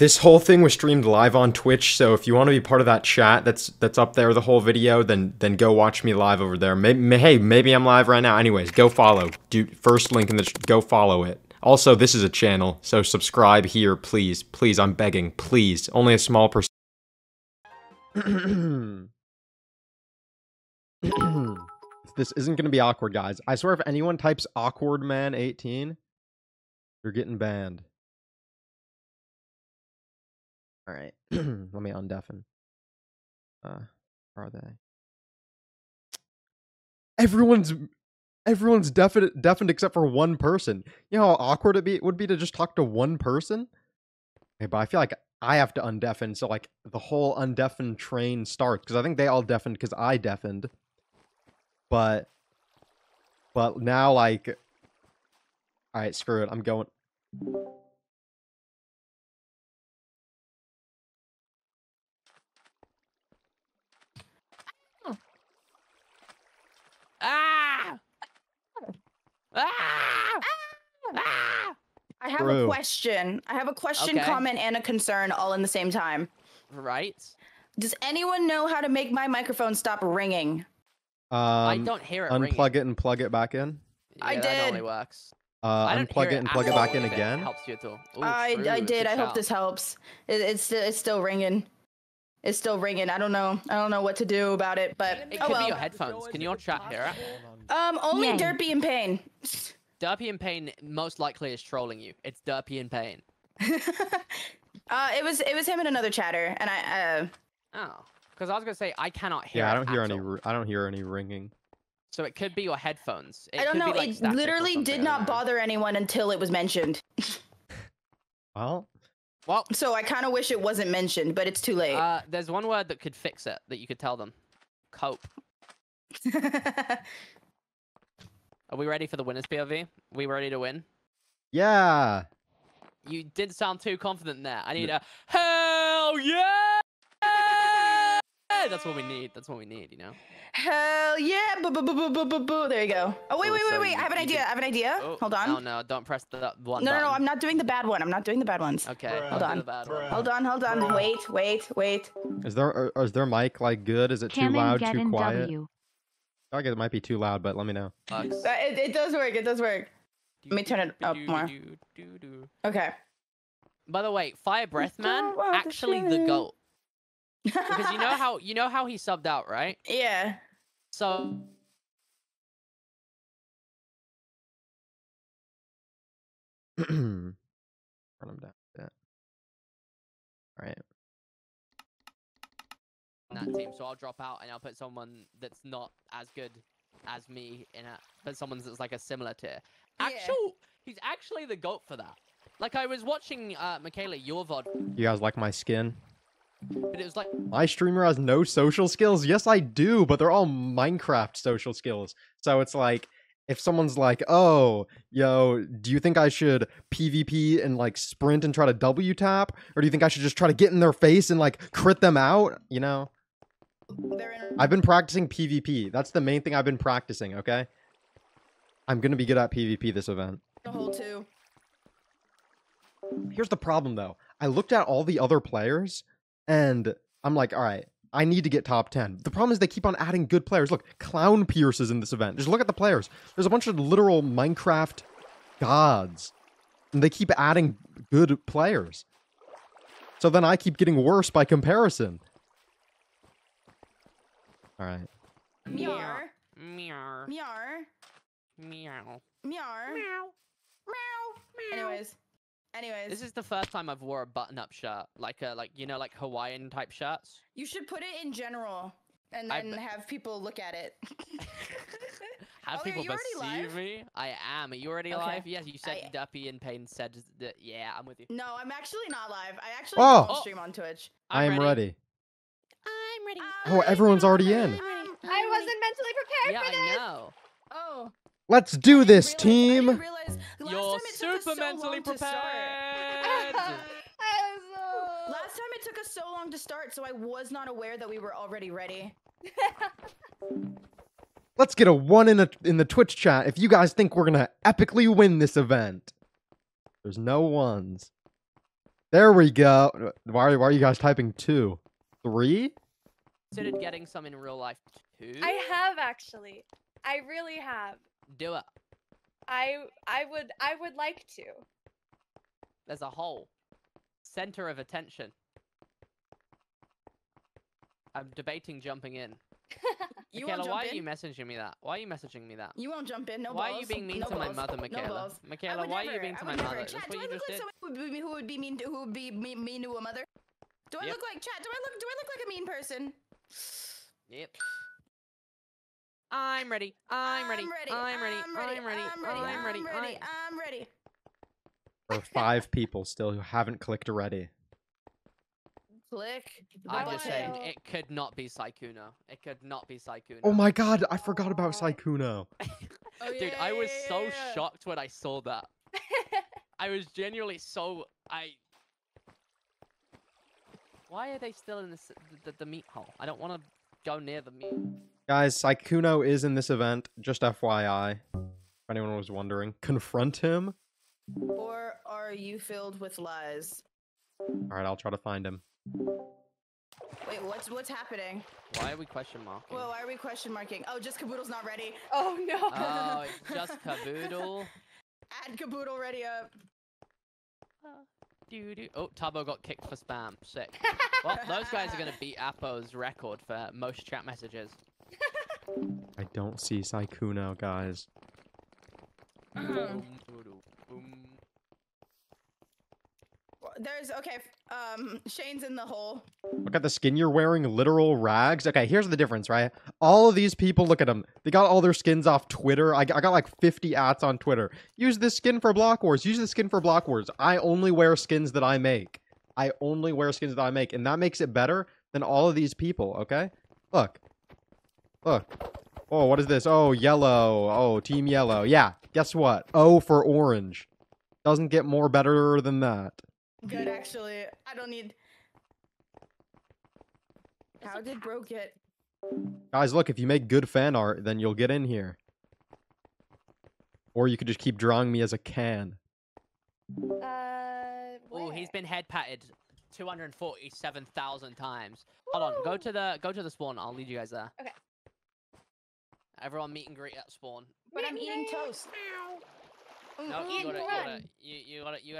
This whole thing was streamed live on Twitch, so if you want to be part of that chat that's up there, the whole video, then go watch me live over there. Maybe, hey, maybe I'm live right now. Anyways, go follow. Dude, first link in the go follow it. Also, this is a channel, so subscribe here, please. Please, I'm begging. Please. Only a small percent. This isn't going to be awkward, guys. I swear if anyone types awkwardman18, you're getting banned. All right. Let me undeafen. Where are they? Everyone's deafened except for one person. You know how awkward it would be to just talk to one person? Okay, but I feel like I have to undeafen, so like the whole undeafened train starts, because I think they all deafened because I deafened. But now, like, all right, screw it. I'm going. Ah! Ah! Ah! I have a question. I have a question, okay. Comment, and a concern all in the same time. Right. Does anyone know how to make my microphone stop ringing? I don't hear it ringing. Unplug it and plug it back in. Yeah, I did. That only works. Unplug it and plug it back in again. Helps you at all. Ooh, I did. I hope this helps. It's still ringing. It's still ringing. I don't know what to do about it, but it could be your headphones. Can your chat hear it? Only Derpy in Pain. Derpy in Pain most likely is trolling you. It's Derpy in Pain. It was him and another chatter, and I because I was gonna say I cannot hear. Yeah, I don't hear any ringing. So it could be your headphones. I don't know. It literally did not bother anyone until it was mentioned. Well, so I kind of wish it wasn't mentioned, but it's too late. There's one word that could fix it that you could tell them. Cope. Are we ready for the winner's POV? We ready to win? Yeah. You did sound too confident there. I need a hell yeah. That's what we need. That's what we need, you know. Hell yeah. Boo, boo, boo, boo, boo, boo, boo. There you go. Oh, wait. I have an idea. I have an idea. Oh, hold on. No, no. Don't press the one. No, button. No. I'm not doing the bad one. I'm not doing the bad ones. Okay. Hold on. Wait. Is their mic like good? Is it too loud, too quiet? I think it might be too loud, but let me know. It does work. It does work. Let me turn it up more. Okay. By the way, Fire Breath Man, actually the GOAT. Because you know how he subbed out, right? Yeah. So run him down. Yeah. All right. That team, so I'll drop out and I'll put someone that's not as good as me in it, but someone that's like a similar tier. He's actually the GOAT for that. Like I was watching Michaela, your VOD. You guys like my skin? But it was like, my streamer has no social skills. Yes, I do, but they're all Minecraft social skills. So it's like, if someone's like, oh, yo, do you think I should PvP and like sprint and try to W tap? Or do you think I should just try to get in their face and like crit them out? You know, I've been practicing PvP. That's the main thing I've been practicing. Okay. I'm going to be good at PvP this event. The whole two. Here's the problem though. I looked at all the other players. And I'm like, all right, I need to get top 10. The problem is they keep on adding good players. Look, Clown Pierce is in this event. Just look at the players. There's a bunch of literal Minecraft gods. And they keep adding good players. So then I keep getting worse by comparison. All right. Meow. Meow. Meow. Meow. Meow. Meow. Meow. Anyways, this is the first time I've wore a button-up shirt, like you know, like Hawaiian type shirts. You should put it in general, and then have people look at it. Have people perceive me? I am. Are you already live? Yes, you said Duppy in Pain said that. Yeah, I'm with you. No, I'm actually not live. I actually stream on Twitch. I am ready. I'm ready. Oh, everyone's already in. I wasn't mentally prepared for this. Yeah, I know. Oh. Let's do this, team! You're super mentally prepared! Last time it took us so long to start, so I was not aware that we were already ready. Let's get a one in the Twitch chat if you guys think we're gonna epically win this event. There's no ones. There we go. Why are you guys typing 2, 3? Considered getting some in real life too. I have actually. I really have. Do it. I would like to. There's a hole. Center of attention. I'm debating jumping in. You Michaela, why are you messaging me that? Why are you messaging me that? You won't jump in. No why balls. Are you being mean no to balls. My mother, Michaela? No Michaela, why never. Are you being to my never. Mother? Chat, do I look like someone who would be mean to a mother? Do I look like chat? Do I look like a mean person? Yep. I'm ready. I'm ready. There are 5 people still who haven't clicked already. Click. I'm just saying, it could not be Sykuno. It could not be Sykuno. Oh my god, I forgot about Sykuno. Dude, I was so shocked when I saw that. I was genuinely so... Why are they still in this, the meat hole? I don't want to go near the meat. Guys, Sykuno is in this event, just FYI. If anyone was wondering, confront him. Or are you filled with lies? Alright, I'll try to find him. Wait, what's happening? Why are we question marking? Well, why are we question marking? Oh, just Caboodle's not ready. Oh no. Oh, it's just Caboodle. Add Caboodle ready up. Oh, Tubbo got kicked for spam. Sick. Well, those guys are gonna beat Appo's record for most chat messages. I don't see Sykuno, guys. There's Shane's in the hole. Look at the skin you're wearing, literal rags. Okay, here's the difference, right? All of these people, look at them. They got all their skins off Twitter. I got like 50 ads on Twitter. Use this skin for Block Wars. Use this skin for Block Wars. I only wear skins that I make. I only wear skins that I make, and that makes it better than all of these people. Okay, look. Oh, what is this? Oh, yellow. Oh, team yellow. Yeah. Guess what? O for orange. Doesn't get more better than that. Good, actually. I don't need... How did bro get... Guys, look, if you make good fan art, then you'll get in here. Or you could just keep drawing me as a can. Oh, he's been head patted 247,000 times. Woo! Hold on, go to the spawn. I'll lead you guys there. Okay. Everyone meet and greet at spawn. But I'm eating toast. No, you gotta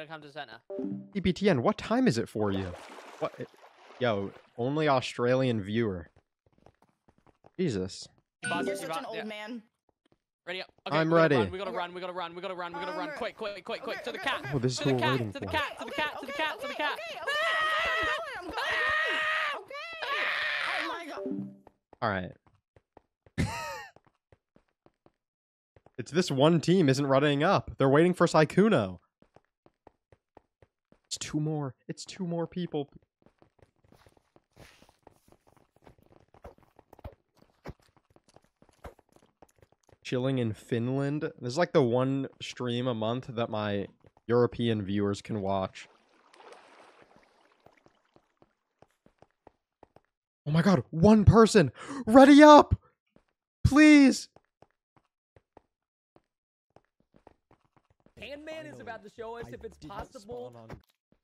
come to the center. TPTN, what time is it for you? What? Yo, only Australian viewer. Jesus. You're such an old man. Ready up. Okay, I'm ready. We gotta run. Quick. To the cat. Oh, this is cool. To the cat. I'm going. Okay. Oh my god. All right. It's this one team isn't running up. They're waiting for Sykuno. It's 2 more. It's 2 more people. Chilling in Finland. This is like the one stream a month that my European viewers can watch. Oh my god, 1 person! Ready up! Please! Handman is about to show us if it's possible.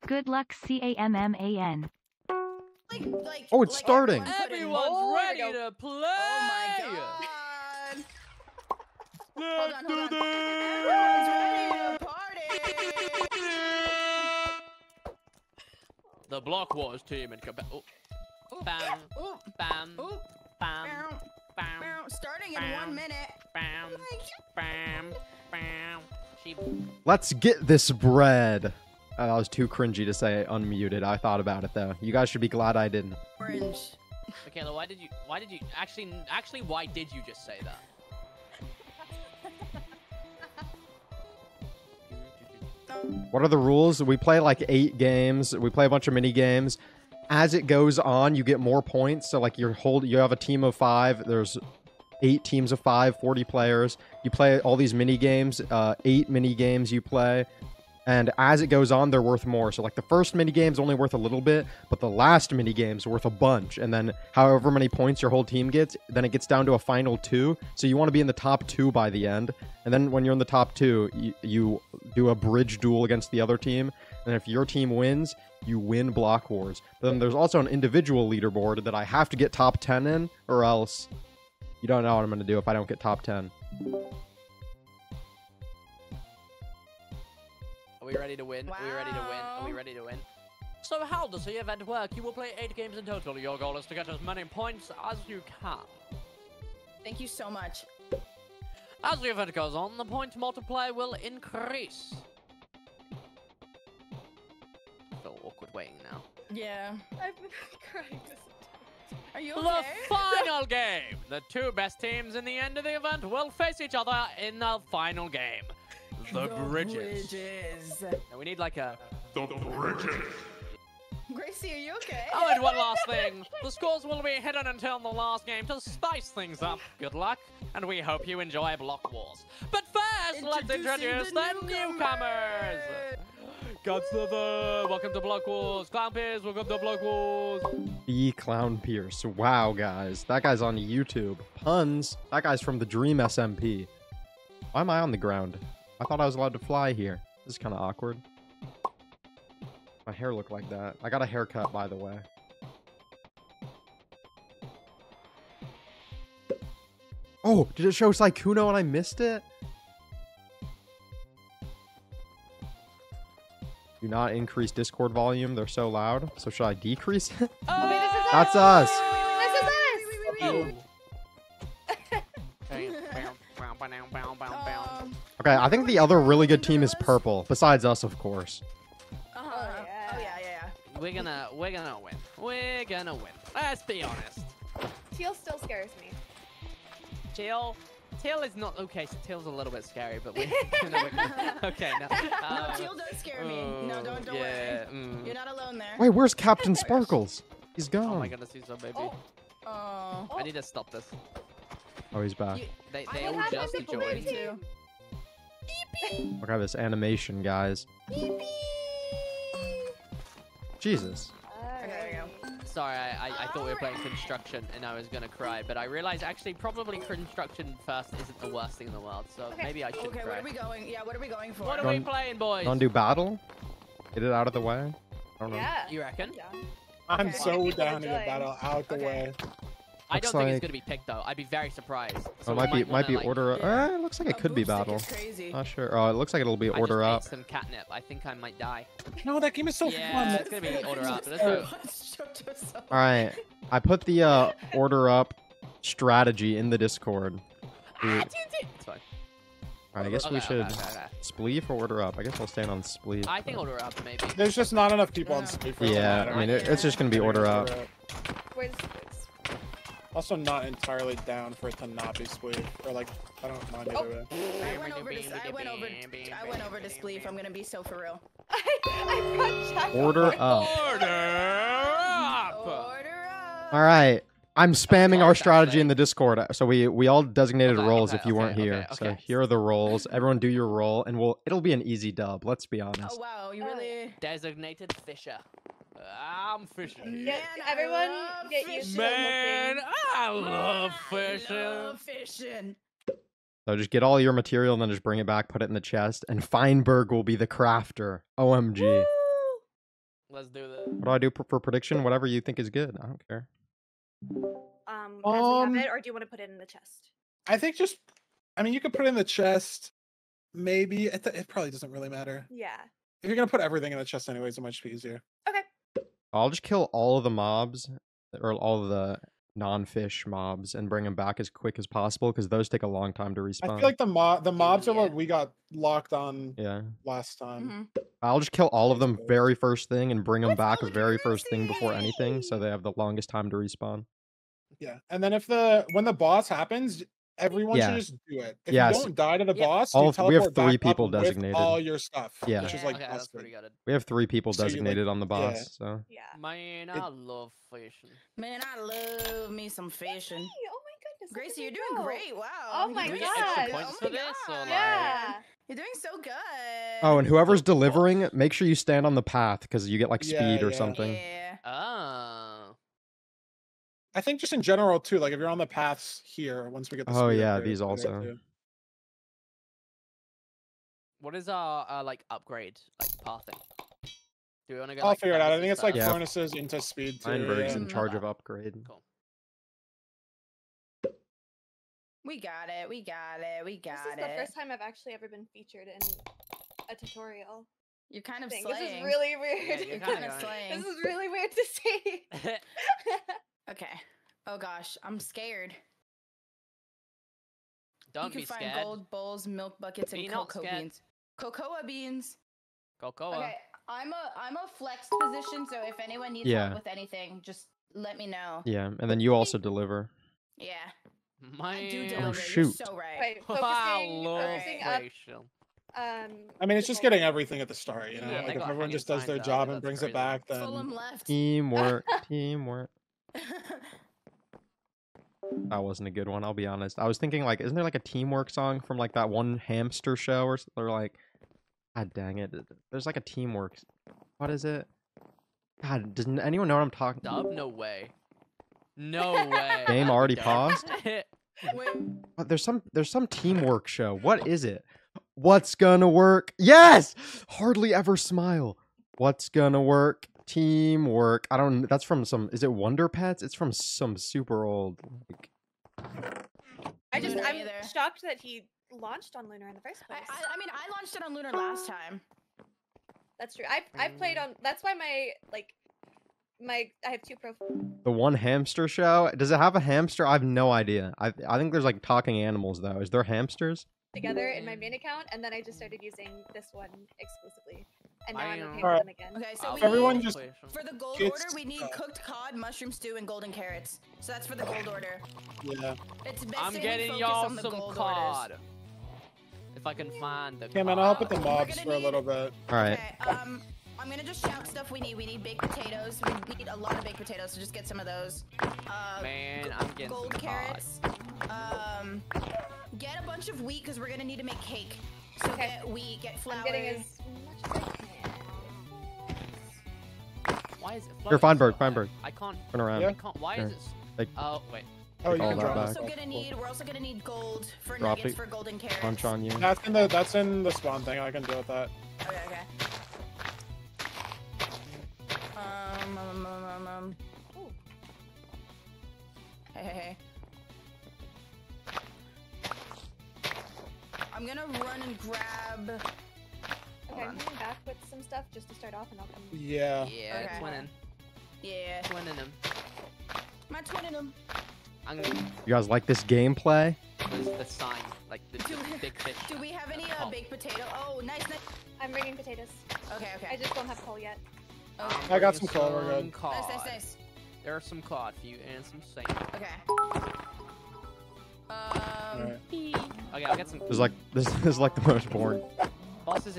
Good luck, C-A-M-M-A-N. Oh, it's starting. Everyone's ready to play. Oh my god. Hold on. Everyone's ready to party. The Block Wars team in Quebec. Bam. Bam. Bam. Bam. Starting in 1 minute. Bam. Bam. Bam. Let's get this bread. That was too cringy to say unmuted. I thought about it though. You guys should be glad I didn't. Orange. Michaela, why did you actually why did you just say that? What are the rules? We play like 8 games. We play a bunch of mini games. As it goes on, you get more points. So like you have a team of 5. There's 8 teams of 5, 40 players. You play all these mini games, 8 mini games you play. And as it goes on, they're worth more. So like the first mini game's only worth a little bit, but the last mini game's worth a bunch. And then however many points your whole team gets, then it gets down to a final 2. So you want to be in the top 2 by the end. And then when you're in the top 2, you do a bridge duel against the other team. And if your team wins, you win Block Wars. But then there's also an individual leaderboard that I have to get top 10 in, or else you don't know what I'm going to do if I don't get top 10. Are we ready to win? Wow. Are we ready to win? Are we ready to win? So how does the event work? You will play 8 games in total. Your goal is to get as many points as you can. Thank you so much. As the event goes on, the point multiplier will increase. I feel awkward waiting now. Yeah. I've been crying this time. Are you okay? The final game! The 2 best teams in the end of the event will face each other in the final game. The bridges. No, we need like a... The bridges. Gracie, are you okay? Oh, and one last thing. The scores will be hidden until the last game to spice things up. Good luck, and we hope you enjoy Block Wars. But first, let's introduce the newcomers. Godsliver, welcome to Block Wars. Clown Pierce, welcome to Block Wars. The Clown Pierce. Wow, guys. That guy's on YouTube. Puns. That guy's from the Dream SMP. Why am I on the ground? I thought I was allowed to fly here. This is kind of awkward. My hair looked like that. I got a haircut, by the way. Oh, did it show Sykuno and I missed it? Do not increase Discord volume. They're so loud. So should I decrease it? Oh, wait, this is that's us. This is us. Okay, I think the other really good team is purple. Besides us, of course. Oh yeah. We're gonna win. We're gonna win. Let's be honest. Teal still scares me. Teal is not okay. So Teal's a little bit scary, but we. Okay, no. No, Teal does scare me. No, don't worry. Mm. You're not alone there. Wait, where's Captain Sparkles? He's gone. Oh my goodness, he's so baby. Oh. I need to stop this. Oh, he's back. They all just enjoy too. Look at this animation, guys. Beep, beep. Jesus. Okay, there we go. Sorry, I thought we were playing construction and I was gonna cry, but I realized actually probably construction first isn't the worst thing in the world, so maybe I shouldn't cry. Okay, what are we going? Yeah, what are we going for? What are we playing, boys? Don't do battle? Get it out of the way? I don't know. Yeah. You reckon? Yeah. I'm so down in the battle, out the way. I don't think it's gonna be picked though. I'd be very surprised. So it might be order up. Yeah. It looks like it could be battle. Not sure. Oh, it looks like it'll be order up. Some catnip. I think I might die. No, that game is so fun. It's gonna be order up. All right, I put the order up strategy in the Discord. It's fine. All right, I guess we should spleef or order up. I guess we'll stand on spleef. I think order up maybe. There's just not enough people on spleef. Yeah, I mean it's just gonna be order up. Also not entirely down for it to not be spleef, or like, I don't mind either way. I went over to spleef, I'm gonna be so for real. Order up. Order up! Alright, I'm spamming our strategy in the Discord, so we all designated roles if you weren't here. So here are the roles, everyone do your role, and it'll be an easy dub, let's be honest. Oh wow, you really... Designated Fisher. I'm fishing. Yeah, everyone get used to man, I love fishing. So just get all your material and then just bring it back, put it in the chest, and Feinberg will be the crafter. OMG. Woo! Let's do this. What do I do for prediction? Whatever you think is good. I don't care. As we have it, or do you want to put it in the chest? I think just, I mean, you could put it in the chest. Maybe it probably doesn't really matter. Yeah. If you're gonna put everything in the chest anyways, it might just be easier. Okay. I'll just kill all of the mobs, or all of the non-fish mobs, and bring them back as quick as possible, because those take a long time to respawn. I feel like the mobs are what we got locked on last time. Mm-hmm. I'll just kill all of them very first thing, and bring them back the very first thing before anything, so they have the longest time to respawn. Yeah, and then when the boss happens, everyone should just do it. If you don't die to the boss, we have 3 people designated. All your stuff. Yeah. Which is like that's pretty good. We have 3 people designated on the boss. Yeah. So. Yeah. Man, I love fishing. Man, I love me some fishing. Hey, oh my goodness, Gracie, you're doing great. Wow. Oh my god. Yeah. You're doing so good. Oh, and whoever's delivering, make sure you stand on the path because you get like speed or something. Yeah. Oh. I think just in general too, like if you're on the paths here, once we get the these also. What is our like upgrade, like pathing? Do we want to go? I'll figure it out. I think it's like furnaces into speed. Feinberg's in charge of upgrade. Cool. We got it. We got it. We got it. This is the first time I've actually ever been featured in a tutorial. You're kind of slaying. This is really weird. Yeah, you're kind of slaying. This is really weird to see. Okay. Oh gosh, I'm scared. Don't be scared. You can find gold bowls, milk buckets, and cocoa beans. Cocoa beans. Cocoa. Okay, I'm a flex position, so if anyone needs help with anything, just let me know. Yeah, and then you also deliver. Yeah. I do deliver. Oh, shoot. You're so right. Focusing up. I mean, it's just getting everything at the start, you know. Yeah, like if everyone just does their job and brings it back, then teamwork, teamwork. That wasn't a good one, I'll be honest. I was thinking, like, isn't there like a teamwork song from like that one hamster show or something? Or like, God dang it, there's like a teamwork. What is it? God, does anyone know what I'm talking? Dub? No way. No way. Game already paused. But there's some teamwork show. What is it? What's gonna work? Yes. Hardly ever smile. What's gonna work? Teamwork. I don't. That's from some. Is it Wonder Pets? It's from some super old. Like... I'm shocked that he launched on Lunar in the first place. I mean, I launched it on Lunar last time. That's true. I played on. That's why I have two profiles. The one hamster show. Does it have a hamster? I have no idea. I think there's like talking animals though. Is there hamsters? Together in my main account, and then I just started using this one exclusively. And now I'm okay with them again. Okay, so everyone just for the gold order, we need cooked cod, mushroom stew, and golden carrots. So that's for the gold order. Yeah. It's I'm getting y'all some cod. Orders. If I can find the cod. Man, I'll help with the mobs for a little bit. Alright. Okay, I'm gonna just shout stuff we need. We need baked potatoes. We need a lot of baked potatoes, so just get some of those. Man, I'm getting gold carrots. Get a bunch of wheat, because we're gonna need to make cake. So get wheat, get flour. I'm getting as much as I can. Why is it floating? You're Feinberg. I can't turn around. Yeah. I can't. Why is it? Oh wait. Oh, you can drop. We're also gonna need gold for nuggets for golden carrots. Punch on you. That's in the spawn thing. I can deal with that. Okay. Hey. I'm gonna run and grab. Okay, I'm coming back with some stuff just to start off, and I'll come. Yeah. Yeah. Okay. Twinning. Yeah. Twinning them. My twinning them. You guys like this gameplay? This is the sign, like the big fish. Do we have any baked potato? Oh, nice. I'm bringing potatoes. Okay. I just don't have coal yet. Okay. I got some coal. We're good. Nice. There are some cod for you and some sand. Okay. Okay, I'll get some. This is like the most boring. This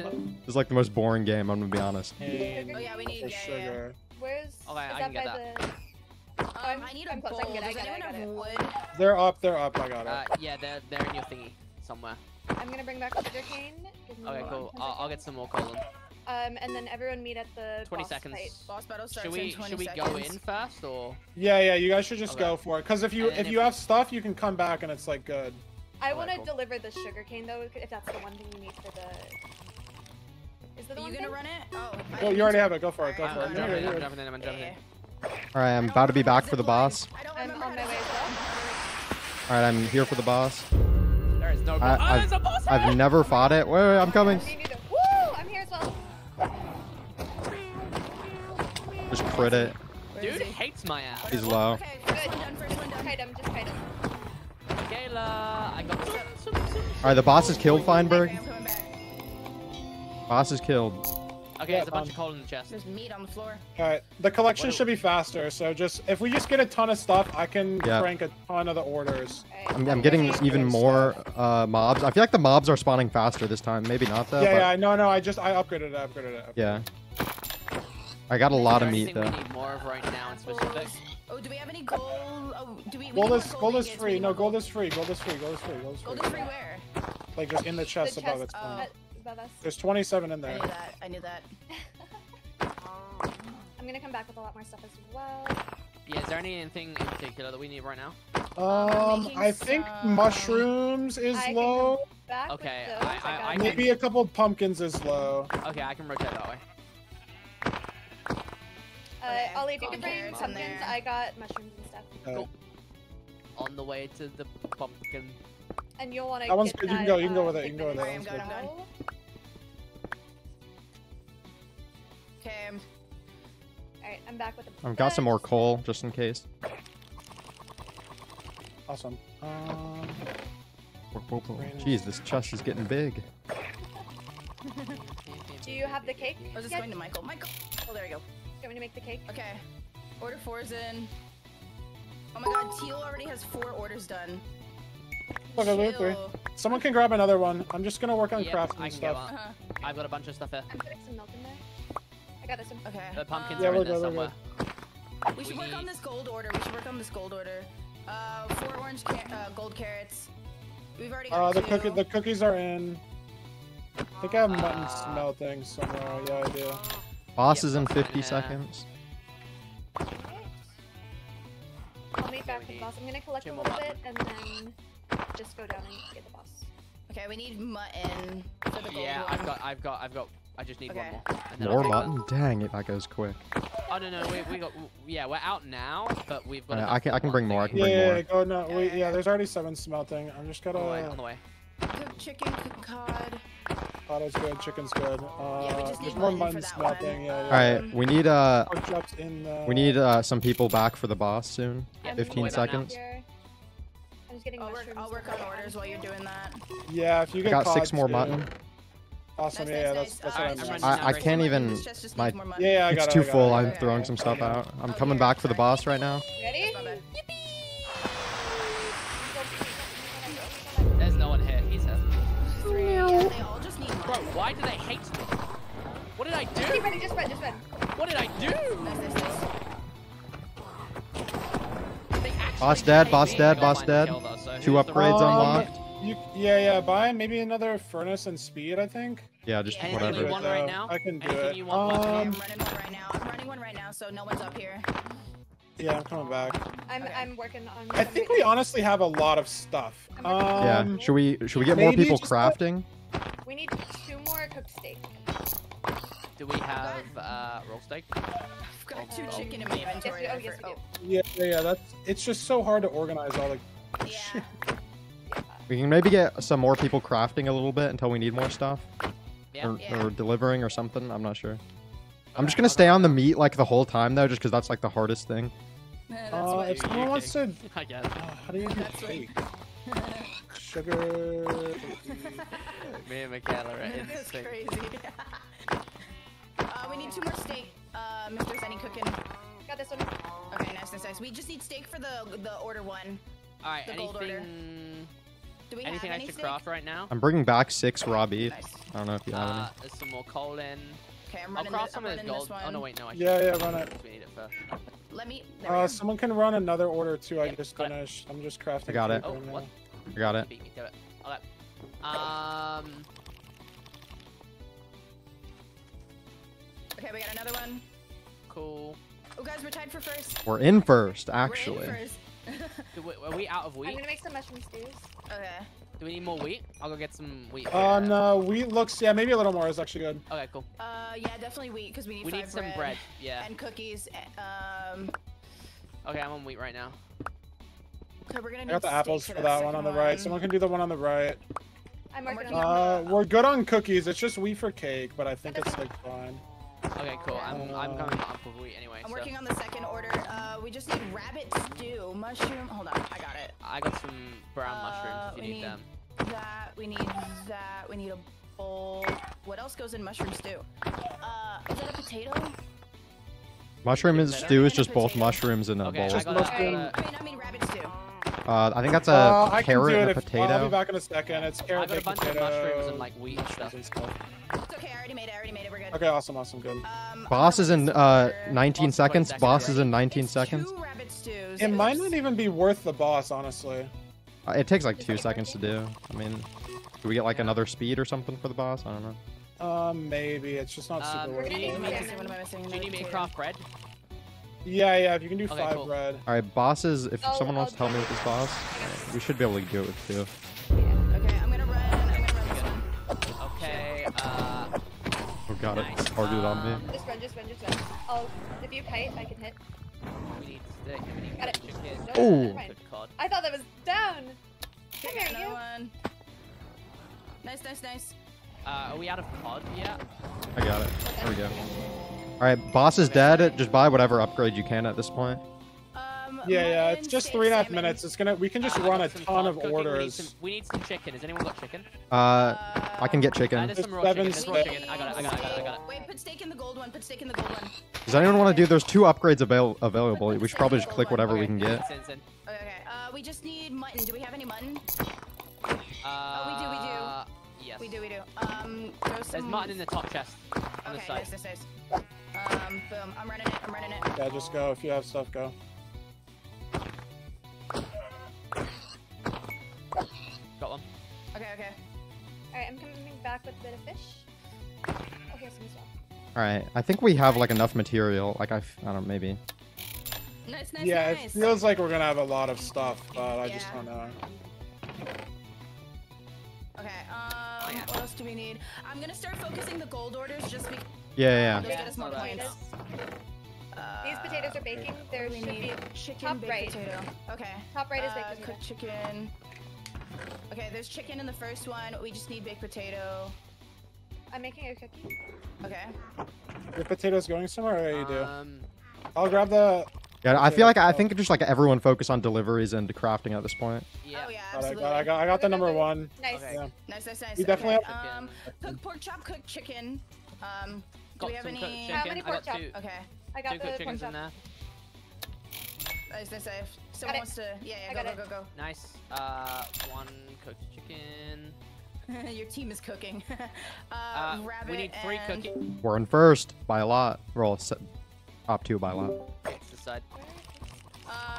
is like the most boring game. I'm gonna be honest. And oh yeah, we need sugar. Where's? Okay, I can get that. I need a bowl. Does anyone have wood? They're up. I got it. Yeah, they're in your thingy somewhere. I'm gonna bring back sugar cane. Okay, cool. I'll get some more coal. And then everyone meet at the 20 boss seconds. Fight. Boss battle starts in 20 seconds. Should we go in first or? Yeah, you guys should just go for it. Cause if you have stuff, you can come back and it's like good. I want to deliver the sugarcane though, if that's the one thing you need for the. Is that the one? Are you gonna run it? Oh. Well, you already have it. Go for it. Go for it. I'm jumping in. All right, I'm about to be back for the boss. I'm on my way. All right, I'm here for the boss. There is no boss. There's a boss. I've never fought it. Wait, I'm coming. Just crit it. Dude hates my ass. He's low. Okay, good. Just hide him. Michaela, I got some. Alright, the boss is killed, Feinberg. Boss is killed. Okay, there's a bunch of coal in the chest. There's meat on the floor. Alright, the collection should be faster, so if we just get a ton of stuff, I can crank a ton of the orders. I'm getting even more mobs. I feel like the mobs are spawning faster this time. Maybe not though. Yeah, no, I upgraded it. Yeah. I got a lot of meat though. We need more of right now in specific. Oh, do we have any gold? Oh, gold is free. No, gold is free. Gold is free where? Like just in the chest above it. Above us. There's 27 in there. I knew that. I'm gonna come back with a lot more stuff as well. Yeah, is there anything in particular that we need right now? I think mushrooms is low. Okay, maybe a couple pumpkins is low. Okay, I can rotate that way. Ollie, if you can bring pumpkins, I got mushrooms and stuff. Cool. On the way to the pumpkin. And you'll want to get that. That one's good, you can go with it, you can go with it. Okay. Alright, I'm back with the I've got some more coal, just in case. Awesome. Jeez, this chest is getting big. Do you have the cake? I was just going to Michael. Michael! Oh, there you go. You want me to make the cake? Okay. Order 4's in. Oh my god, Teal already has 4 orders done. Look, I loot 3. Someone can grab another one. I'm just gonna work on crafting stuff. I've got a bunch of stuff here. I'm putting some milk in there. I got this one. Okay. The pumpkins are in there somewhere. We should work on this gold order. We should work on this gold order. 4 orange gold carrots. We've already got 2. The cookies are in. I think I have mutton smell things somewhere. Yeah, I do. Boss is in 50 seconds. I'll meet back with the boss. I'm gonna collect a little bit and then just go down and get the boss. Okay, we need mutton for the gold one. I just need one more. And then more mutton? Dang, it that goes quick. Oh no, we got, we're out now, but we've got. Right, I can bring more. Yeah, there's already 7 smelting. I'm just gonna. On the way. Cooked chicken, cooked cod. Cod is good, chicken's good. There's more mutton smelting. All right, we need some people back for the boss soon. Yeah, 15 seconds. I'm just getting I'll work on orders while you're doing that. Yeah, if you get. I got 6 more mutton. Awesome, that's what I can't even. It's too full. I'm throwing some stuff out. I'm coming back for the boss right now. Ready? Yippee! There's no one here. He's here. No. Bro, why do they hate me? What did I do? Just keep running, just run. What did I do? Boss dead. 2 upgrades unlocked. Buy maybe another furnace and speed, I think. Yeah, just whatever. You want right now? I can do it. I'm running one right now. So no one's up here. Yeah, I'm coming back. I'm working on. I think we honestly have a lot of stuff. Yeah, should we get more people crafting? We need 2 more cooked steak. Do we have roll steak? I've got 2 chicken in my inventory. Yes, we do. Yeah. It's just so hard to organize all the. Yeah. We can maybe get some more people crafting a little bit until we need more stuff. Or delivering or something. I'm not sure. I'm just going to stay on the meat like the whole time, though, just because that's like the hardest thing. If someone wants to... I guess. How do you do cake? Sugar... Me and Michaela are in this thing. That's crazy. We need 2 more steak. Mister's any cooking? Got this one. Okay, nice. We just need steak for the order 1. All right, anything... Do we have anything I should craft right now? I'm bringing back 6 raw beef. Nice. I don't know if you have any. There's some more coal in. Okay, I'll craft some of this gold. Oh no, wait, no. Yeah, run it. We need it first. Let me. Someone can run another order too. Yep, I just finished. I'm just crafting. I got it. I got it. Okay, we got another one. Cool. Oh guys, we're tied for first. We're in first, actually. Are we out of wheat? I'm gonna make some mushroom stews. Okay. Do we need more wheat? I'll go get some wheat. No, wheat looks maybe a little more is actually good. Okay, cool. Yeah, definitely wheat because we need some bread. Yeah. And cookies. Okay, I'm on wheat right now. So we're gonna need. I got the apples for that one on the right. Someone can do the one on the right. I'm working on we're good on cookies. It's just wheat for cake, but I think it's like fine. Okay, cool. I'm coming off of wheat anyway. I'm working on the second order. We just need rabbit stew, mushroom. Hold on, I got it. I got some brown mushrooms if you need them. We need a bowl. What else goes in mushroom stew? Is that a potato? Mushroom and stew is just both mushrooms in a bowl. Just mushroom. I mean rabbit stew. I think that's a carrot and a potato. I'll be back in a second. It's carrot and potato. I got a bunch of mushrooms and like wheat and stuff. It's okay. I already made it. We're good. Okay, awesome, good. Boss is in 19 seconds. Boss is in 19 seconds. 2 rabbit stews. It might not even be worth the boss, honestly. It takes like 2 seconds to do. I mean, do we get like another speed or something for the boss? I don't know. Maybe it's just not super worth it. Do you need me to craft bread? Yeah, if you can do 5 bread. All right, bosses. If someone wants to help me with this boss, we should be able to do it with 2. Okay, I'm gonna run this one. Okay. Got it. Nice. Just run. Oh, if you kite, I can hit. We need stick. Got it. No, I thought that was down. Come here, no you. One. Nice, nice, nice. Are we out of pod yet? I got it. Okay. There we go. All right, boss is dead. Just buy whatever upgrade you can at this point. Yeah, it's just 3.5 minutes. It's gonna. We can just run a ton of orders. We need some chicken. Has anyone got chicken? I can get chicken. There's some raw chicken. I got it. I got it. Wait, put steak in the gold one. Put steak in the gold one. Does anyone want to do? There's two upgrades available. We should probably just click whatever we can get. Okay. We just need mutton. Do we have any mutton? Oh, we do. Yes. We do. There's mutton in the top chest. Okay. Nice. Boom. I'm running it. Yeah, just go. If you have stuff, go. Got one. Okay. Alright, I'm coming back with a bit of fish. Okay, some stuff. Alright, I think we have like enough material. Like, I don't know, maybe. Nice. Yeah, it feels like we're gonna have a lot of stuff, but I just don't know. Okay, what else do we need? I'm gonna start focusing the gold orders just because. Yeah. Get us more points. These potatoes are baking. There should be chicken top baked right. Potato. Okay. Top right is baked potato. Cooked chicken. Okay, there's chicken in the first one. We just need baked potato. I'm making a cookie. Okay. Your potato's going somewhere, or you do? I'll grab the. Yeah, I feel like I think just like everyone focus on deliveries and crafting at this point. Yeah. Oh yeah, absolutely. I got the number one. Nice. Okay. Yeah. Nice. You definitely have cooked pork chop, cooked chicken. Do we have any? How many pork chop? Okay. I got the chickens in there. Someone wants to. Yeah, go. Nice. One cooked chicken. Your team is cooking. Rabbit. We need three cooking. We're in first by a lot. Roll top two by a lot. Okay, decide.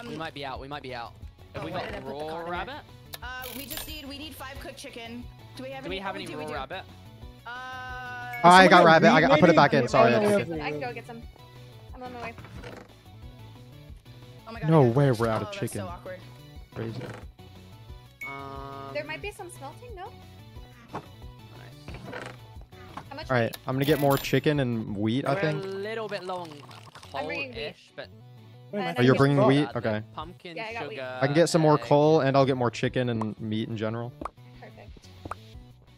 We might be out. Have we got raw rabbit? We need 5 cooked chicken. Do we have any raw rabbit? I got rabbit. I put it back in. Sorry. I can go get some. I'm on my way. Oh my God, no way we're out of chicken. So crazy. There might be some smelting, no? Nice. How much? All right, I'm gonna get more chicken and wheat. I think. A little bit long. I'm bringing wheat. But... Oh, you're bringing wheat? Okay. Pumpkin, sugar. I can get some more coal, and I'll get more chicken and meat in general.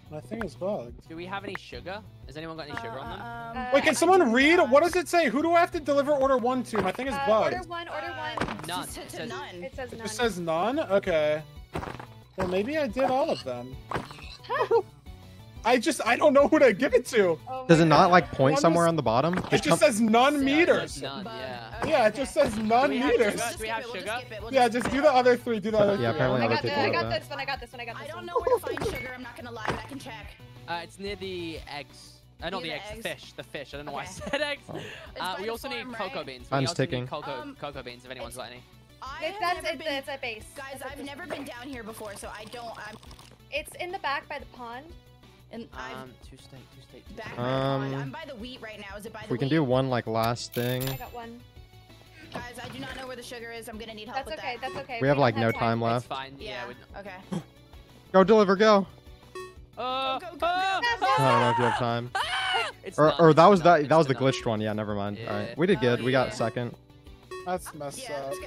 My thing is bugged. Do we have any sugar? Has anyone got any sugar on them? Wait, can someone read? What does it say? Who do I have to deliver order 1 to? My thing is bugged. Order one. None. It says none. It just says none? Okay. Well, maybe I did all of them. I don't know who to give it to. Oh, does it not like point somewhere on the bottom? It just says none meters. Yeah, it just says none meters. Do we have sugar? Yeah, just do the other three. Yeah, apparently I got this one. I don't know where to find sugar. I'm not gonna lie, but I can check. It's near the eggs. Not the eggs. The fish. I don't know why I said eggs. We also need cocoa beans. I'm sticking. Cocoa beans. If anyone's got any. It's a base. Guys, I've never been down here before, so I don't. It's in the back by the pond. And two steak. I'm by the wheat right now. Is it by the wheat? We can do one like last thing. I got one. Guys, I do not know where the sugar is. I'm gonna need help. That's okay. We have like no time left. It's fine. Yeah. Okay. Go deliver. Go. Go. I don't know if you have time. That was the glitched one. Yeah, never mind. Yeah. All right, we did good. We got second. That's messed up. Yeah, that's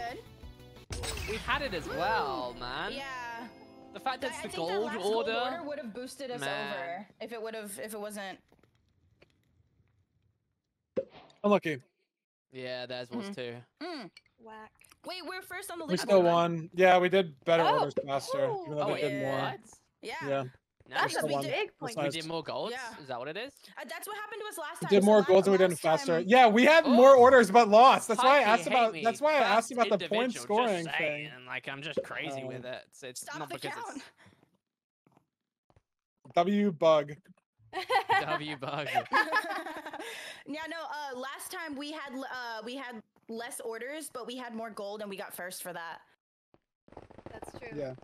good. We had it as well, man. Yeah. The fact that it's the gold order would have boosted us over if it wasn't. Unlucky. Yeah, theirs was too. Whack. Wait, we're first on the list. We still won. Yeah, we did better orders faster. Even though they did more. Yeah. That's a big point. We did more golds. Yeah. Is that what it is? That's what happened to us last time. We did more golds and we did them faster. Yeah, we had more orders but lost. That's why I asked about the point scoring thing. Like I'm just crazy with it. It's not because it's W bug. Yeah, no. Last time we had less orders but we had more gold and we got first for that. That's true. Yeah.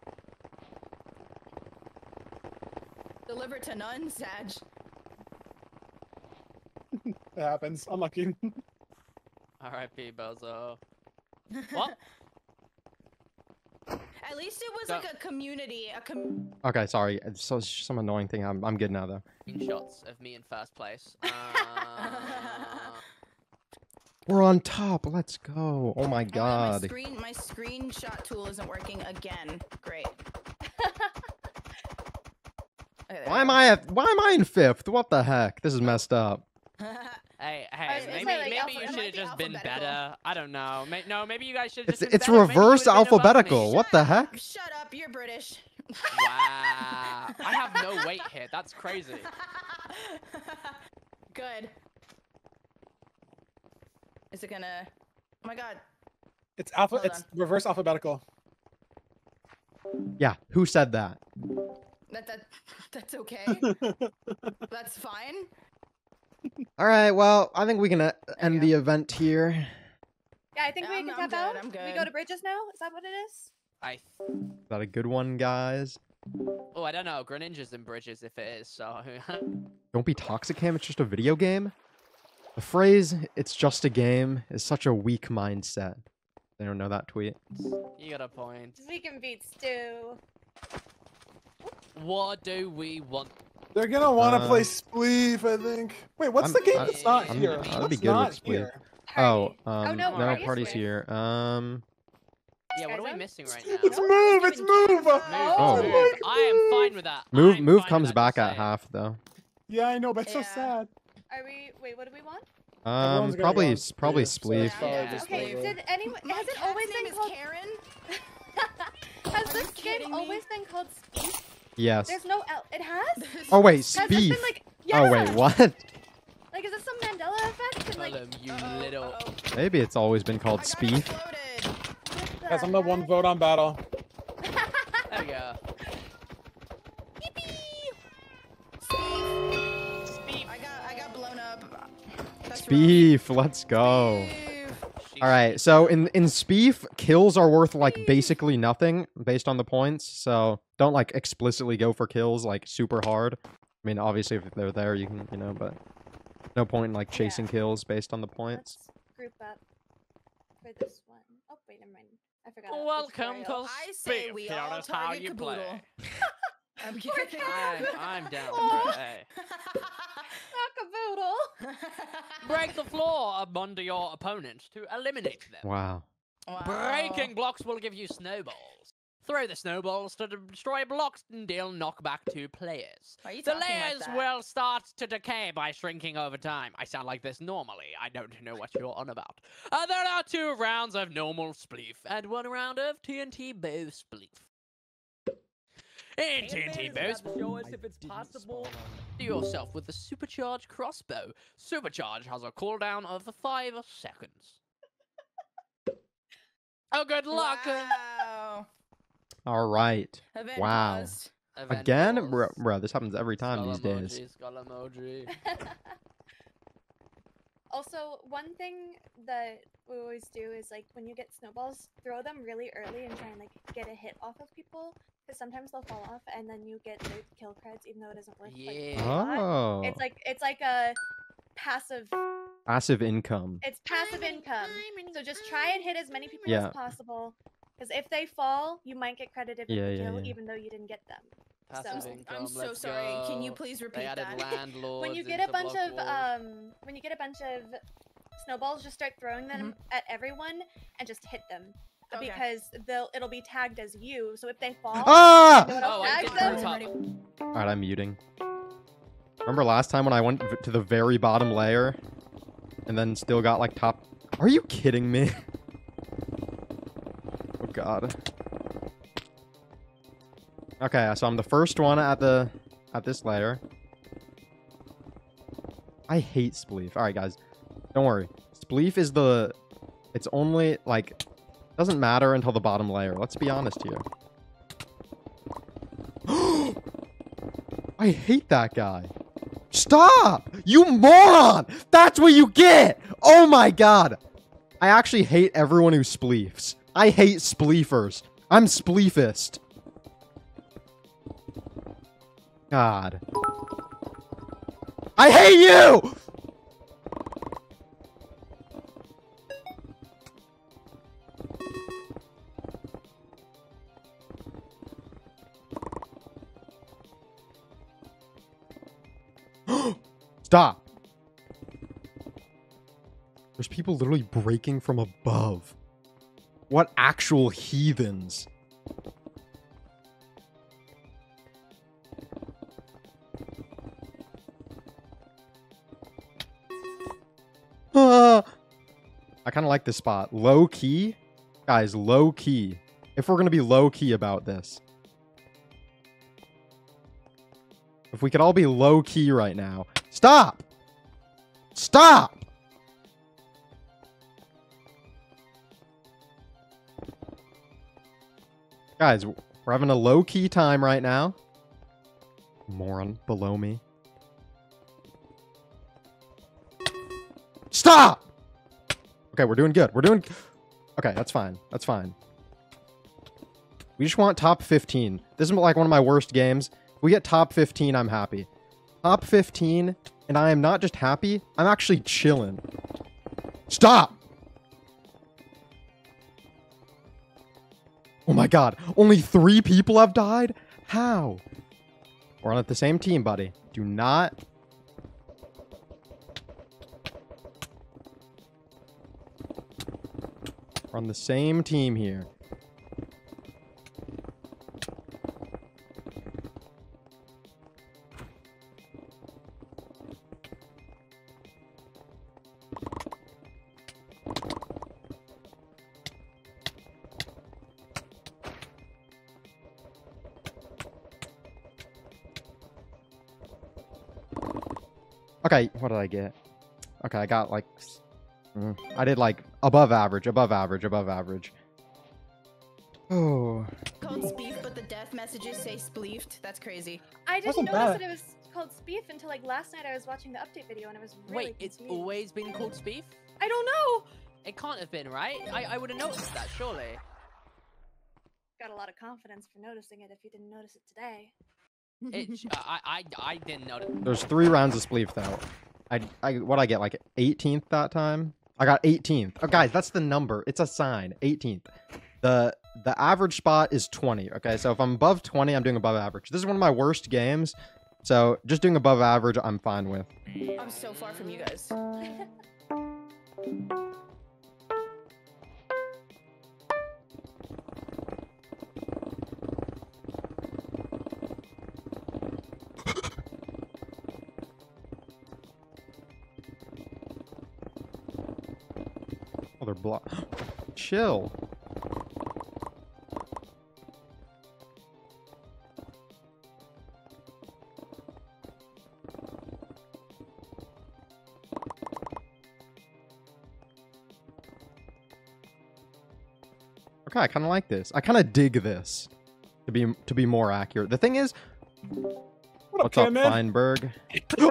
Deliver to none, Sag. It happens. Unlucky. R.I.P. Bozo. What? At least it was like a community. Okay, sorry. It's some annoying thing. I'm good now though. Shots of me in first place. We're on top. Let's go. Oh my god. My screenshot tool isn't working again. Great. Okay, why am I in fifth? What the heck? This is messed up. Hey, maybe you should have just been better. I don't know. No, maybe you guys should have just been better. It's reverse alphabetical. What the heck? Shut up. You're British. Wow. I have no weight here. That's crazy. Good. Is it gonna... Oh my god. It's reverse alphabetical. Yeah, who said that? That's okay. That's fine. All right, well, I think we can end the event here. Yeah, I think we can tap out. I'm good. We go to bridges now? Is that what it is? Is that a good one, guys? Oh, I don't know. Greninja's in bridges if it is, so... Don't be toxic, Cam. It's just a video game. The phrase, it's just a game, is such a weak mindset. They don't know that tweet. You got a point. We can beat Stu. What do we want? They're gonna want to play Spleef, I think. Wait, what's the game that's not here? That'd be good with Spleef. Oh, no, party's here. Yeah, what are we missing right now? It's Move! It's Move! Oh. I am fine with that. Move comes back at half, though. Yeah, I know, but it's so sad. Are we? Wait, what do we want? Probably Spleef. Yeah. Okay. Did anyone? Has it always been called Karen? Has this game always been called Spleef? Yes. There's no L. It has. Oh wait, Spleef. Like, yeah. Oh wait, what? Like, is this some Mandela effect? And, like, maybe it's always been called Spleef. Guys, I'm the one vote on battle. There we go. Spleef, let's go. All right, so in Spleef, kills are worth like basically nothing based on the points. So don't like explicitly go for kills like super hard. I mean, obviously if they're there, you can, you know, but no point in like chasing kills based on the points. Let's group up for this one. Oh wait, never mind. I forgot. Welcome to Spleef. I say we all target you play. I'm kidding. I'm down. Oh. Caboodle. Break the floor up under your opponent to eliminate them. Wow. Breaking blocks will give you snowballs. Throw the snowballs to destroy blocks and deal knockback to players. The layers will start to decay by shrinking over time. I sound like this normally. I don't know what you're on about. There are 2 rounds of normal Spleef and 1 round of TNT Bow Spleef. In TNT Bows, show us if it's possible to yourself with the supercharged crossbow. Supercharge has a cooldown of 5 seconds. Oh, good luck! Wow. All right. Wow. Again, bro, this happens every time these days. Also, one thing that we always do is, like, when you get snowballs, throw them really early and try and, like, get a hit off of people. Because sometimes they'll fall off and then you get their kill creds even though it isn't worth it. Like, oh. It's like a passive... Passive income. It's passive income. So just try and hit as many people as possible. Because if they fall, you might get credited with the kill even though you did't get them. I'm so sorry. Can you please repeat that? When you get a bunch of snowballs, just start throwing them at everyone and just hit them because it'll be tagged as you. So if they fall, them. All right, I'm muting. Remember last time when I went to the very bottom layer and then still got like top? Are you kidding me? Oh god. Okay, so I'm the first one at this layer. I hate Spleef. All right, guys, don't worry. Spleef is it's only like doesn't matter until the bottom layer. Let's be honest here. I hate that guy. Stop, you moron! That's what you get. Oh my god, I actually hate everyone who spleefs. I hate spleefers. I'm spleefist. God. I hate you! Stop. There's people. people literally breaking from above. What actual heathens. Ah! I kind of like this spot. Low key? Guys, low key. If we're going to be low key about this. If we could all be low key right now. Stop! Stop! Guys, we're having a low key time right now. Moron below me. Stop! Okay, we're doing good. We're doing... Okay, that's fine. That's fine. We just want top 15. This is like one of my worst games. If we get top 15, I'm happy. Top 15, and I am not just happy, I'm actually chilling. Stop! Oh my god, only 3 people have died? How? We're on the same team, buddy. Do not... We're on the same team here. Okay, what did I get? Okay, I got like... I did like above average, above average, above average. Oh. Called Spleef, but the death messages say spleefed. That's crazy. I just noticed that it was called Spleef until like last night. I was watching the update video and it was really... Wait, it's always been called Spleef? I don't know. It can't have been, right? I would have noticed that, surely. Got a lot of confidence for noticing it if you didn't notice it today. I didn't notice. There's 3 rounds of Spleef though. What I get like 18th that time? I got 18th. Oh guys, that's the number. It's a sign. 18th. The average spot is 20. Okay, so if I'm above 20, I'm doing above average. This is one of my worst games, so just doing above average, I'm fine with. I'm so far from you guys. Block. Chill. Okay, I kind of like this. I kind of dig this. To be more accurate. The thing is, what's up, Feinberg?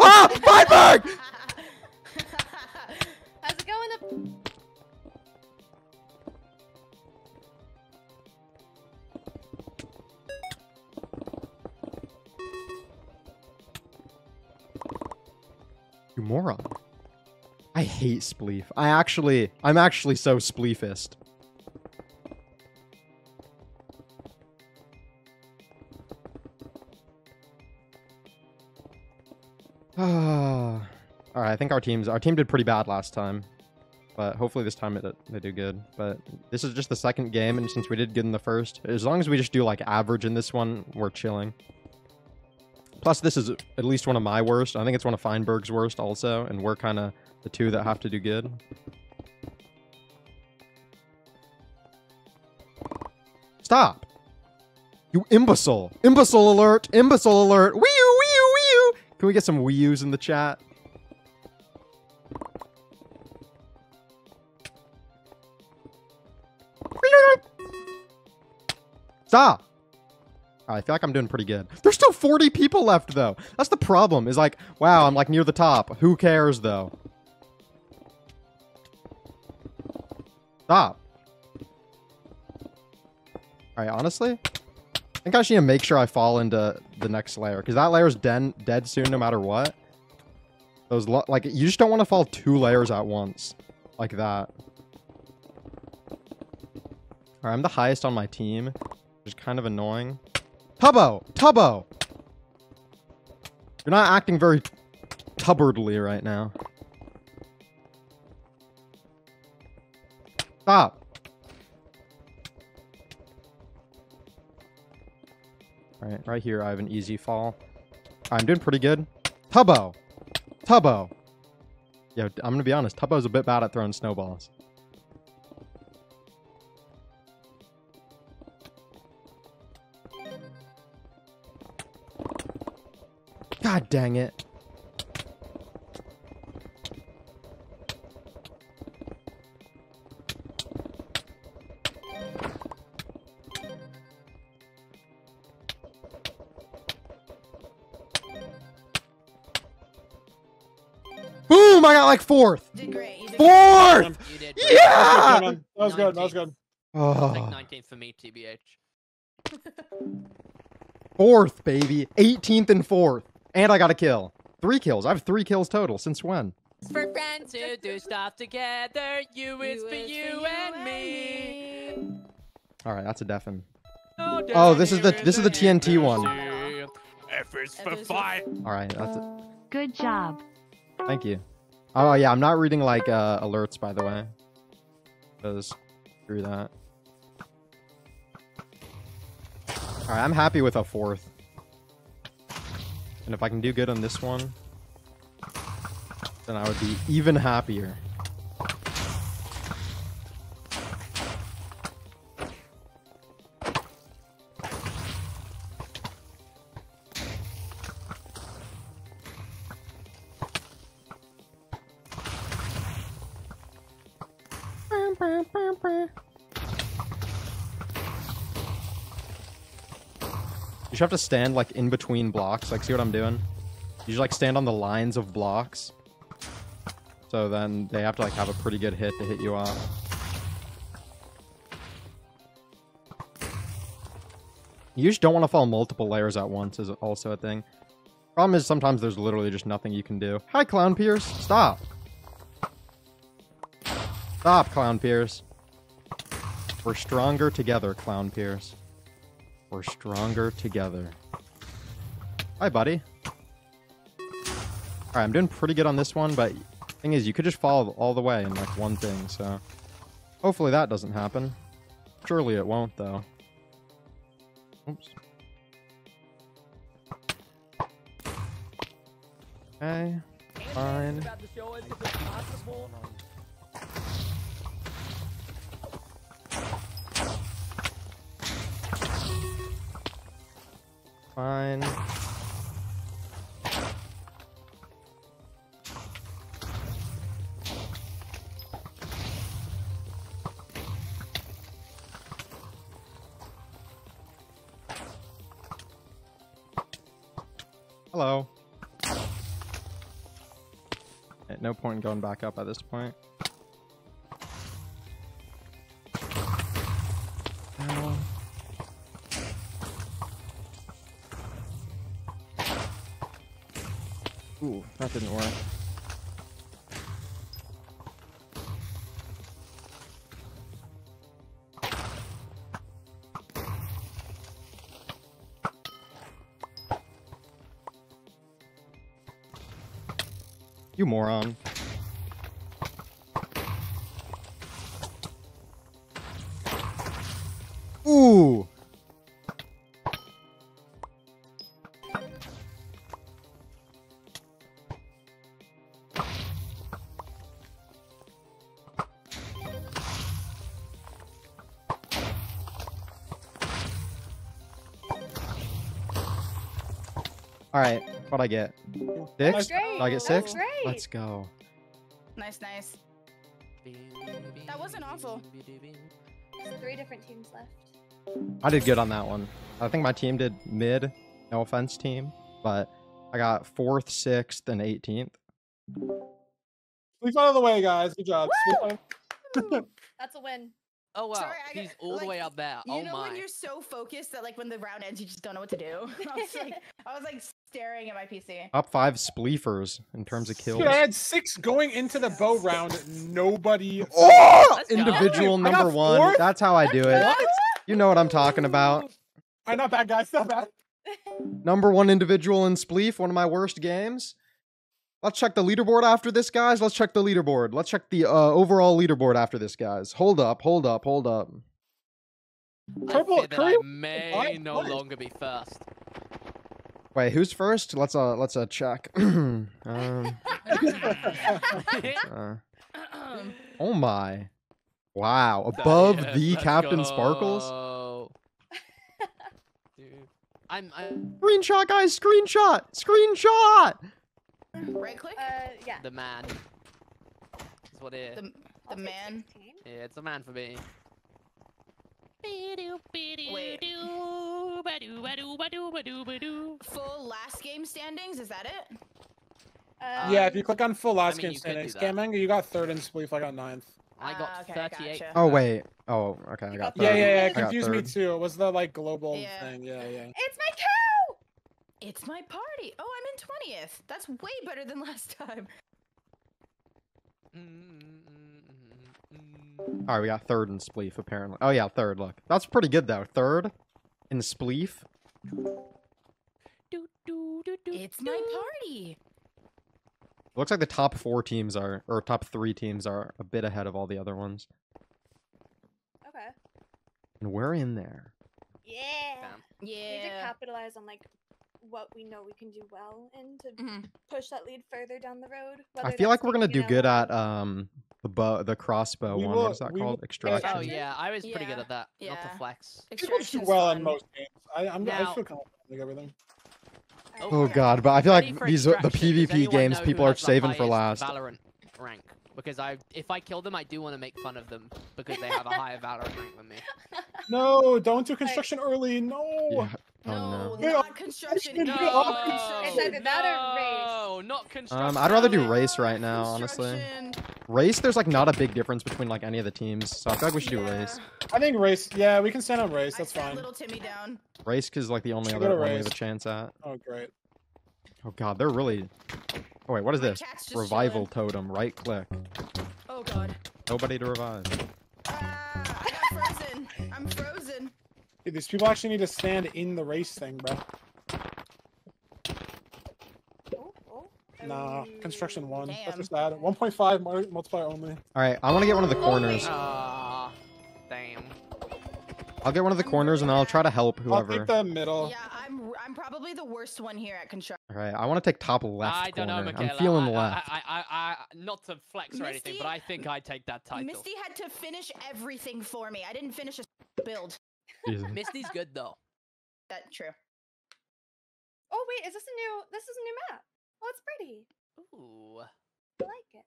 Ah, Feinberg! Moron. I hate Spleef. I'm actually so Spleefist. Alright, I think our team did pretty bad last time. But hopefully this time they do good. But this is just the second game, and since we did good in the first, as long as we just do like average in this one, we're chilling. Plus, this is at least one of my worst. I think it's one of Feinberg's worst also, and we're kind of the 2 that have to do good. Stop! You imbecile! Imbecile alert! Imbecile alert! Wee-oo! Wee-oo! Wee-oo! Can we get some wee-oos in the chat? Stop! I feel like I'm doing pretty good. There's still 40 people left, though. That's the problem, is like, wow, I'm like near the top. Who cares, though? Stop. All right, honestly, I think I just need to make sure I fall into the next layer, because that layer's dead soon no matter what. Those like, you just don't want to fall 2 layers at once like that. All right, I'm the highest on my team, which is kind of annoying. Tubbo! Tubbo! You're not acting very tubbardly right now. Stop. All right, right here I have an easy fall. I'm doing pretty good. Tubbo. Tubbo. Yeah, I'm gonna be honest, Tubbo's a bit bad at throwing snowballs. God dang it. Boom! I got like fourth. Fourth! Yeah! That was good. That was good. Oh. Like 19th for me, TBH. Fourth, baby. 18th and fourth. And I got a kill. 3 kills. I have 3 kills total. Since when? For friends who do stuff together, you is for you and me. All right, that's a deafen. Oh, this is the TNT one. F is for fight. All right, that's it. Good job. Thank you. Oh yeah, I'm not reading like alerts, by the way. Because screw that. All right, I'm happy with a fourth. And if I can do good on this one, then I would be even happier. You have to stand like in between blocks, like see what I'm doing? You just like stand on the lines of blocks. So then they have to like have a pretty good hit to hit you off. You just don't want to fall multiple layers at once is also a thing. Problem is sometimes there's literally just nothing you can do. Hi Clown Pierce, stop. Stop Clown Pierce. We're stronger together, Clown Pierce. We're stronger together. Hi, buddy. Alright, I'm doing pretty good on this one, but thing is, you could just fall all the way in, like, one thing, so... Hopefully that doesn't happen. Surely it won't, though. Oops. Okay. Fine. Fine. Hello. At no point in going back up at this point. Ooh, that didn't work. You moron. Ooh! All right, what'd I get? 6? Did I get 6? Let's go. Nice, nice. That wasn't awful. There's 3 different teams left. I did good on that one. I think my team did mid, no offense team, but I got 4th, 6th, and 18th. We got out of the way, guys. Good job. That's a win. Oh wow, sorry, he's got, all like, the way up there. You know when you're so focused that like when the round ends you just don't know what to do? I was like staring at my PC. Top 5 spleefers in terms of kills. Dude, I had 6 going into the bow round. Nobody. Oh! Individual number 1. That's how I do it. What? You know what I'm talking about. I'm not bad, guys. Not bad. Number 1 individual in spleef. One of my worst games. Let's check the leaderboard after this, guys. Let's check the leaderboard. Let's check the overall leaderboard after this, guys. Hold up, hold up, hold up. I may no longer be first. Wait, who's first? Let's check. Oh my! Wow, above the Captain Sparkles. Dude, I'm screenshot, guys. Screenshot. Screenshot. Right click. Yeah. The man. That's what it is. The man. 16? Yeah, it's a man for me. Wait. Full last game standings, is that it? Yeah, if you click on full last game standings, Camman, you got third and Spleef, I got 9th. I got 38. Gotcha. Oh wait. Oh, okay, I got third. Yeah, it confused me too. It was the like global thing. Yeah. It's my cow! It's my party! Oh, I'm in 20th. That's way better than last time. All right, we got third in Spleef, apparently. Oh, yeah, third, look. That's pretty good, though. Third in Spleef. It's my party. It looks like the top four teams are, or top three teams are a bit ahead of all the other ones. Okay. And we're in there. Yeah. Yeah. We need to capitalize on, like, what we know we can do well and to push that lead further down the road. I feel like we're going to do good at the crossbow one. What is that called? Extraction. Oh, yeah. I was pretty good at that. Yeah. Not to flex. Extraction well in most games. I feel confident with everything. Oh, God. But I feel like these are the PvP games people are saving for last. Valorant rank. Because if I kill them, I do want to make fun of them because they have a higher Valorant rank than me. No, don't do construction early. No. Yeah. Oh, no, not construction. No, it's either that or race. Not construction. I'd rather do race right now, honestly. Race, there's like not a big difference between like any of the teams, so I feel like we should do race. I think race. Yeah, we can stand on race. That's fine. Little Timmy down. Race is like the only other one we have a chance at. Oh great. Oh god, they're really. Oh wait, what is this? Revival totem. Right click. Oh god. Nobody to revive. Ah, I got frozen. I'm frozen. Dude, these people actually need to stand in the race thing, bro. Nah, construction 1. Damn. That's just that. 1.5 multiplier only. Alright, I want to get one of the corners. Damn. I'll get one of the corners and I'll try to help whoever. I'll take the middle. Yeah, I'm probably the worst one here at construction. Alright, I want to take top left corner. I don't know, Michaela. I'm feeling left. I not to flex or anything, but I think I'd take that title. Misty had to finish everything for me. I didn't finish a build. Misty's good though. That's true. Oh wait, is this a new? This is a new map. Oh, it's pretty. Ooh, I like it.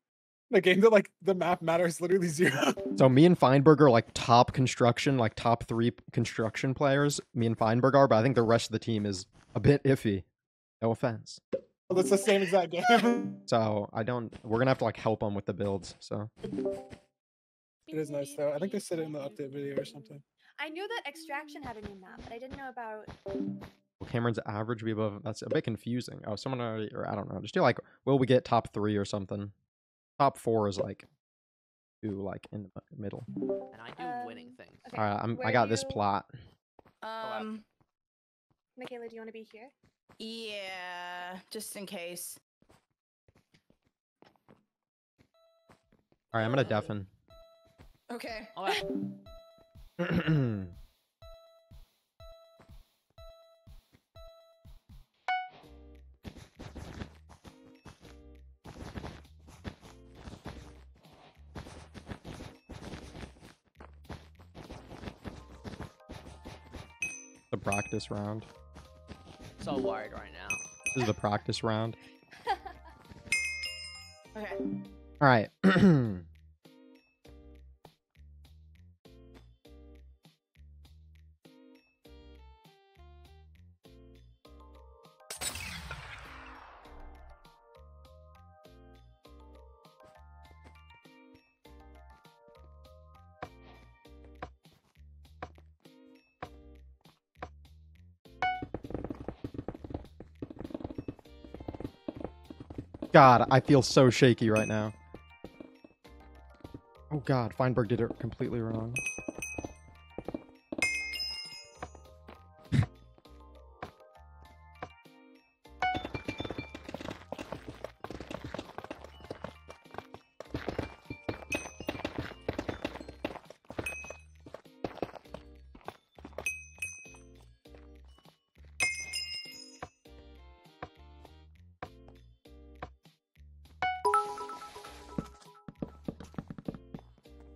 The game that like the map matters literally zero. So me and Feinberg are like top construction, like top 3 construction players. Me and Feinberg are, but I think the rest of the team is a bit iffy. No offense. Well, that's the same exact game. So I don't. We're gonna have to like help them with the builds. So. It is nice though. I think they said it in the update video or something. I knew that Extraction had a new map, but I didn't know about... Will Cameron's average be above... That's a bit confusing. Oh, someone already... Or I don't know. Just do like, will we get top 3 or something? Top 4 is like... Do like in the middle. And I do winning things. Okay. Alright, I got this plot. Michaela, do you want to be here? Yeah, just in case. Alright, I'm gonna deafen. Okay. Alright. The practice round. So worried right now. This is the practice round. Okay. All right. God, I feel so shaky right now. Oh God, Feinberg did it completely wrong.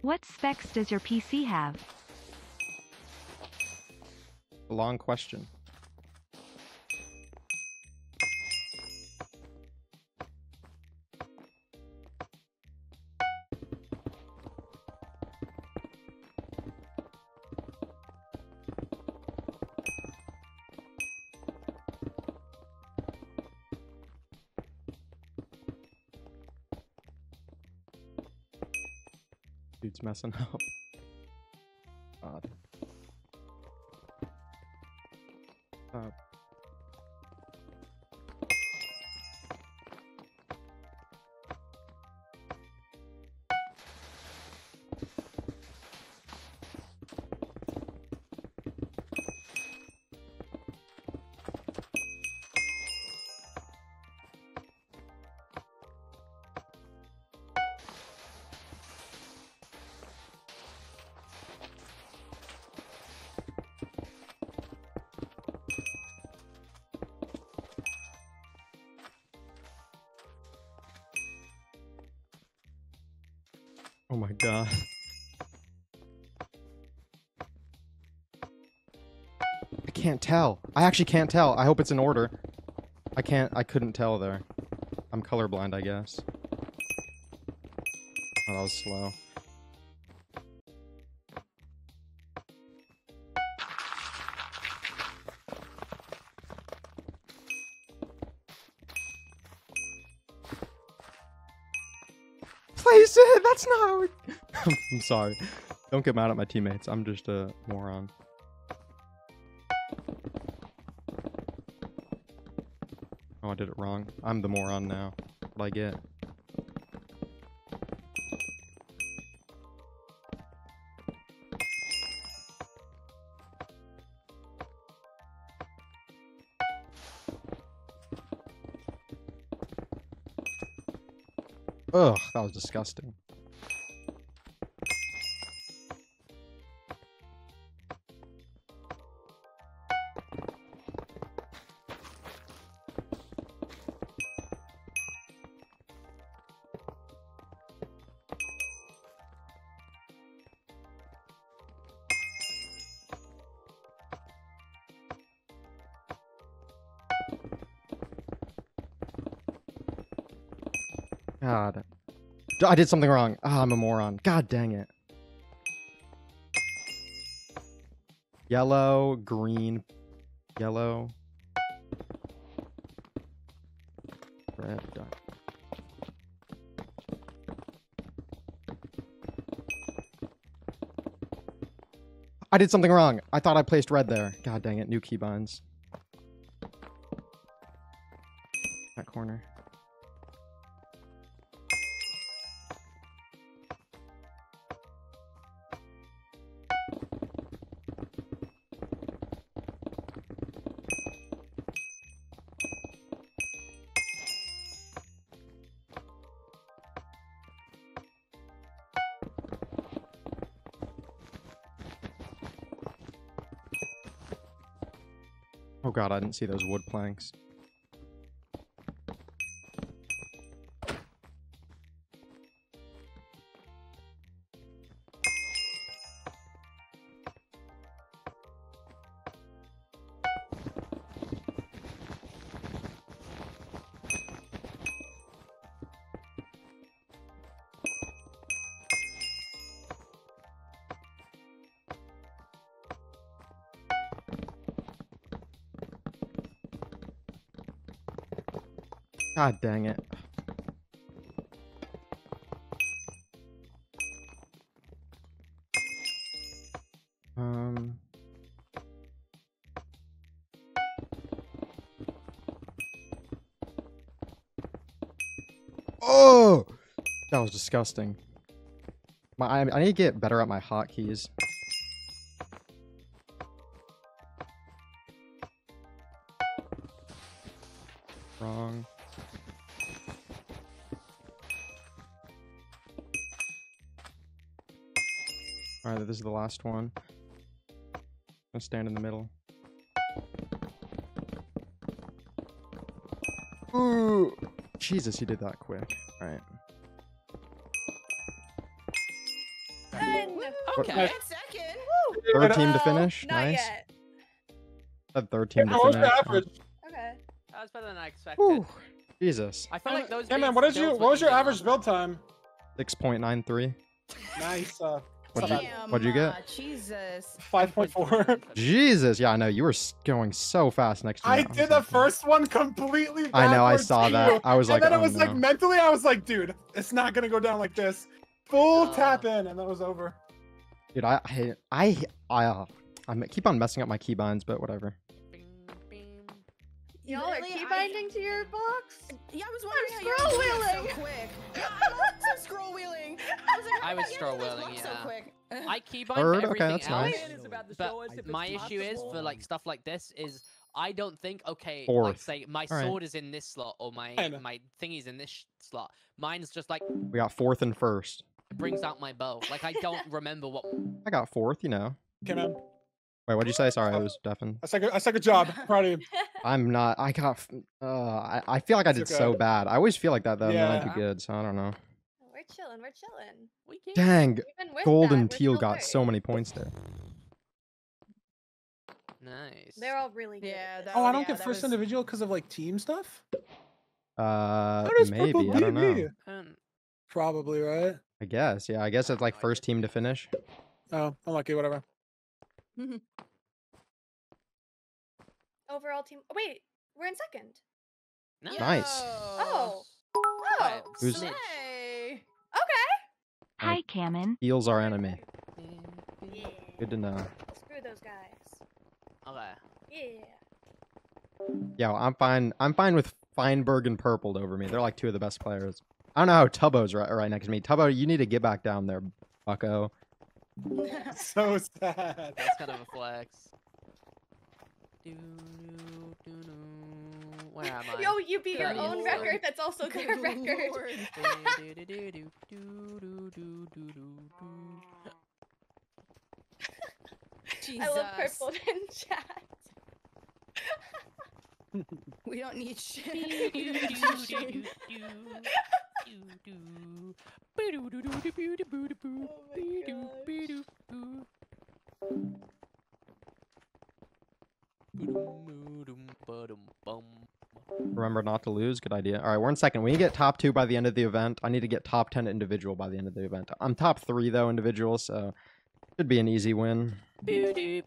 What specs does your PC have? Long question. Dude's messing up. God. Oh my god. I can't tell. I actually can't tell. I hope it's in order. I couldn't tell there. I'm colorblind, I guess. Oh, that was slow. That's not how it... I'm sorry. Don't get mad at my teammates. I'm just a moron. Oh, I did it wrong. I'm the moron now. What'd I get? Ugh, that was disgusting. God. I did something wrong. Ah, I'm a moron. God dang it. Yellow, green, yellow. Red, done. I did something wrong. I thought I placed red there. God dang it. New keybinds. That corner. Oh god, I didn't see those wood planks. God dang it. Oh! That was disgusting. I need to get better at my hotkeys. Wrong. Alright, this is the last one. I'm gonna stand in the middle. Ooh! Jesus, you did that quick. Alright. second. Okay. Second. Third team to finish. Not nice. Yet. That third team to finish. Average. Okay. That was better than I expected. Whew. Jesus. I feel like those. Hey man, what was your average build time? 6.93. Nice. What'd you get? Jesus. 5.4. Jesus. Yeah, I know. You were going so fast next to me. I did the first one completely backwards. I know. I saw that. I was like, and then it was like, mentally, I was like, dude, it's not going to go down like this. Full tap in. And that was over. Dude, I keep on messing up my keybinds, but whatever. Y'all are keybinding to your box? Yeah, I was wondering how you're so quick. I'm scroll wheeling. I was scroll wheeling, yeah. So quick. I keybind everything that's else. Nice. But my issue is for like stuff like this is I don't think like say my sword is in this slot or my thingy's in this slot. Mine's just like we got fourth and first. It brings out my bow. Like I don't remember what I got fourth, you know. Come on. Wait, what'd you say? Sorry, I was deafened. I suck a job. Proud of you. I'm not. I got. I feel like I did so bad. I always feel like that though. Yeah. I do good, so I don't know. We're chilling. We're chilling. We can't. Dang, Gold and Teal got so many points there. Nice. They're all really good. Yeah. Oh, I don't get first individual because of like team stuff. Maybe I don't know. Probably right. I guess. Yeah. I guess it's like first team to finish. Oh, unlucky. Whatever. Overall team. Oh, wait, we're in second. Nice. Oh. Oh. Who's okay. Hi, Camman. Heals our enemy. Yeah. Good to know. Screw those guys. Okay. Yeah. Yeah, well, I'm fine. I'm fine with Feinberg and Purpled over me. They're like two of the best players. I don't know how Tubbo's right next to me. Tubbo, you need to get back down there, bucko. So sad. That's kind of a flex. Where am I? Yo, you beat your own record. That's also their record. I love Purple in chat. We don't need shit. Remember not to lose. Good idea. All right, we're in second. We need to get top 2 by the end of the event. I need to get top 10 individual by the end of the event. I'm top 3 though individual, so should be an easy win. Is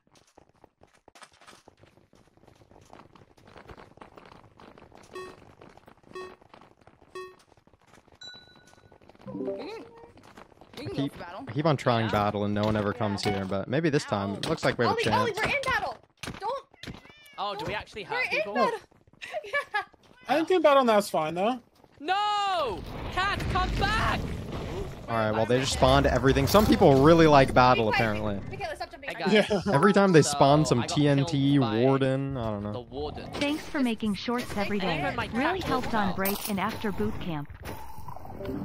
I keep on trying battle and no one ever comes here, but maybe this time it looks like we have a chance. Ollie, we're in battle! Don't... Oh, do we actually have people? We're in battle! Yeah. I didn't think battle now is fine, though. No! Cat, come back! Alright, well, they just spawned everything. Some people really like battle, apparently. Michaela, stop jumping. Every time they spawn some TNT, Warden, I don't know. Thanks for making shorts every day. Really helped on break and after boot camp.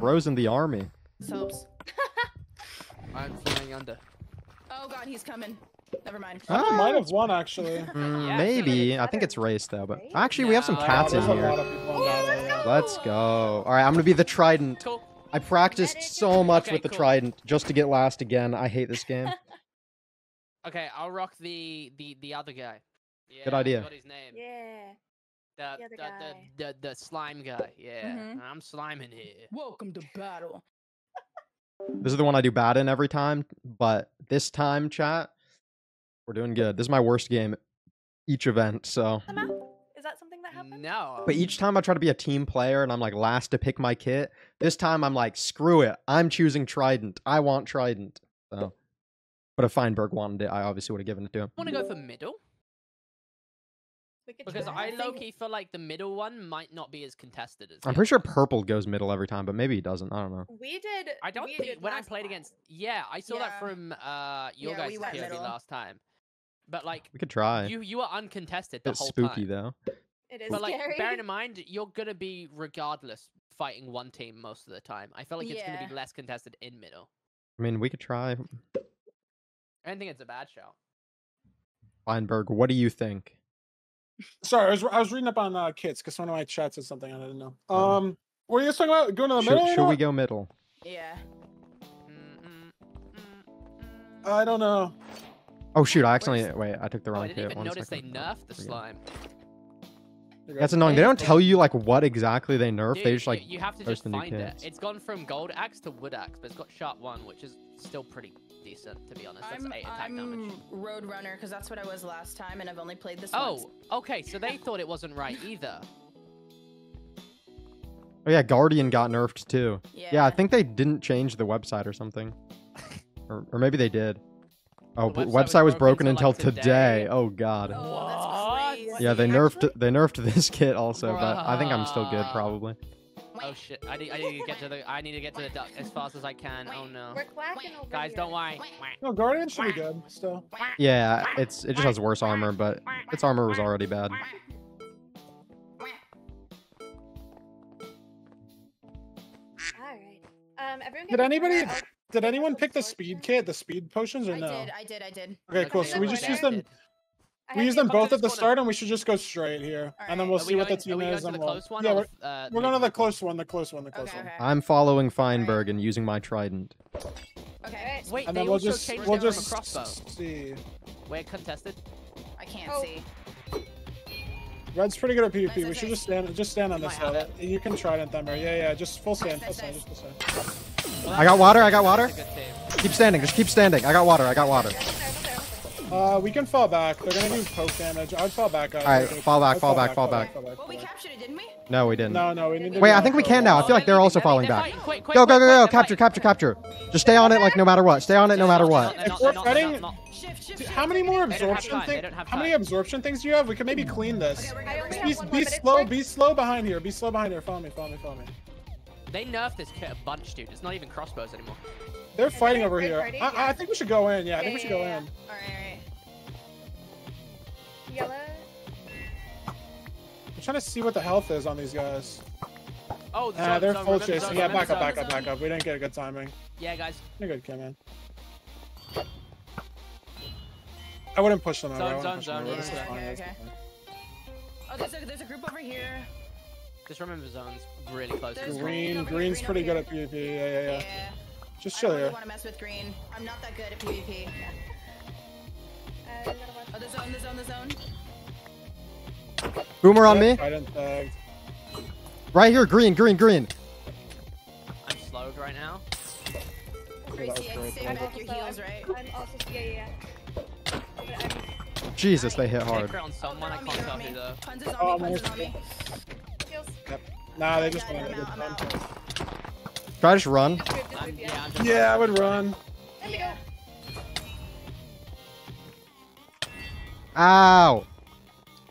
Bros in the army. Soaps. I'm flying under. Oh god, he's coming. Never mind. I might have won actually. Maybe. I think it's race though, but actually we have some cats in here. Let's go. All right, I'm gonna be the trident. Cool. I practiced so much with the trident just to get last again. I hate this game. Okay, I'll rock the other guy. Yeah, good idea. I forgot his name. Yeah. The slime guy. Yeah. I'm sliming here. Welcome to battle. This is the one I do bad in every time, but this time, chat, we're doing good. This is my worst game each event, so... Is that something that happened? No. But each time I try to be a team player and I'm like last to pick my kit, this time I'm like, screw it. I'm choosing Trident. I want Trident. So, but if Feinberg wanted it, I obviously would have given it to him. Want to go for middle? Because I low-key feel like the middle one might not be as contested as. I'm pretty sure Purple goes middle every time, but maybe he doesn't. I don't know. We did. I don't think when I played against. Yeah, I saw that from your guys' POV last time. But like, we could try. You are uncontested the whole time. It's spooky though. It is. But like, bearing in mind, you're gonna be regardless fighting one team most of the time. I feel like it's gonna be less contested in middle. I mean, we could try. I don't think it's a bad shout. Feinberg, what do you think? Sorry, I was reading up on kids because one of my chats said something I didn't know. Were you just talking about going to the middle? Should we go middle? Yeah. I don't know. Oh shoot! I accidentally I took the wrong hit. I didn't even notice they nerfed the slime. That's annoying. They don't tell you like what exactly they nerfed. They just like you have to just find it. It's gone from gold axe to wood axe, but it's got sharp one, which is still pretty decent to be honest. That's 8 attack damage. Road runner because that's what I was last time, and I've only played this. Oh, okay. So they thought it wasn't right either. Oh yeah, Guardian got nerfed too. Yeah. Yeah, I think they didn't change the website or something, or maybe they did. Oh, the website was broken until like today. Oh god. Oh, that's yeah, they nerfed this kit also, but I think I'm still good probably. Oh shit! I need to get to the duck as fast as I can. Oh no! We're clacking over guys, here. Don't worry. No, Guardian should be good still. Yeah, it just has worse armor, but its armor was already bad. All right. Everyone. Did anyone pick the speed kit, the speed potions, or no? I did. Okay, cool. So we just use them. We use them both at the start, and we should just go straight here, and then we'll see what the team is. Yeah, we're going to the close one. I'm following Feinberg and using my trident. Okay. Wait, and then we'll just see. We're contested. I can't see. Red's pretty good at PvP. We should just stand on this side. You can trident them, or yeah, just full stand. I got water. Keep standing. Just keep standing. I got water. We can fall back. They're gonna do poke damage. I'd fall back. Alright, fall back. Well, we captured it, didn't we? No, we didn't. No, we didn't. Wait, I think we can now. I feel like they're also falling back. Go! Capture! Just stay on it, like no matter what. Stay on it, no matter what. If we're fighting, how many more absorption things? How many absorption things do you have? We can maybe clean this. Be slow behind here. Follow me. They nerfed this kit a bunch, dude. It's not even crossbows anymore. They're fighting over here. I think we should go in. Yeah, I think we should go in. Alright. Yellow. I'm trying to see what the health is on these guys. Oh, they're full chasing. Yeah, back up. We didn't get a good timing. Yeah, guys. You're good, Camman. I wouldn't push them over. Okay. Oh, there's a group over here. Just remember zone's really close. Green's pretty good at PvP. Yeah. Just chill here. I don't want to mess with Green. I'm not that good at PvP. Oh, the zone. Boomer on me. Right here, green. I'm slowed right now. Gracie, I stay back your heels, right? I'm also Jesus, they hit hard. Nah, they just went Try to just run. Yeah, I would run. Ow!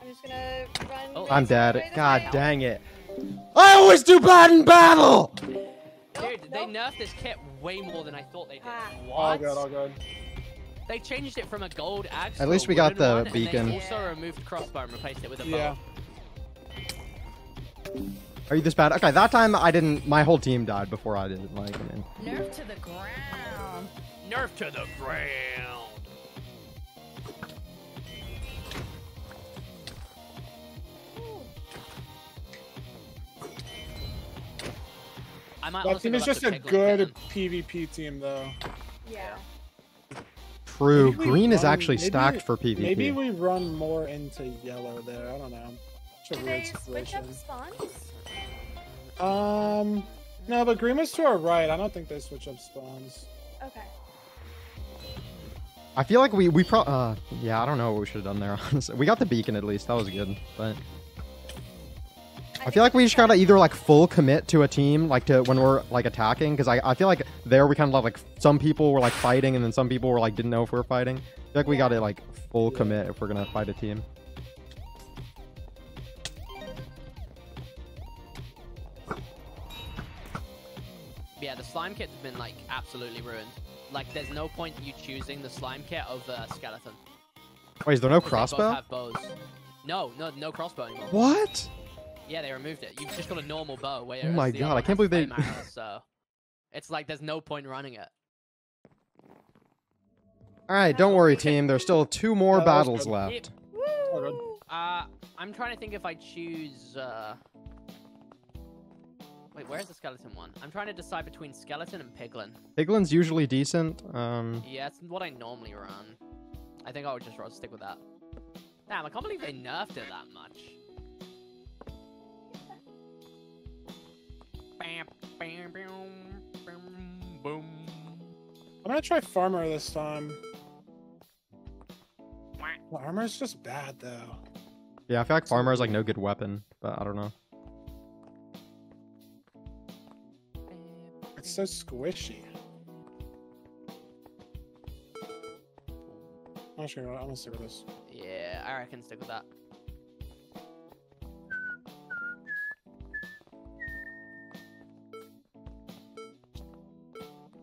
I'm just gonna run. Oh, I'm dead. God dang it. I always do bad in battle! Dude, they nerfed this kit way more than I thought they did. What? All good. They changed it from a gold axe. At least we got the beacon. They also removed crossbow and replaced it with a bow. Yeah. Are you this bad? Okay, that time I didn't. My whole team died before I did. Like, man. Nerf to the ground. Nerf to the ground. That team is just a good PvP team, though. Yeah. True. Green is actually stacked for PvP. Maybe we run more into yellow there. I don't know. Do they switch up spawns? No, but Green was to our right. I don't think they switch up spawns. Okay. I feel like we probably, yeah, I don't know what we should have done there, honestly. We got the beacon at least. That was good, but I feel like we just gotta either like full commit to a team, like to when we're like attacking, because I feel like there we kind of like some people were like fighting and then some people were like didn't know if we were fighting. I feel like we gotta like full commit if we're gonna fight a team. yeah, the slime kit's been, like, absolutely ruined. Like, there's no point you choosing the slime kit over skeleton. Wait, is there no crossbow? Have bows. No crossbow anymore. What? Yeah, they removed it. You've just got a normal bow. Oh my god, I can't believe they... So it's like there's no point running it. Alright, don't worry, team. There's still two more battles left. Woo! I'm trying to think if I choose... Wait, where's the skeleton one? I'm trying to decide between skeleton and piglin. Piglin's usually decent. Yeah, it's what I normally run. I think I would just stick with that. Damn, I can't believe they nerfed it that much. I'm gonna try farmer this time. Well, armor's just bad though. Yeah, I feel like farmer is like no good weapon, but I don't know. It's so squishy. I'm sure. I'm gonna stick with this. Yeah, I reckon stick with that.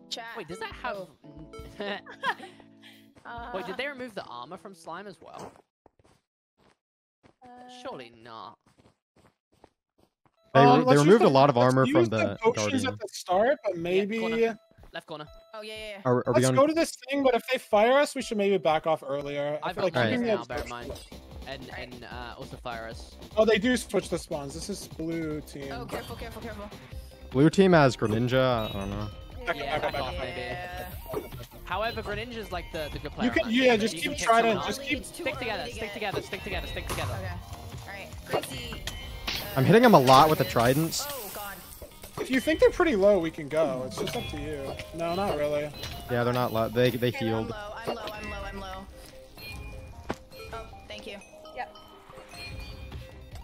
Chat. Wait, does that have? Wait, did they remove the armor from slime as well? Surely not. They removed a lot of armor from the potions at the start, but maybe... Yeah, corner. Left corner. Oh, yeah. Are let's go to this thing, but if they fire us, we should maybe back off earlier. I feel like keeping now, bear in mind. And also fire us. Oh, they do switch the spawns. This is blue team. Oh, careful, careful, careful. Blue team has Greninja. I don't know. Yeah, back off, maybe. However, Greninja's like the good player. You can, yeah, just keep trying to... Just keep... Stick together. Okay. All right. Crazy. I'm hitting them a lot with the tridents. Oh, God. If you think they're pretty low, we can go. It's just up to you. No, not really. Yeah, they're not low. They healed. I'm low. Oh, thank you. Yep.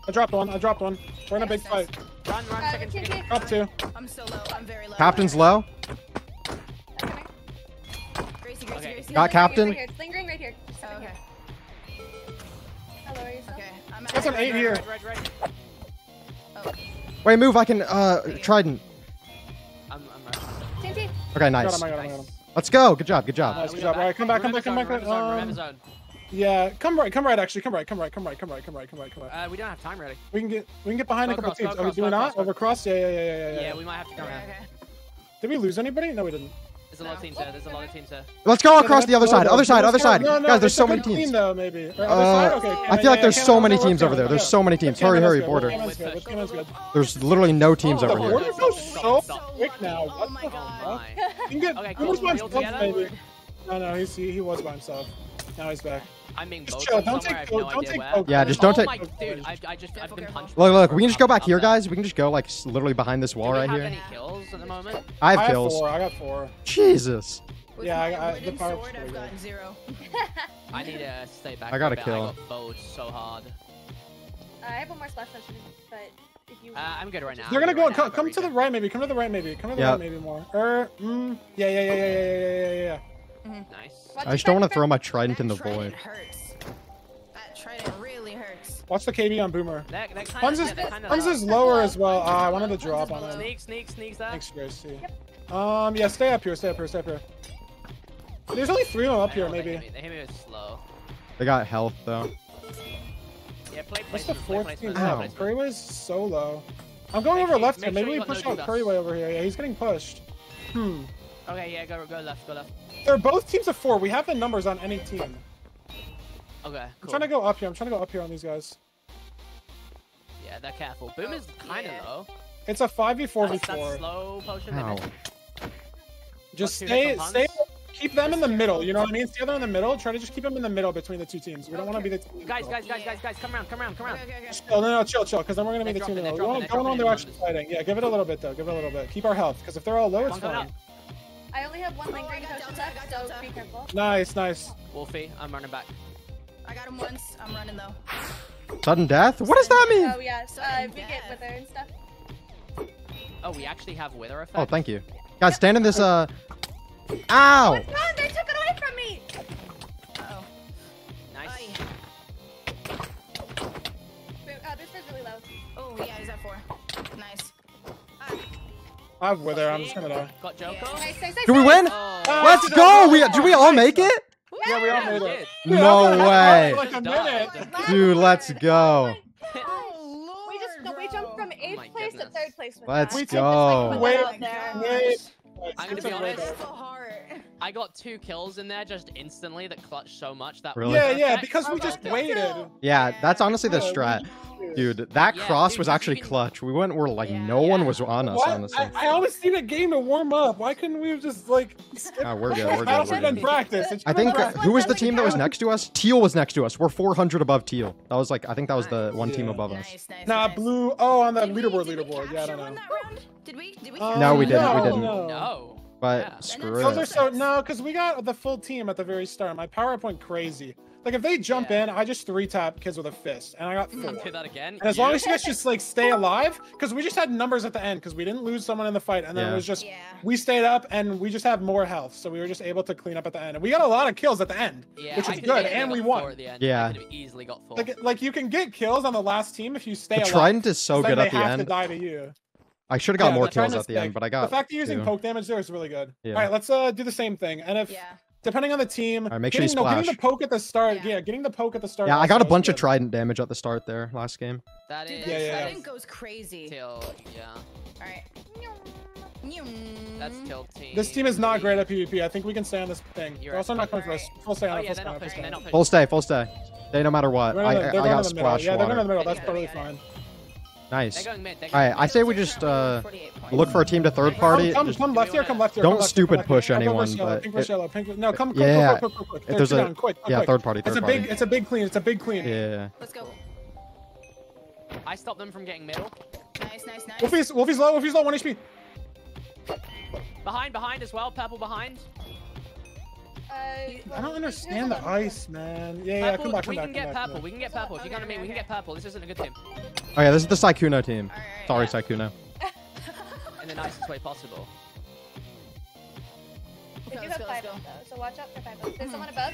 I dropped one. We're in a big fight. Run, chicken. Drop two. I'm so low. I'm very low. Captain's low. Gracie. Got captain. It's lingering right here. Oh, okay. Hello, yourself. Okay. That's an 8 here. Red. Oh. Wait, move! I can trident. I'm right. Okay, nice. I got him. Let's go! Good job. Nice, good job. All right, come back. Yeah, come right. Actually, come right. We don't have time ready. We can get behind a couple teams. Oh, do we not? Overcross? Yeah. Yeah, we might have to come around. Okay. Did we lose anybody? No, we didn't. There's a lot of teams there. Let's go across the other side. Other side. Guys, there's so many teams. I feel like there's so many teams over there. There's so many teams. Hurry, border. There's literally no teams over here. Border goes so quick now. Oh my god. No, he was by himself. Now he's back. I mean, don't take. Yeah, just don't take. Dude, I've been punched. Look, we can just go back here, guys. We can just go like literally behind this wall right here. Any kills at the moment? I have kills. I got four. Jesus. Yeah, the power sword, I've gotten 0. I need to stay back. I got a kill. I got bowed so hard. I have one more slash session, but if you. I'm good right now. They're gonna go. Come to the right, maybe. Come to the right, maybe more. Yeah. Mm-hmm. Nice. I just don't want to throw my trident in the void. That trident really hurts. Watch the KB on Boomer. Puns is lower as well. I wanted to drop on him. Sneak. Thanks, Gracie. Yep. Yeah, stay up here. There's only 3 of them up here, maybe. They hit me with slow. They got health though. Yeah, what's the 4th team? Curryway's so low. I'm going over left here. Maybe we push out Curryway over here. Yeah, he's getting pushed. Okay, yeah, go left. They're both teams of 4. We have the numbers on any team. Okay, cool. I'm trying to go up here on these guys. Yeah, they're careful. Boom is kind of low. It's a 5v4v4. That's slow potion. Just stay. Keep them in the middle. You know what I mean? Stay them in the middle. Try to just keep them in the middle between the 2 teams. We don't want to be the team. Guys, come around. Okay. Chill, because then we're going to be the team in the middle. They're actually fighting. Yeah, give it a little bit. Keep our health, because if they're all low, it's fine. I only have 1 lingering potion left, so be careful. Nice. Wolfie, I'm running back. I got him once. I'm running though. Sudden death? What does that mean? Oh yeah, we get wither and stuff. Oh, we actually have wither effect. Oh, thank you. Guys, stand in this. Ow! What's wrong? They took it away from me. Uh-oh. Nice. This is really low. Oh yeah, he's at 4. Nice. I have Wither, I'm just gonna die. Got Joker. Do we win? Let's go! Do we all make it? Yeah, we all made it. No way. Dude, let's go. We jumped from 8th place to 3rd place with that. Let's go. I'm gonna be honest. I got 2 kills in there just instantly that clutched so much that really? Yeah, because we just waited. Yeah, that's honestly the strat. Dude, that cross was actually clutch. We went where like no one was on us, honestly. I always need a game to warm up. Why couldn't we have just like we're good, we're good. I think who was the team that was next to us? Teal was next to us. We're 400 above Teal. That was like I think that was the one team above us. Nah, Blue on the leaderboard. Yeah, I don't know. Did we? No, we didn't. We didn't. No. But screw it. No, because we got the full team at the very start. My PowerPoint crazy. Like if they jump in, I just 3-tap kids with a fist, and I got 4. Do that again. And as long as you guys just like stay alive, because we just had numbers at the end, because we didn't lose someone in the fight, and then it was just we stayed up and we just have more health, so we were just able to clean up at the end, and we got a lot of kills at the end, which is good, and we won. Yeah, easily got 4. Like you can get kills on the last team if you stay alive. Trident is so good at the end. They have to die to you. I should have got more kills at the end, but I got. The fact that you're using poke damage there is really good. Yeah. All right, let's do the same thing, and if depending on the team, all right, make sure you splash. Getting the poke at the start, getting the poke at the start. Yeah, I got a bunch of trident damage at the start there last game. That is, trident goes crazy. Till, all right. That's Till team. This team is not great at PvP. I think we can stay on this thing. They're also not coming for us. Full stay on it. Full stay, full stay. Stay no matter what. I got splashed. Yeah, they're going in the middle. That's totally fine. Nice. All right, I say we just look for a team to third party. Come left here, come left here. Don't stupid push anyone. No, come quick. There's a third party. It's a big clean. It's a big clean. Yeah. Let's go. I stopped them from getting middle. Nice, nice, nice. Wolfie's low. Wolfie's low. 1 HP. Behind as well. Purple behind. I don't understand the ice, man. Yeah, come back, come back. We can get purple. We can get purple. If you got me, we can get purple. This isn't a good team. Oh yeah, this is the Sykuno team. Sorry, Sykuno. In the nicest way possible. They do have 5 though, so watch out for 5. There's someone above.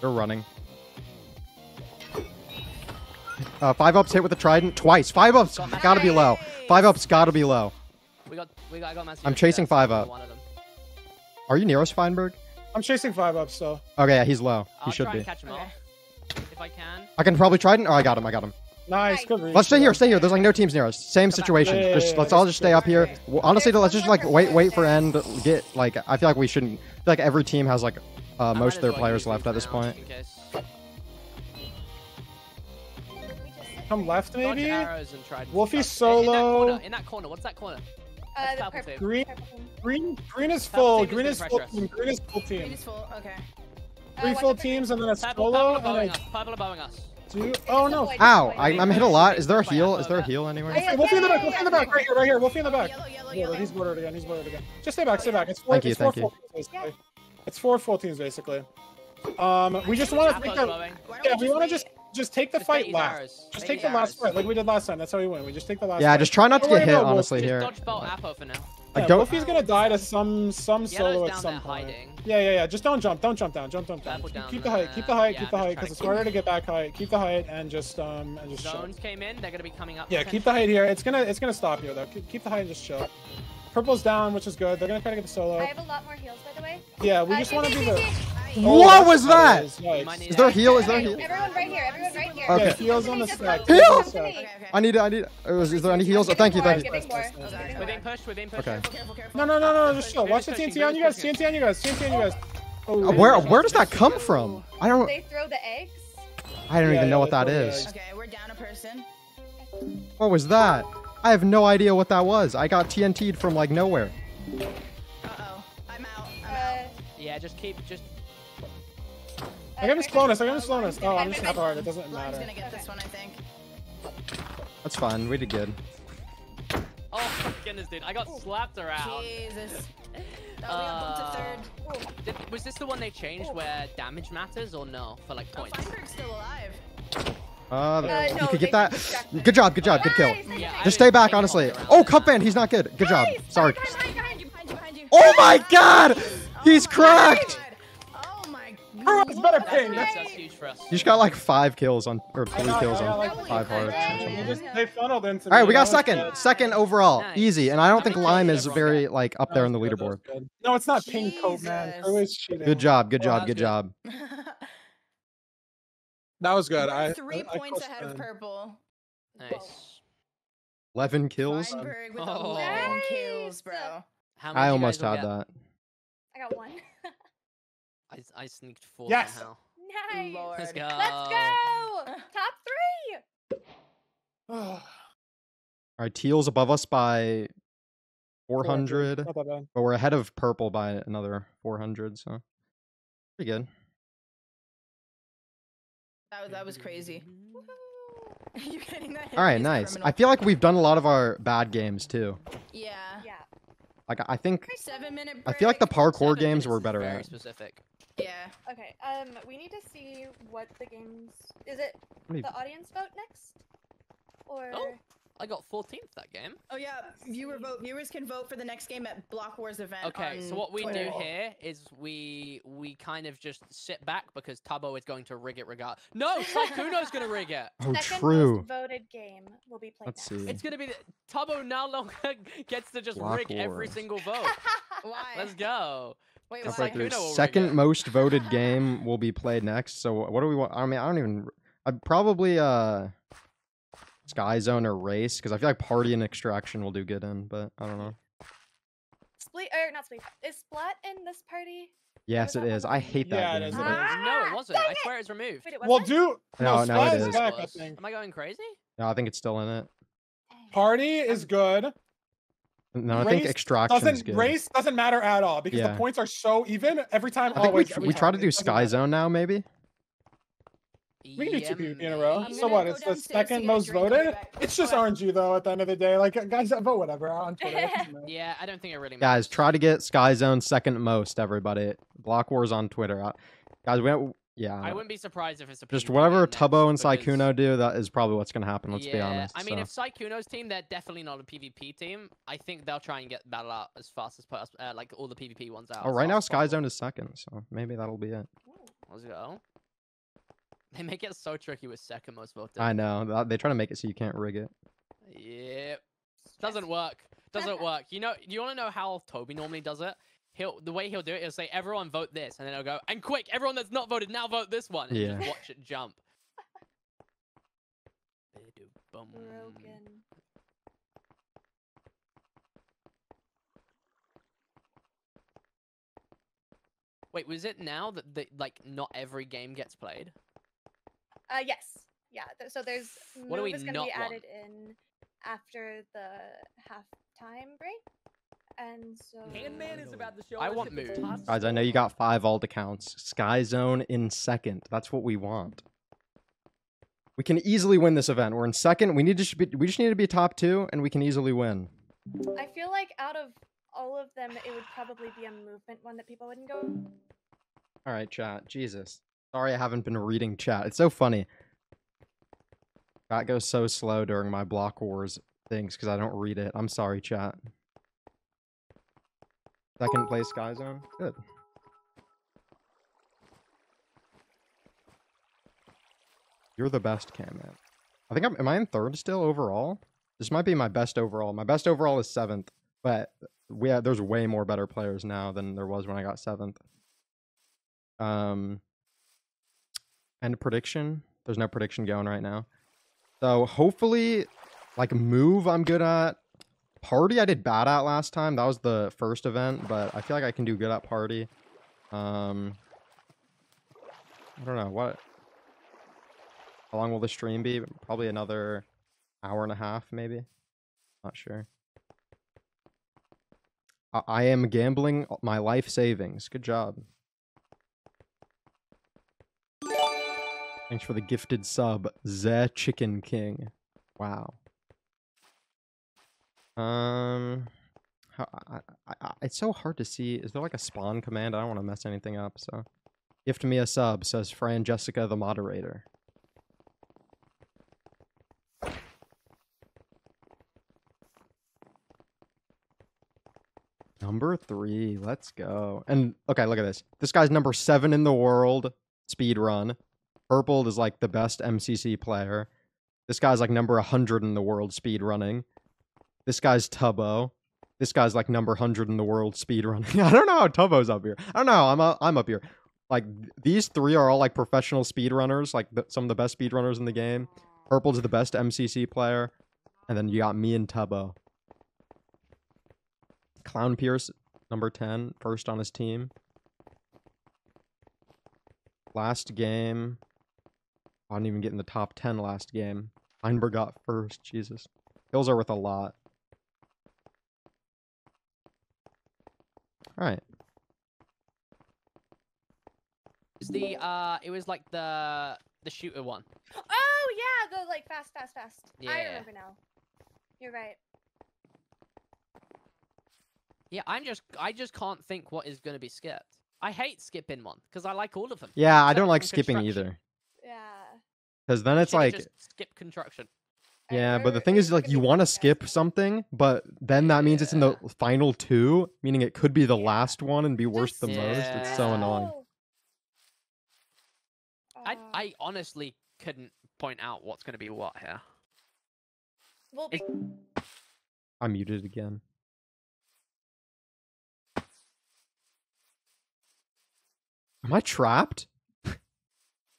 They're running. 5-ups hit with the trident twice. 5-ups gotta be low. 5-ups gotta be low. I got I'm chasing 5-up. Are you near us, Feinberg? I'm chasing 5-ups, so. Okay, yeah, he's low. He should be. I'll try and catch him off, if I can. I can probably trident. Oh, I got him. I got him. Nice. Good reach. Let's stay here. Stay here. There's like no teams near us. Same situation. Just let's all just stay up here. Honestly, let's just like wait for end. Get like I feel like we shouldn't. I feel like every team has like most of their players left at this point. Come left maybe. Wolfie's solo. In that corner. What's that corner? Green is full. Green is full team. Green is full team. Green is full. Okay. 3 full teams and then a solo. Purple above us. Oh no! Ow! I'm hit a lot. Is there a heal? Is there a heal anywhere? Wolfie in the back! Wolfie in the back! Right here! Right here! Wolfie in the back! Yeah, he's blurred again. He's blurred again. Just stay back! Stay back! It's 4 full teams basically. It's 4 full teams basically. We just want to take the we want to just take the fight last. Just take the last fight like we did last time. That's how we win. We just take the last. Yeah, just try not to get hit honestly here. Just dodge bolt Apo for now. I don't. Wolfie's gonna die to some solo at some point. Yeah. Just don't jump. Don't jump down. Jump down. Keep the height. Keep the height. Keep the height. Because it's harder to get back height. Keep the height and just Zones came in. They're gonna be coming up. Yeah. Keep the height here. It's gonna stop here though. Keep the height and just chill. Purple's down, which is good. They're gonna try to get the solo. I have a lot more heals by the way. Yeah. We just want to do the. What was that? Is there a heal? Is there a heal? Everyone right here. Everyone right here. Okay. Heals on the stack. Heals. I need. Is there any heals? Thank you. Thank you. We're being pushed. Okay. No. Just chill. Watch the TNT on you guys. Oh, where does that come from? I don't. They throw the eggs. I don't even know what that is. Okay, we're down a person. What was that? I have no idea what that was. I got TNT'd from like nowhere. I'm out. Yeah, just keep. I can just clone us. Oh, I'm just half hard. It doesn't matter. Gonna get this one, I think. That's fine. We did good. Oh my goodness, dude! I got slapped around. Jesus. We got bumped to third. Was this the one they changed where damage matters or no for like points? Oh, Feinberg's still alive. You could get that. Good job. Good kill. Just stay back, honestly. Oh, Cupman, he's not good. Good job. Sorry. Behind you. Oh my God! He's cracked. Oh, that's better ping. That's huge for us. You just got like 5 kills on, or 3 kills on like 5 hearts. They funneled into me. All right, we got second. Second overall. Nice. Easy. And I don't think Lime is very like up there on the leaderboard. No, it's not Pink Coat, man. Good job. Good job. Good job. That was good. 3 points ahead of Purple. Nice. 11 kills. Feinberg with 11 kills, bro. I almost had that. I got 1. I sneaked 4. Yes. Somehow. Nice. Lord. Let's go. Let's go. Top 3. All right, Teal's above us by 400, but we're ahead of Purple by another 400. So pretty good. That was crazy. You're getting that hit. All right, nice. Criminal. I feel like we've done a lot of our bad games too. Yeah. Yeah. Like I think. 7 minute break. I feel like the parkour games were better at. Specific. Yeah. Okay. We need to see what the games. Is it the audience vote next? Or. Oh, I got 14th that game. Oh yeah, viewer vote. Viewers can vote for the next game at Block Wars event. Okay. On so what we Twitter. Do here is we kind of just sit back because Tubbo is going to rig it regardless. No, Sykuno's going to rig it. Oh, second true. Most voted game will be played. Let's see. It's going to be Tubbo no longer gets to just Block rig Wars. Every single vote. Why? Let's go. Wait, why? Like second most voted game will be played next. So what do we want? I mean, I don't even. I'd probably Sky Zone or Race, because I feel like Party and Extraction will do good in, but I don't know. Split, or not Split. Is Splat in this party? Yes, it is. I hate that game. It is. No, it wasn't. I swear it's removed. Wait, it wasn't? Well, no, it is. Back, I think. Am I going crazy? No, I think it's still in it. Party is good. No, I think Extraction is good. Race doesn't matter at all, because the points are so even every time. I think we try to do Sky Zone now, maybe. We can do 2 in a row. So what? It's the second most voted? It's just RNG, though, at the end of the day. Like, guys, vote whatever on Twitter. Yeah, I don't think it really matters. Guys, try to get Sky Zone second most, everybody. Block Wars on Twitter. Guys, I wouldn't be surprised if it's a just whatever Tubbo and Sykuno do, that is probably what's going to happen, let's be honest. I mean, if Sykuno's team, they're definitely not a PvP team. I think they'll try and get that out as fast as possible, like all the PvP ones out. Oh, right now Sky Zone is second, so maybe that'll be it. Let's go. They make it so tricky with second most voted. I know. They try to make it so you can't rig it. Yeah. Doesn't work. Doesn't work. You know, you want to know how Toby normally does it? The way he'll do it, he'll say, everyone vote this. And then he'll go, and quick, everyone that's not voted, now vote this one. And just watch it jump. Broken. Wait, was it now that, like, not every game gets played? Yes. Yeah. So there's move is going to be added in after the halftime break, and so. Handman is about to show. I want move. Guys, I know you got 5 alt accounts. Sky Zone in second. That's what we want. We can easily win this event. We're in second. We need to need to be top 2, and we can easily win. I feel like out of all of them, it would probably be a movement one that people wouldn't go. All right, chat. Jesus. Sorry I haven't been reading chat. It's so funny. Chat goes so slow during my Block Wars things because I don't read it. I'm sorry, chat. Second place Sky Zone. Good. You're the best, Camman. I think am I in third still overall? This might be my best overall. My best overall is 7th, but there's way more better players now than there was when I got 7th. And prediction, there's no prediction going right now. So hopefully, like move I'm good at. Party I did bad at last time. That was the first event, but I feel like I can do good at party. I don't know what. How long will the stream be? Probably another hour and a half, maybe. Not sure. I am gambling my life savings. Good job. Thanks for the gifted sub, The Chicken King. Wow. It's so hard to see. Is there like a spawn command? I don't want to mess anything up. So, gift me a sub, says Fran Jessica, the moderator. Number 3. Let's go. And okay, look at this. This guy's number 7 in the world speed run. Purpled is like the best MCC player. This guy's like number 100 in the world speed running. This guy's Tubbo. This guy's like number 100 in the world speed running. I don't know how Tubbo's up here. I don't know. I'm up here. Like these 3 are all like professional speedrunners, like some of the best speedrunners in the game. Purple's the best MCC player, and then you got me and Tubbo. Clown Pierce, number 10, first on his team. Last game, I didn't even get in the top 10 last game. Feinberg got first. Jesus, kills are worth a lot. All right. It was like the shooter one. Oh yeah, the like fast. Yeah. I remember now. You're right. Yeah, I just can't think what is going to be skipped. I hate skipping one because I like all of them. Yeah, I don't like skipping either. Yeah. Because then it's like just skip construction. Yeah, but the thing is, like, you want to skip something, but then that means it's in the final 2, meaning it could be the last one and be worse than most. It's so annoying. I honestly couldn't point out what's going to be what here. Well, I muted again. Am I trapped?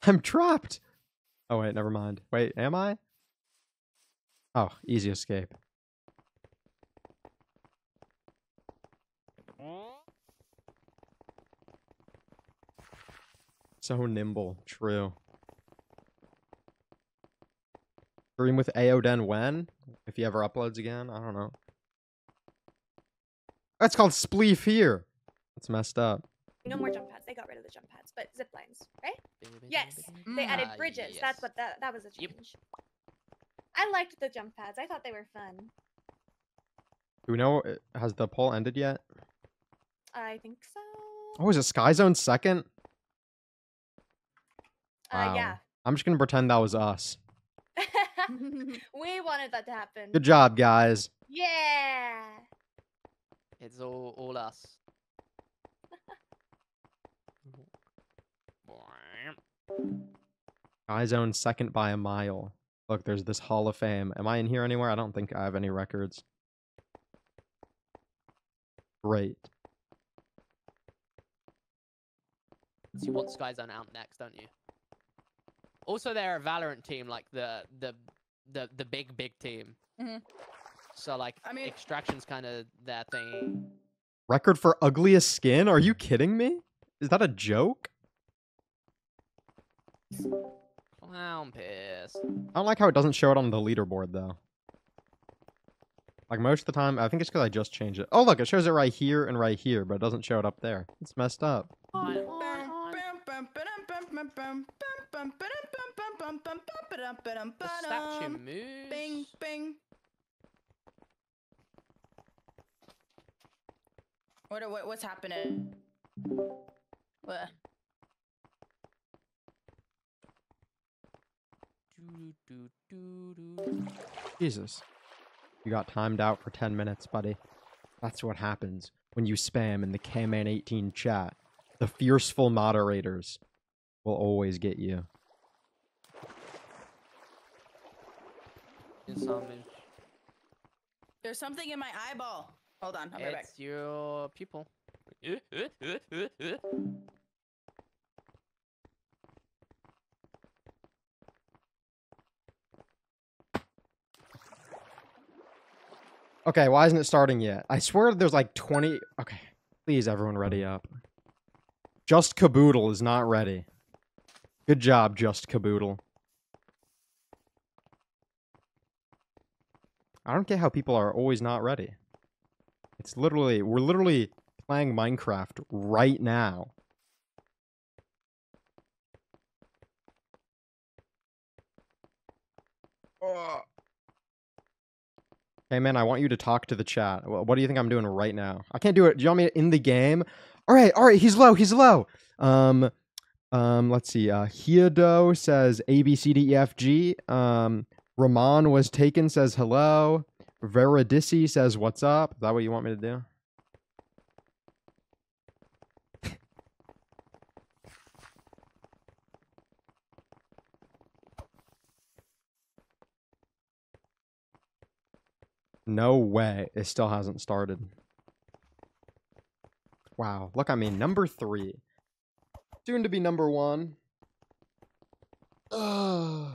I'm trapped. Oh, wait, never mind. Wait, am I? Oh, easy escape. So nimble, true. Stream with Aoden when? If he ever uploads again, I don't know. That's called spleef here. That's messed up. No more jump pads. They got rid of the jump pads, but zip lines, right? Yes, they added bridges. Yes. That's what that was a change. Yep. I liked the jump pads. I thought they were fun. Do we know? Has the poll ended yet? I think so. Oh, is it Sky Zone 2nd? Wow. Yeah. I'm just gonna pretend that was us. We wanted that to happen. Good job, guys. Yeah. It's all us. Guy's own 2nd by a mile. Look, there's this Hall of Fame. Am I in here anywhere? I don't think I have any records. Great. So you want Skyzone out next, don't you? Also, they're a Valorant team, like the big team. Mm-hmm. So like, I mean, Extraction's kind of their thing. Record for ugliest skin? Are you kidding me? Is that a joke? Clown Pierce. I don't like how it doesn't show it on the leaderboard though. Like most of the time, I think it's because I just changed it. Oh look, it shows it right here and right here, but it doesn't show it up there. It's messed up. The statue moves. Bing, bing. What's happening? What? Jesus. You got timed out for 10 minutes, buddy. That's what happens when you spam in the Camman18 chat. The fierceful moderators will always get you. There's something in my eyeball. Hold on, I'll be back. It's your pupil. Okay, why isn't it starting yet? I swear there's like 20... Okay, please everyone ready up. Just Caboodle is not ready. Good job, Just Caboodle. I don't get how people are always not ready. It's literally... We're literally playing Minecraft right now. Ugh. Hey man, I want you to talk to the chat. What do you think I'm doing right now? I can't do it. Do you want me in the game? All right. He's low. Let's see. Hiodo says A, B, C, D, E, F, G. Ramon was taken says hello. Veridisi says what's up. Is that what you want me to do? No way. It still hasn't started. Wow. Look, I mean, number 3. Soon to be number 1. Ugh.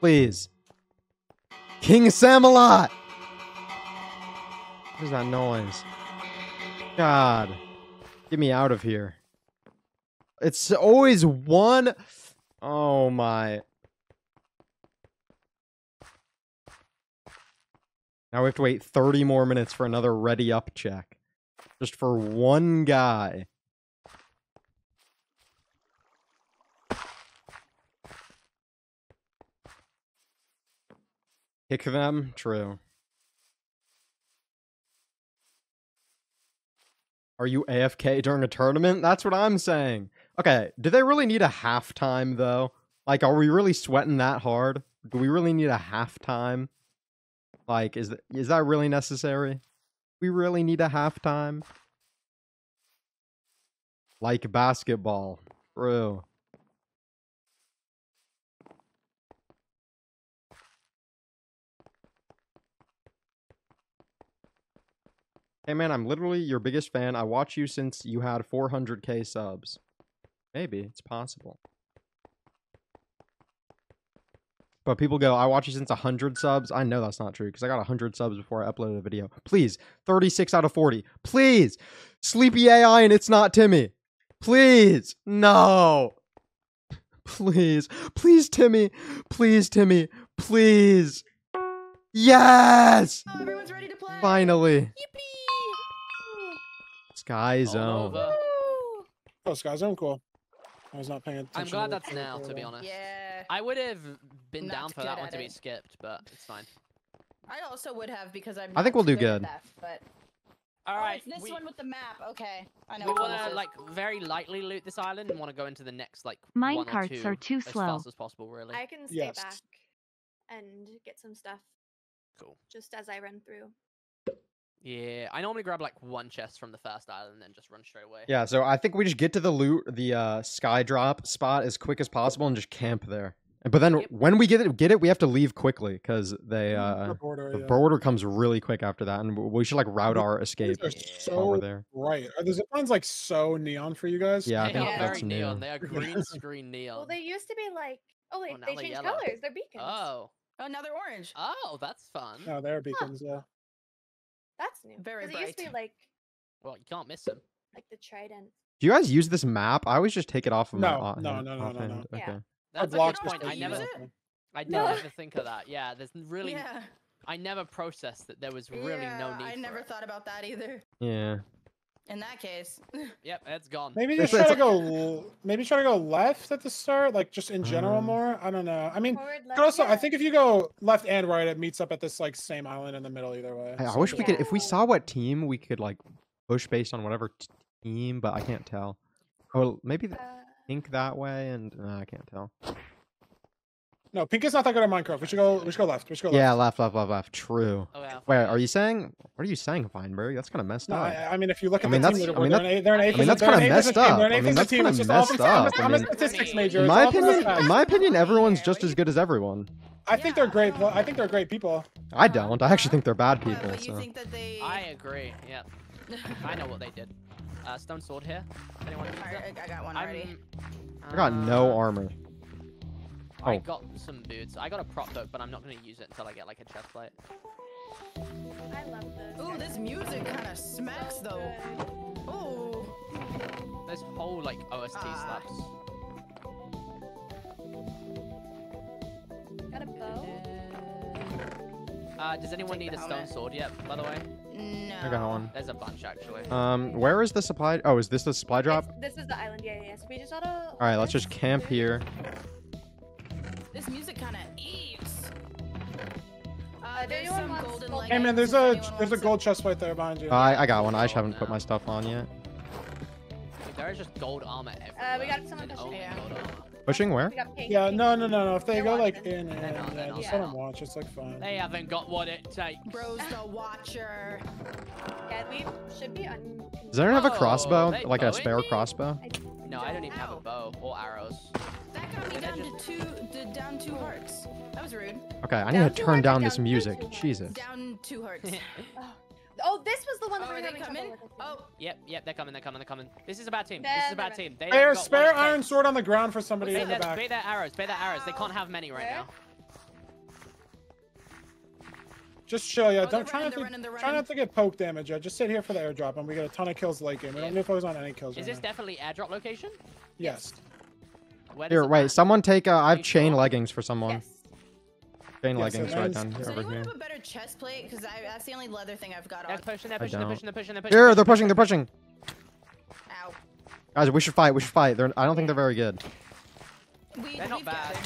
Please. King Samalot! What is that noise? God. Get me out of here. It's always one. Oh my. Now we have to wait 30 more minutes for another ready up check. Just for one guy. Kick them? True. Are you AFK during a tournament? That's what I'm saying. Okay, do they really need a halftime, though? Like, are we really sweating that hard? Do we really need a halftime? Like, is that really necessary? We really need a halftime? Like basketball. True. Hey man, I'm literally your biggest fan. I watch you since you had 400k subs. Maybe, it's possible. But people go, I watch you since 100 subs. I know that's not true because I got 100 subs before I uploaded a video. Please, 36 out of 40. Please, Sleepy AI and It's Not Timmy. Please, no. Please, please Timmy. Please Timmy, please. Yes! Oh, everyone's ready to play. Finally. Yippee! Sky Zone. Oh, Sky Zone, cool. I was not paying attention. I'm glad that's now, to be honest. Yeah. I would have been down for that one to be skipped, but it's fine. I also would have because I'm. I think we'll do good. All right. Oh, it's this one with the map. Okay. I know. We want to like very lightly loot this island and want to go into the next like one or two are too slow. As fast as possible, really. I can stay back and get some stuff. Cool. Just as I run through. Yeah, I normally grab like one chest from the first island and then just run straight away. Yeah, so I think we just get to the loot, the sky drop spot as quick as possible and just camp there. But then when we get it, we have to leave quickly because they the border comes really quick after that, and we should like route our escape over there. Right? Are the zip lines like so neon for you guys? Yeah, I think that's very neon. They are green screen neon. Well, they used to be like they changed colors. They're beacons. Oh, now they're orange. Oh, that's fun. No, they're beacons. Huh. Yeah. That's new. Very bright. It used to be like... Well, you can't miss them. Like the trident. Do you guys use this map? I always just take it off of my... No. Okay. Yeah. That's a good point. I never think of that. Yeah, there's really... Yeah. I never processed that there was really no need I never thought about that either. Yeah. In that case... Yep, it's gone. Maybe just try to go... Maybe try to go left at the start? Like, just in general more? I don't know. I mean, also, I think if you go left and right, it meets up at this, like, same island in the middle either way. I wish we could... If we saw what team, we could, like, push based on whatever team, but I can't tell. Oh, maybe Pink that way, and... I can't tell. No, Pink is not that good at Minecraft. We should go left. Yeah, left. True. Oh, yeah. Wait, are you saying? What are you saying, Feinberg? That's kind of messed up. I mean, if you look at the team, that's kind of messed up. I'm a statistics major. In my opinion, everyone's just as good as everyone. I think they're great. I think they're great people. I don't. I actually think they're bad people. I agree. Yeah. I know what they did. Stone sword here. I got one already. I got no armor. I got some boots. I got a prop book, but I'm not going to use it until I get like a chest plate. I love this. Ooh, this music kind of smacks though. Ooh. This whole like OST slaps. Got a bow. Does anyone need a stone sword yet, by the way? No. I got one. There's a bunch actually. Where is the supply? Oh, is this the supply drop? This is the island. Yeah, yes. We just ought to. All right, let's just camp here. This music kind of eats. There's some golden leggings. Hey man, there's a gold chest right there behind you. I got one. I just haven't put my stuff on yet. Dude, there is just gold armor everywhere. We got someone pushing. Pushing where? Yeah, no. If they go like in, just let them watch. It's like fine. They haven't got what it takes. Bro's the watcher. Yeah, we should be on. Does anyone have a crossbow? Like a spare crossbow? No, I don't even have a bow or arrows. That got me down two hearts. That was rude. Okay, I need to turn down this music. Jesus. Down two hearts. Oh, this was the one that we were going to come in. Oh, yep, they're coming. This is a bad team. They spare iron sword on the ground for somebody in the back. Bait their arrows. They can't have many right now. Just chill, yeah. Don't try not to get poke damage. Yeah. Just sit here for the airdrop, and we get a ton of kills late game. We don't need to focus on any kills. Is this definitely airdrop location? Yes. Here, wait. Someone take. I have chain leggings for someone. Chain leggings right down here. Over here. Have a better chest plate because that's the only leather thing I've got on. They're pushing. Here, they're pushing. Ow. Guys, we should fight. I don't think they're very good. They're not bad.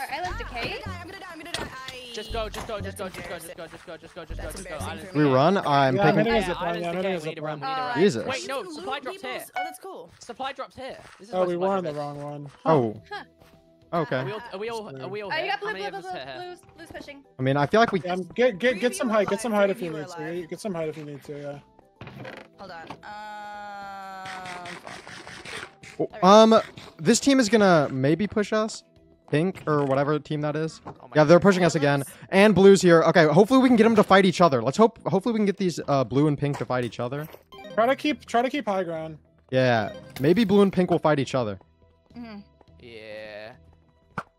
I left decay. I'm gonna die. Just go. We run? I'm picking. We need to run. Jesus. Wait, no. Supply drops here. Oh, that's cool. Supply drops here. Oh, we were on the wrong one. Oh. Okay. Are we all? You got blue's pushing. I mean, I feel like we. Get some height. Get some height if you need to. Yeah. Hold on. This team is gonna maybe push us. Pink or whatever team that is. Oh yeah, they're pushing us again. And Blue's here. Okay, hopefully we can get them to fight each other. Let's hope. Hopefully we can get these Blue and Pink to fight each other. Try to keep high ground. Yeah, maybe Blue and Pink will fight each other. Mm-hmm. Yeah.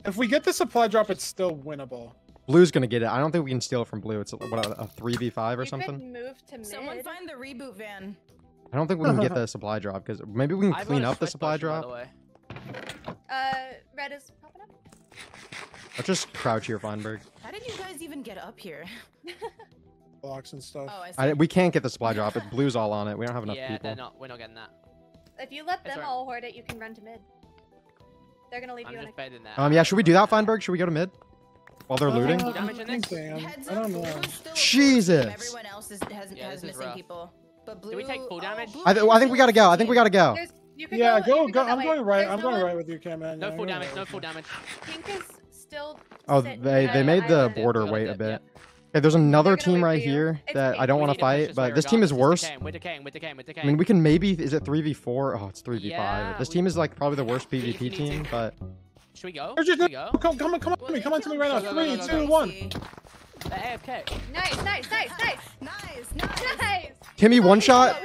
If we get the supply drop, it's still winnable. Blue's gonna get it. I don't think we can steal it from Blue. It's what, a 3v5 or something. Someone find the reboot van. I don't think we can get the supply drop because maybe we can clean up the supply drop. Red is popping up. I'll just crouch here, Feinberg. How did you guys even get up here? Blocks and stuff. Oh, we can't get the supply drop. It Blue's all on it. We don't have enough people. We're not getting that. If you let them all hoard it, you can run to mid. They're gonna leave you in a... Yeah, should we do that, Feinberg? Should we go to mid? While they're looting? I don't know. Jesus! Everyone else has missing people. But Blue... Do we take full damage? I think we gotta go. Yeah, go. I'm going right. I'm going right with you, Camman. No full damage. Pink is still. Oh, they made the border wait a bit. Okay, there's another team right here that I don't want to fight, but this team is worse. I mean, we can maybe. Is it 3v4? Oh, it's 3v5. This team is like probably the worst PvP team, but. Should we go? Come on to me right now. 3, 2, 1. AFK. Nice. Timmy, one shot.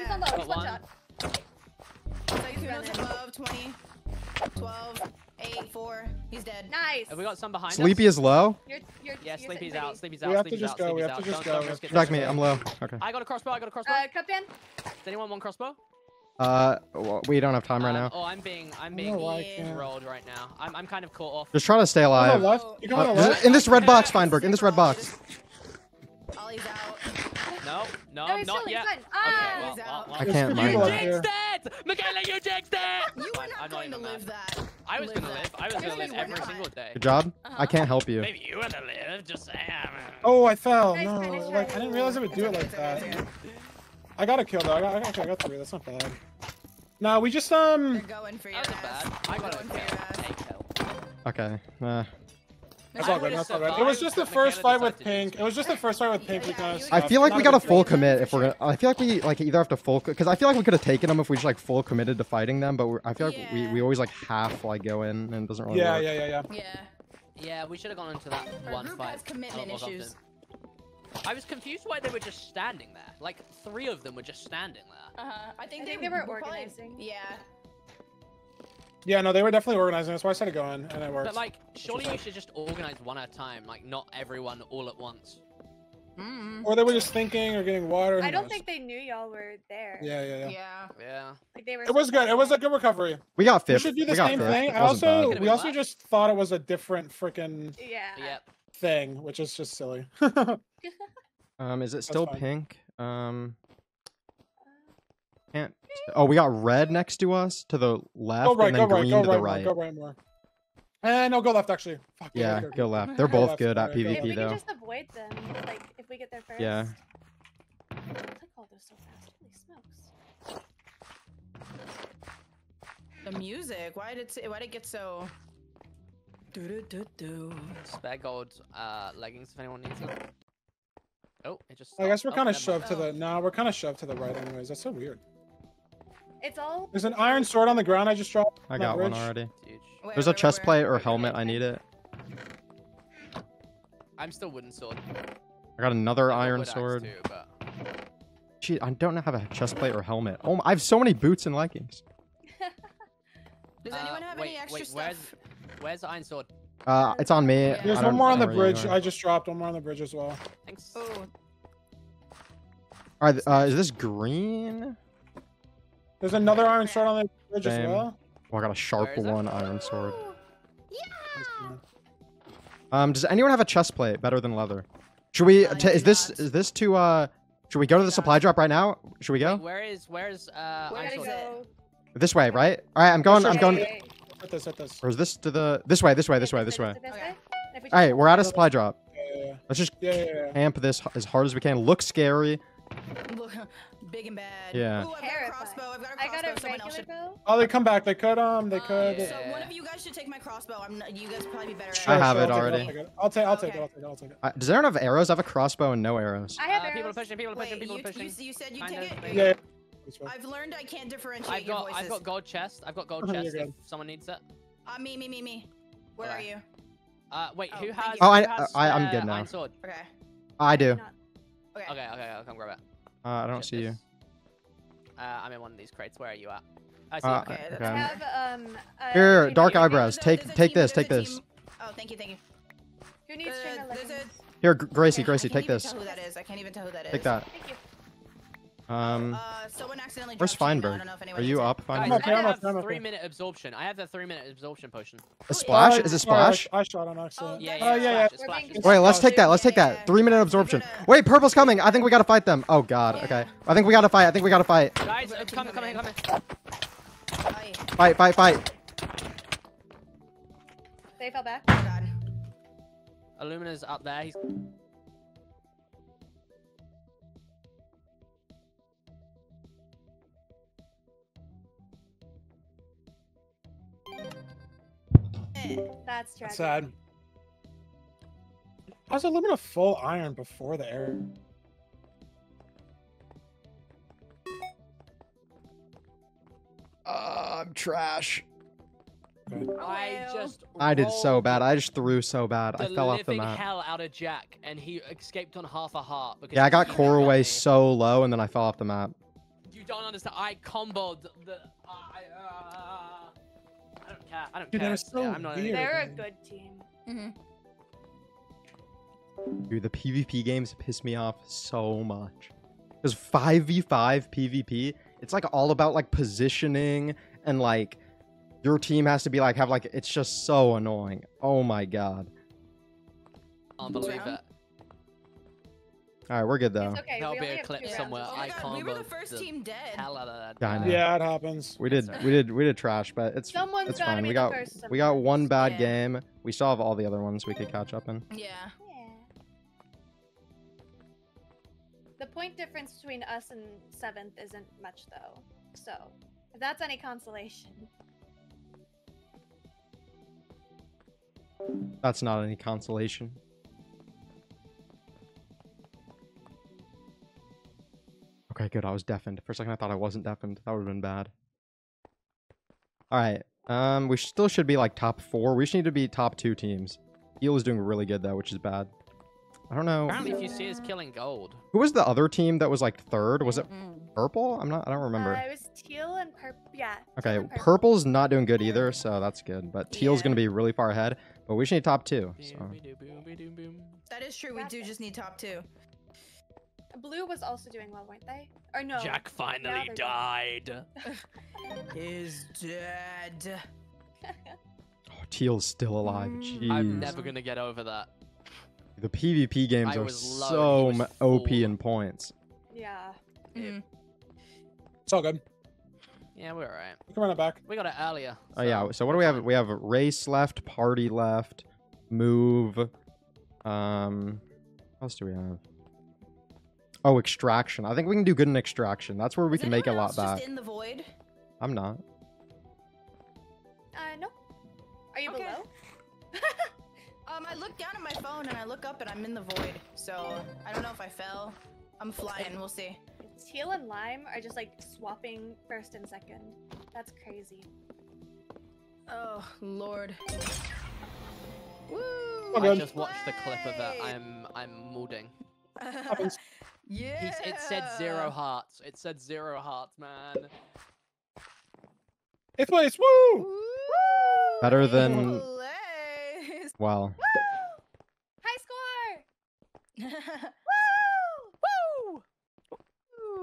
Sykuno's above 20, 12, 8, 4. He's dead. Nice. Have we got some behind Sleepy us? Is low. Yeah, Sleepy's out. We have to just go. Back me. I'm low. Okay. I got a crossbow. Cup in. Does anyone want crossbow? Well, we don't have time right now. Oh, I'm being rolled right now. I'm kind of caught off. Just try to stay alive. In this red box, Feinberg. In this red box. Ollie's out. No, not yet. I can't mind that. Michaela, you jinxed it! You are not going to live that. I was going to live. I was going to live every single day. Good job. I can't help you. Maybe you want to live. Just say, oh, I fell. No, like I didn't realize I would do it like that. I got a kill though. I got 3. That's not bad. No, we just They're going for your ass. I got a kill. Okay. That's all right. It was just the first fight with Pink. I feel like we got a full commit if we're gonna. I feel like we either have to full because I feel like we could have taken them if we just full committed to fighting them. But I feel like we always half go in and it doesn't really work. Yeah. We should have gone into that one fight. Has commitment issues. I was confused why they were just standing there. Like 3 of them were just standing there. I think they were organizing. Yeah. Yeah, no, they were definitely organizing. That's why I started going, and it worked. But surely you should just organize one at a time, not everyone all at once. Mm. Or they were just thinking or getting water. I don't think they knew y'all were there. Yeah. They were. It was good. It was a good recovery. We got 5th. We should do the same thing. We also just thought it was a different freaking thing, which is just silly. Is it still Pink? Oh, we got Red next to us to the left, and then Green to the right. No, go left actually. Fuck yeah, go left. They're both good at PvP though. If we can just avoid them, if we get there first. Yeah. I took all those so fast. Holy smokes! The music. Why did it get so? Spare gold leggings if anyone needs it. Oh, I guess we're kind of shoved to the. No, we're kind of shoved to the right anyways. That's so weird. It's all. There's an iron sword on the ground. I just dropped. I got one already. There's a chest plate or helmet. I need it. I'm still wooden sword. I got another iron sword. Gee, I don't have a chest plate or helmet. Oh, I have so many boots and leggings. Does anyone have any extra stuff? Where's the iron sword? It's on me. Yeah. There's one more on the bridge. I just dropped one more on the bridge as well. Thanks. Oh. All right, is this green? There's another iron sword on the bridge as well. Oh, I got a sharp one iron sword. Yeah. Does anyone have a chest plate better than leather? Should we? Is this to? Should we go to the supply drop right now? Should we go? Wait, where is this way, right? All right, I'm going. I'm going. This. Or is this to the this way? Okay. All right, we're at a supply drop. Yeah. Let's just camp this as hard as we can. Look scary. Big and bad. Yeah. Ooh, I've got a crossbow. I got a regular bow. Oh, they come back. They could. They could. So one of you guys should take my crossbow. You guys probably be better. At sure, I have it already. I'll take it. Does anyone have arrows? I have a crossbow and no arrows. I have arrows. People are pushing. You said you take it. Yeah. I've learned I can't differentiate your voices. I've got gold chest. If someone needs it. Me. Where are you? Wait, who has? Oh, I'm good now. Sword? Okay. I do. Okay, I'll come grab it. I don't see you. I'm in one of these crates. Where are you at? I see. Okay. I have, here, dark eyebrows. Take this. Oh, thank you. Who needs Here, Gracie, take this. I can't even tell who that is. Take that. Thank you. Someone accidentally where's Feinberg? Are you up, Feinberg? I have a 3-minute absorption. potion. A splash? Is it splash? I shot on accident. Yeah. Wait, let's take that. 3-minute absorption. Wait, purple's coming. I think we gotta fight them. Oh god. Okay. I think we gotta fight. Guys, come in. Fight. They fell back. Oh god. Illumina's up there. He's. That's tragic. Sad. I was a little bit of full iron before the air. I'm trash. I did so bad. I just threw so bad. I fell off the map. Hell out of Jack, and he escaped on half a heart. Because I got away so low, and then I fell off the map. You don't understand. I comboed the. I don't Dude, care. They're so weird. They're a good team. Mm-hmm. Dude, the PvP games piss me off so much. Because 5v5 PvP, it's like all about like positioning and like your team has to be like it's just so annoying. Oh my god. I can't believe it. All right, we're good though. Okay. There'll be a clip somewhere. Oh God, we were the first team dead. Yeah, it happens. We did trash, but it's fine. We got one bad game. We still have all the other ones we could catch up in. Yeah. The point difference between us and 7th isn't much though, so if that's any consolation. That's not any consolation. Okay, good. I was deafened. For a second, I thought I wasn't deafened. That would have been bad. All right. We still should be like top 4. We just need to be top 2 teams. Teal is doing really good though, which is bad. I don't know. Apparently, if you see us killing gold. Who was the other team that was like 3rd? Was it purple? I don't remember. It was teal and purple. Yeah. Okay, purple's not doing good either, so that's good. But teal's gonna be really far ahead. But we should need top 2. So. That is true. We do just need top 2. Blue was also doing well, weren't they? Or no? Jack finally died. Is dead. Oh, Teal's still alive. Jeez. I'm never gonna get over that. The PvP games are so OP in points. Yeah. It's all good. Yeah, we're alright. We can run it back. We got it earlier. So. Oh yeah. So what do we have? We have race left, party left, move. What else do we have? Oh, extraction. I think we can do good in extraction. That's where we can make a lot back. Just in the void? I'm not. No. Are you below? I look down at my phone and I look up and I'm in the void. So I don't know if I fell. I'm flying. We'll see. Teal and Lime are just like swapping first and second. That's crazy. Oh, Lord. Woo! I just watched the clip of it. I'm molding. Yeah! It said 0 hearts. It said 0 hearts, man. It's place, woo! Woo! Better than... Wow. Woo! High score! Woo! Woo!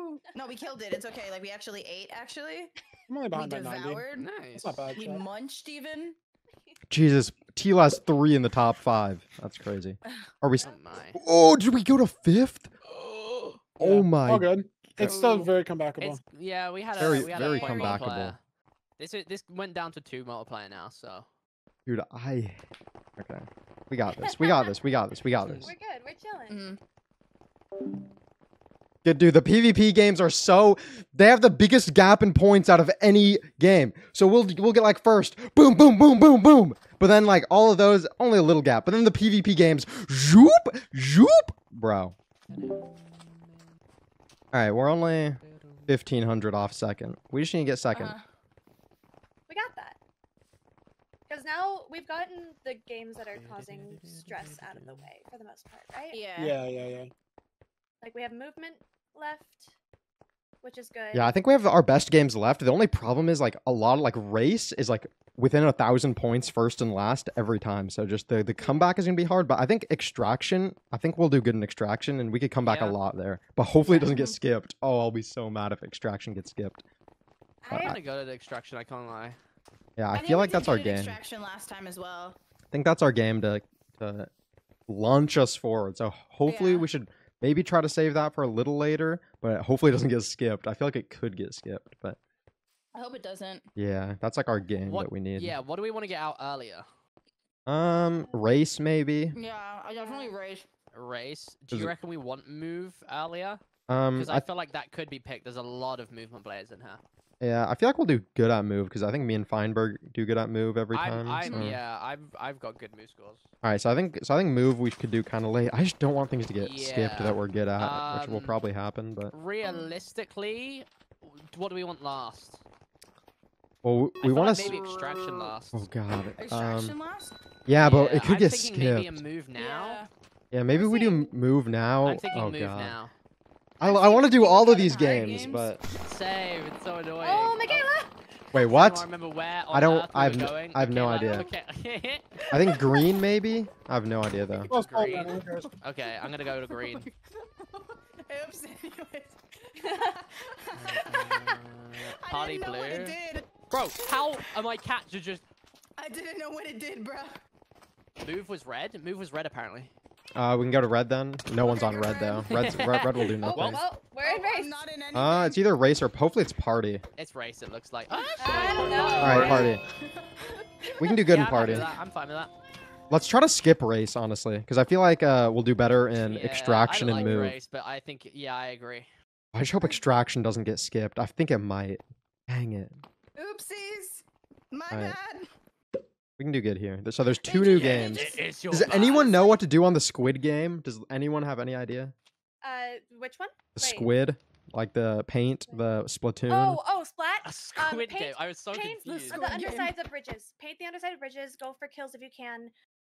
Woo! No, we killed it. It's okay. Like, we actually ate, actually. I'm only behind by 90. We devoured. Nice. Not bad, we munched, even. Jesus. Teal has 3 in the top 5. That's crazy. Are we... Oh, did we go to 5th? Oh, yeah. Oh my... Oh, good. It's still very comebackable. It's, yeah, we had a... Very comebackable. This went down to 2 multiplier now, so... Dude, Okay. We got this. We got this. We got this. We got this. We're good. We're chilling. Mm-hmm. Yeah, dude, the PvP games are so... They have the biggest gap in points out of any game. So we'll get, like, first. Boom, boom, boom, boom, boom. But then, like, all of those, only a little gap. But then the PvP games... Zoop! Zoop! Bro. Alright, we're only 1,500 off second. We just need to get second. We got that. Because now we've gotten the games that are causing stress out of the way, for the most part, right? Yeah. Yeah, yeah, yeah. Like, we have movement left, which is good. Yeah, I think we have our best games left. The only problem is, like, a lot of, like, race is, like, within 1,000 points first and last every time. So just the comeback is going to be hard. But I think extraction, I think we'll do good in extraction, and we could come back a lot there. But hopefully it doesn't get skipped. Oh, I'll be so mad if extraction gets skipped. I'm going to go to the extraction, I can't lie. Yeah, I feel like that's our game. Extraction last time as well. I think that's our game to launch us forward. So hopefully we should... Maybe try to save that for a little later, but hopefully it doesn't get skipped. I feel like it could get skipped, but... I hope it doesn't. Yeah, that's like our game that we need. Yeah, what do we want to get out earlier? Race maybe? Yeah, I definitely race. Race? Do you reckon we want move earlier? Because I feel like that could be picked. There's a lot of movement players in here. Yeah, I feel like we'll do good at move, because I think me and Feinberg do good at move every time. Yeah, I've got good move scores. All right, so I think move we could do kind of late. I just don't want things to get skipped that we're good at, which will probably happen. But realistically, what do we want last? Well, we want to maybe extraction last. Oh god. Extraction last? Yeah, but it could get skipped. Maybe a move now. Yeah, maybe we do move now. I'm thinking move now. I want to do all of these games, but save. It's so annoying. Oh, Michaela! Wait, what? I remember where on Earth we were going. I have no idea. Okay. I think green, maybe. I have no idea though. Green. Okay, I'm gonna go to green. Oops. Party blue. What it did. Bro, how am I catch? Just. I didn't know what it did, bro. Move was red. Move was red apparently. We can go to red then. No one's on red though. Red will do nothing. Well, we're in race. It's either race or hopefully it's party. It's race. It looks like. I don't know. All right, party. We can do good in party. I'm fine with that. Let's try to skip race honestly, because I feel like we'll do better in extraction and move. Race, but I think I agree. I just hope extraction doesn't get skipped. I think it might. Dang it. Oopsies. My bad. We can do good here. So there's 2 new games. Does anyone know what to do on the squid game? Does anyone have any idea? Which one? The squid, like the paint, the Splatoon. Oh, splat. A squid game. I was so confused. Paint the undersides of bridges. Paint the underside of bridges. Go for kills if you can.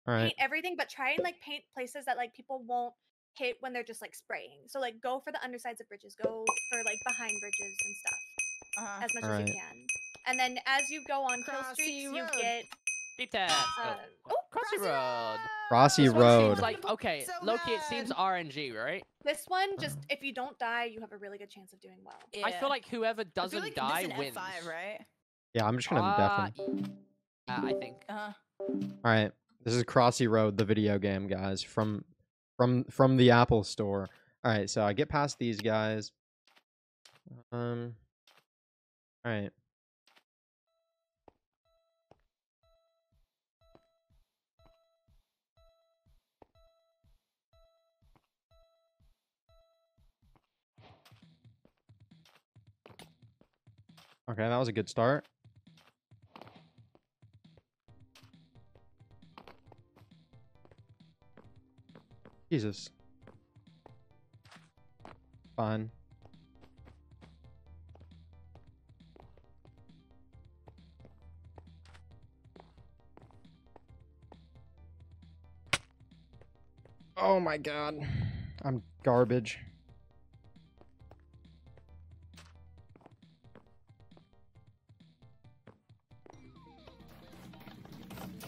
All right. Paint everything, but try and like paint places that like people won't hit when they're just like spraying. So like go for the undersides of bridges. Go for like behind bridges and stuff as much as you can. And then as you go on kill streets, you get. Crossy Road. Crossy Road. Like, okay, Loki, it seems RNG, right? This one, just if you don't die, you have a really good chance of doing well. Yeah. I feel like whoever doesn't die wins. F5, right? Yeah, I'm just gonna definitely. I think. All right, this is Crossy Road, the video game, guys, from the Apple Store. All right, so I get past these guys. All right. Okay, that was a good start. Jesus. Fine. Oh my god. I'm garbage.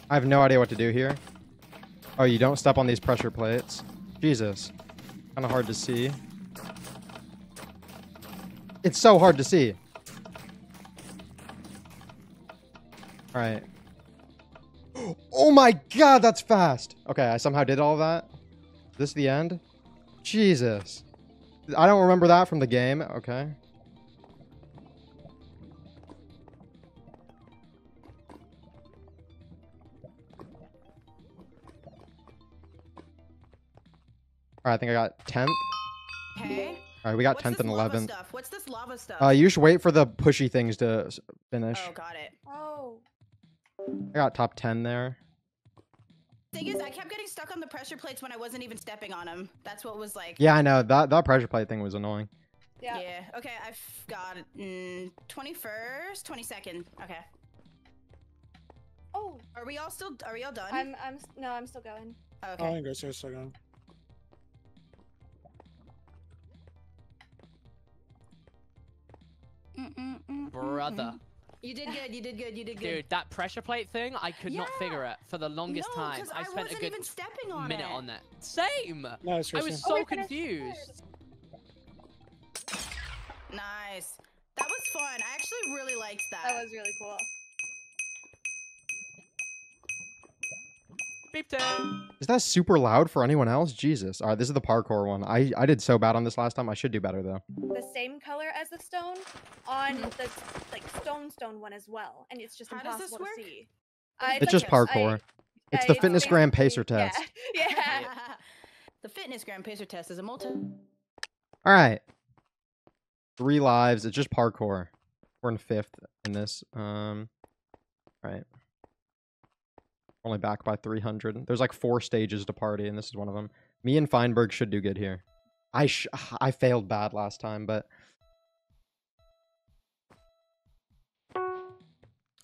I have no idea what to do here. Oh, you don't step on these pressure plates. Jesus. Kind of hard to see. It's so hard to see. Alright. Oh my god, that's fast! Okay, I somehow did all that. Is this the end? Jesus. I don't remember that from the game. Okay. All right, I think I got 10th. Okay. All right, we got 10th and 11th. What's this lava stuff? You just wait for the pushy things to finish. Oh, got it. Oh. I got top 10 there. Thing is, I kept getting stuck on the pressure plates when I wasn't even stepping on them. That's what was like. Yeah, I know. That pressure plate thing was annoying. Yeah. Yeah. Okay, I've got 21st, 22nd. Okay. Oh. Are we all done? No, I'm still going. Oh, okay. Oh, I guess you're still going. Brother. You did good. Dude, that pressure plate thing, I could not figure it for the longest time. I spent a good minute on that. Same! No, I was so confused. Nice. That was fun. I actually really liked that. That was really cool. Beep time. Is that super loud for anyone else? Jesus. Alright, this is the parkour one. I did so bad on this last time. I should do better though. The same color as the stone on the like stone one as well, and it's just impossible to see. It's just parkour. It's the Fitness Gram Pacer Test. Yeah. The Fitness Gram Pacer Test is a multi. Alright. 3 lives. It's just parkour. We're in 5th in this. Alright. Only back by 300. There's like 4 stages to party, and this is one of them. Me and Feinberg should do good here. I failed bad last time, but...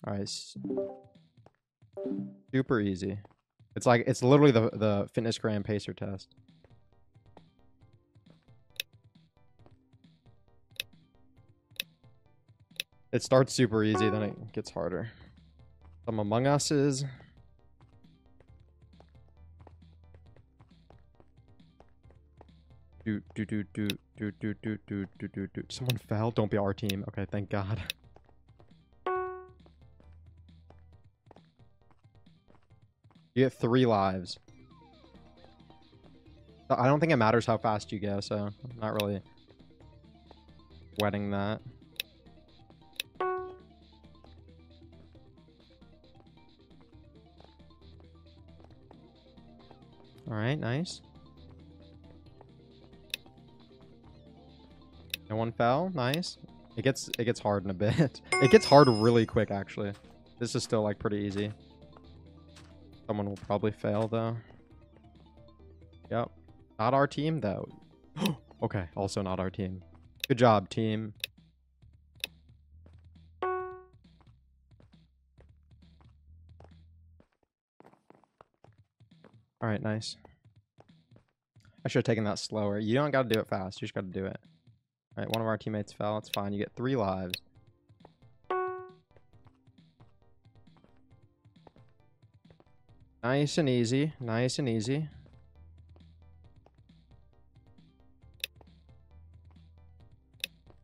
Alright. Super easy. It's like, it's literally the Fitness Gram Pacer Test. It starts super easy, then it gets harder. Some Among Us's. Someone fell. Don't be our team. Okay, thank God. You get 3 lives. I don't think it matters how fast you go, so I'm not really sweating that. All right, nice. No one fell. Nice. It gets hard in a bit. It gets hard really quick, actually. This is still, like, pretty easy. Someone will probably fail, though. Yep. Not our team, though. Okay, also not our team. Good job, team. Alright, nice. I should have taken that slower. You don't gotta do it fast. You just gotta do it. Alright, one of our teammates fell. It's fine. You get 3 lives. Nice and easy. Nice and easy.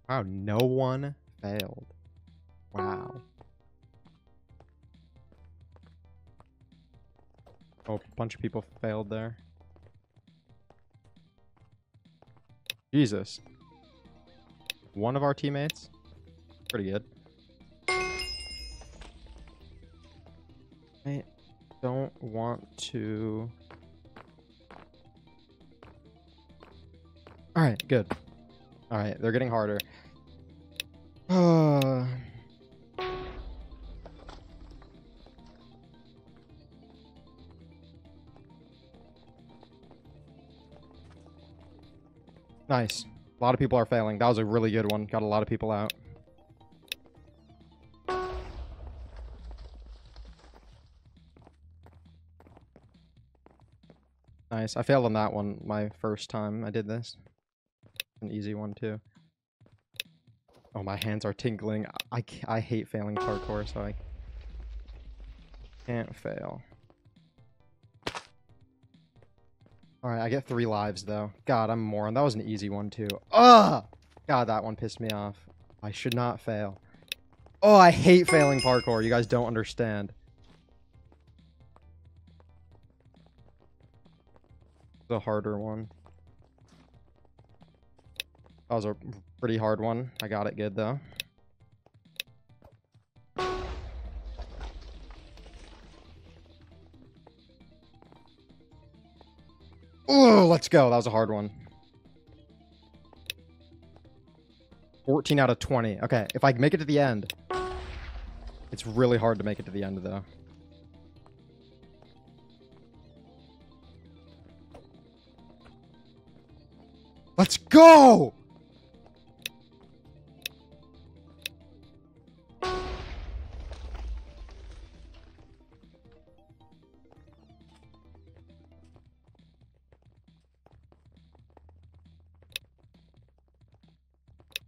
Wow, no one failed. Wow. Oh, a bunch of people failed there. Jesus. One of our teammates. Pretty good. I don't want to... Alright, good. Alright, they're getting harder. Nice. A lot of people are failing. That was a really good one. Got a lot of people out. Nice. I failed on that one my first time I did this. An easy one, too. Oh, my hands are tingling. I hate failing parkour, so I can't fail. Alright, I get 3 lives, though. God, I'm a moron. That was an easy one, too. Ugh! God, that one pissed me off. I should not fail. Oh, I hate failing parkour. You guys don't understand. The harder one. That was a pretty hard one. I got it good, though. Ooh, let's go. That was a hard one. 14 out of 20. Okay, if I make it to the end. It's really hard to make it to the end, though. Let's go!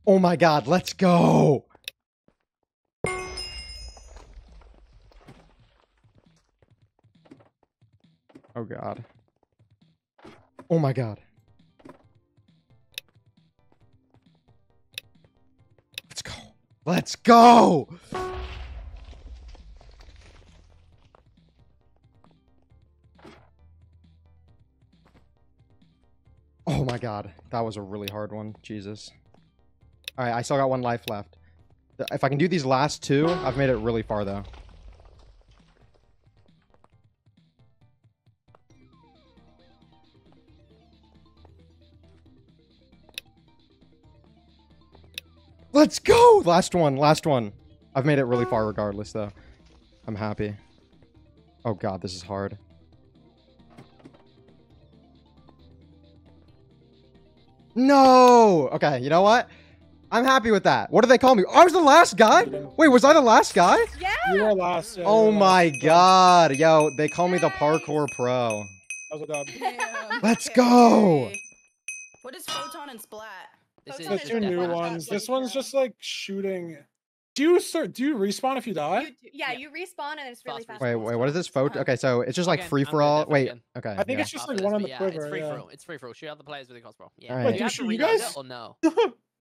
Oh my God, let's go! Oh God. Oh my God. Let's go. Let's go! Oh my God, that was a really hard one, Jesus. All right, I still got 1 life left. If I can do these last 2, I've made it really far, though. Let's go! Last one, last one. I've made it really far regardless, though. I'm happy. Oh, God, this is hard. No! Okay, you know what? I'm happy with that. What do they call me? I was the last guy? Wait, was I the last guy? Yeah. You were last. Yeah, oh my God. Yo, they call me the parkour pro. That was a dub. Yeah. Let's go. What is Photon and Splat? That's your new ones. This one's just like shooting. Do you respawn if you die? You respawn and it's really fast. Wait, what is this photo? Okay, so it's just like again, free for all. Wait, okay. I think it's just like one on the quiver. It's free for all. It's free for all. Shoot out the players with the crossbow. Yeah. Right. Wait, do you shoot you guys? Or no?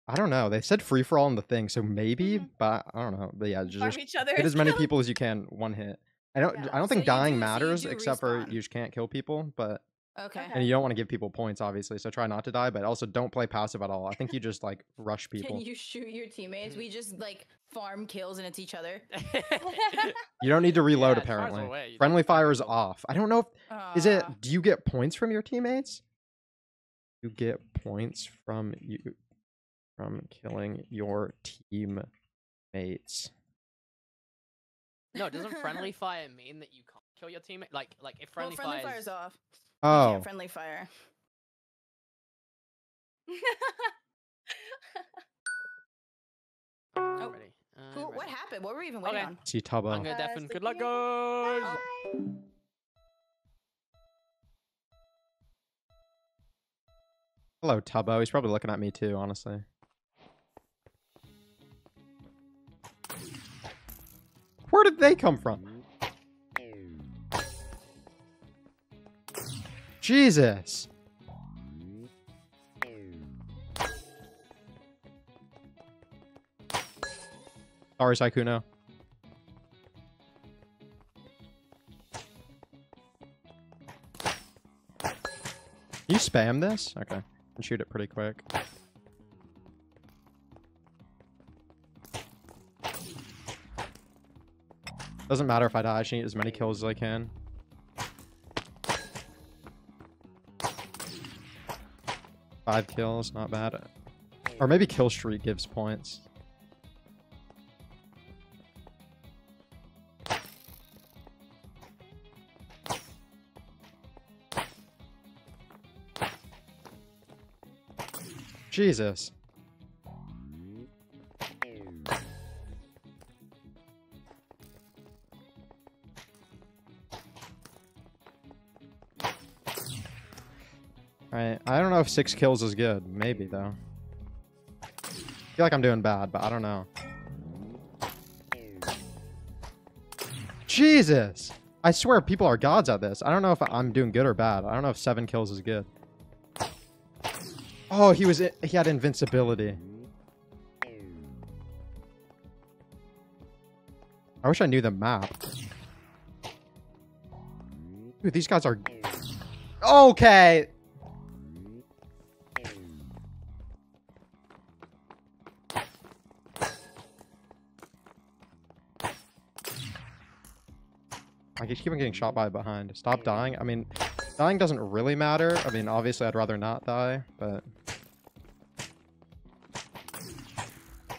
I don't know. They said free for all in the thing, so maybe, but I don't know. But yeah, just hit as many people as you can, one hit. I don't think dying matters, except for you just can't kill people, but and you don't want to give people points, obviously, so try not to die, but also don't play passive at all. I think you just like rush people. Can you shoot your teammates? We just like farm kills and it's each other. You don't need to reload apparently. Friendly fire is off. I don't know if do you get points from your teammates? You get points from you. From killing your teammates. No, doesn't friendly fire mean that you can't kill your teammate? Like if friendly, well, friendly fire is off. Oh, yeah, friendly fire. Oh, ready. What happened? What were we even waiting on? See Tubbo. I'm gonna deafen. Good luck, guys. Bye. Hello, Tubbo. He's probably looking at me too, honestly. Where did they come from? Jesus. Sorry, Sykuno. You spam this? Okay. And shoot it pretty quick. Doesn't matter if I die, I just need as many kills as I can. Five kills, not bad. Or maybe kill streak gives points. Jesus. Alright, I don't know if 6 kills is good. Maybe, though. I feel like I'm doing bad, but I don't know. Jesus! I swear people are gods at this. I don't know if I'm doing good or bad. I don't know if 7 kills is good. Oh, he had invincibility. I wish I knew the map. Dude, these guys are... Okay! I keep on getting shot by behind. Stop dying. I mean, dying doesn't really matter. I mean, obviously, I'd rather not die, but...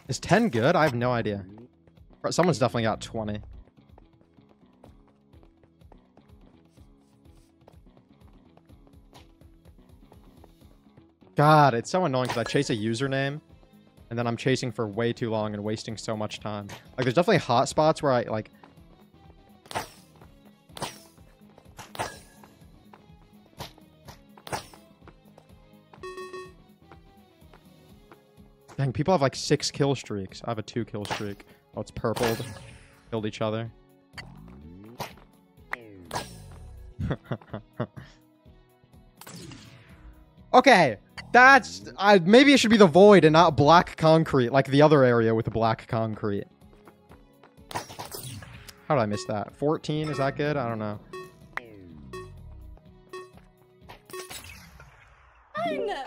Is 10 good? I have no idea. Someone's definitely got 20. God, it's so annoying because I chase a username, and then I'm chasing for way too long and wasting so much time. Like, there's definitely hot spots where I, like... Dang, people have like 6 kill streaks. I have a 2 kill streak. Oh, it's purpled. Killed each other. Okay, that's... maybe it should be the void and not black concrete, like the other area with the black concrete. How did I miss that? 14, is that good? I don't know.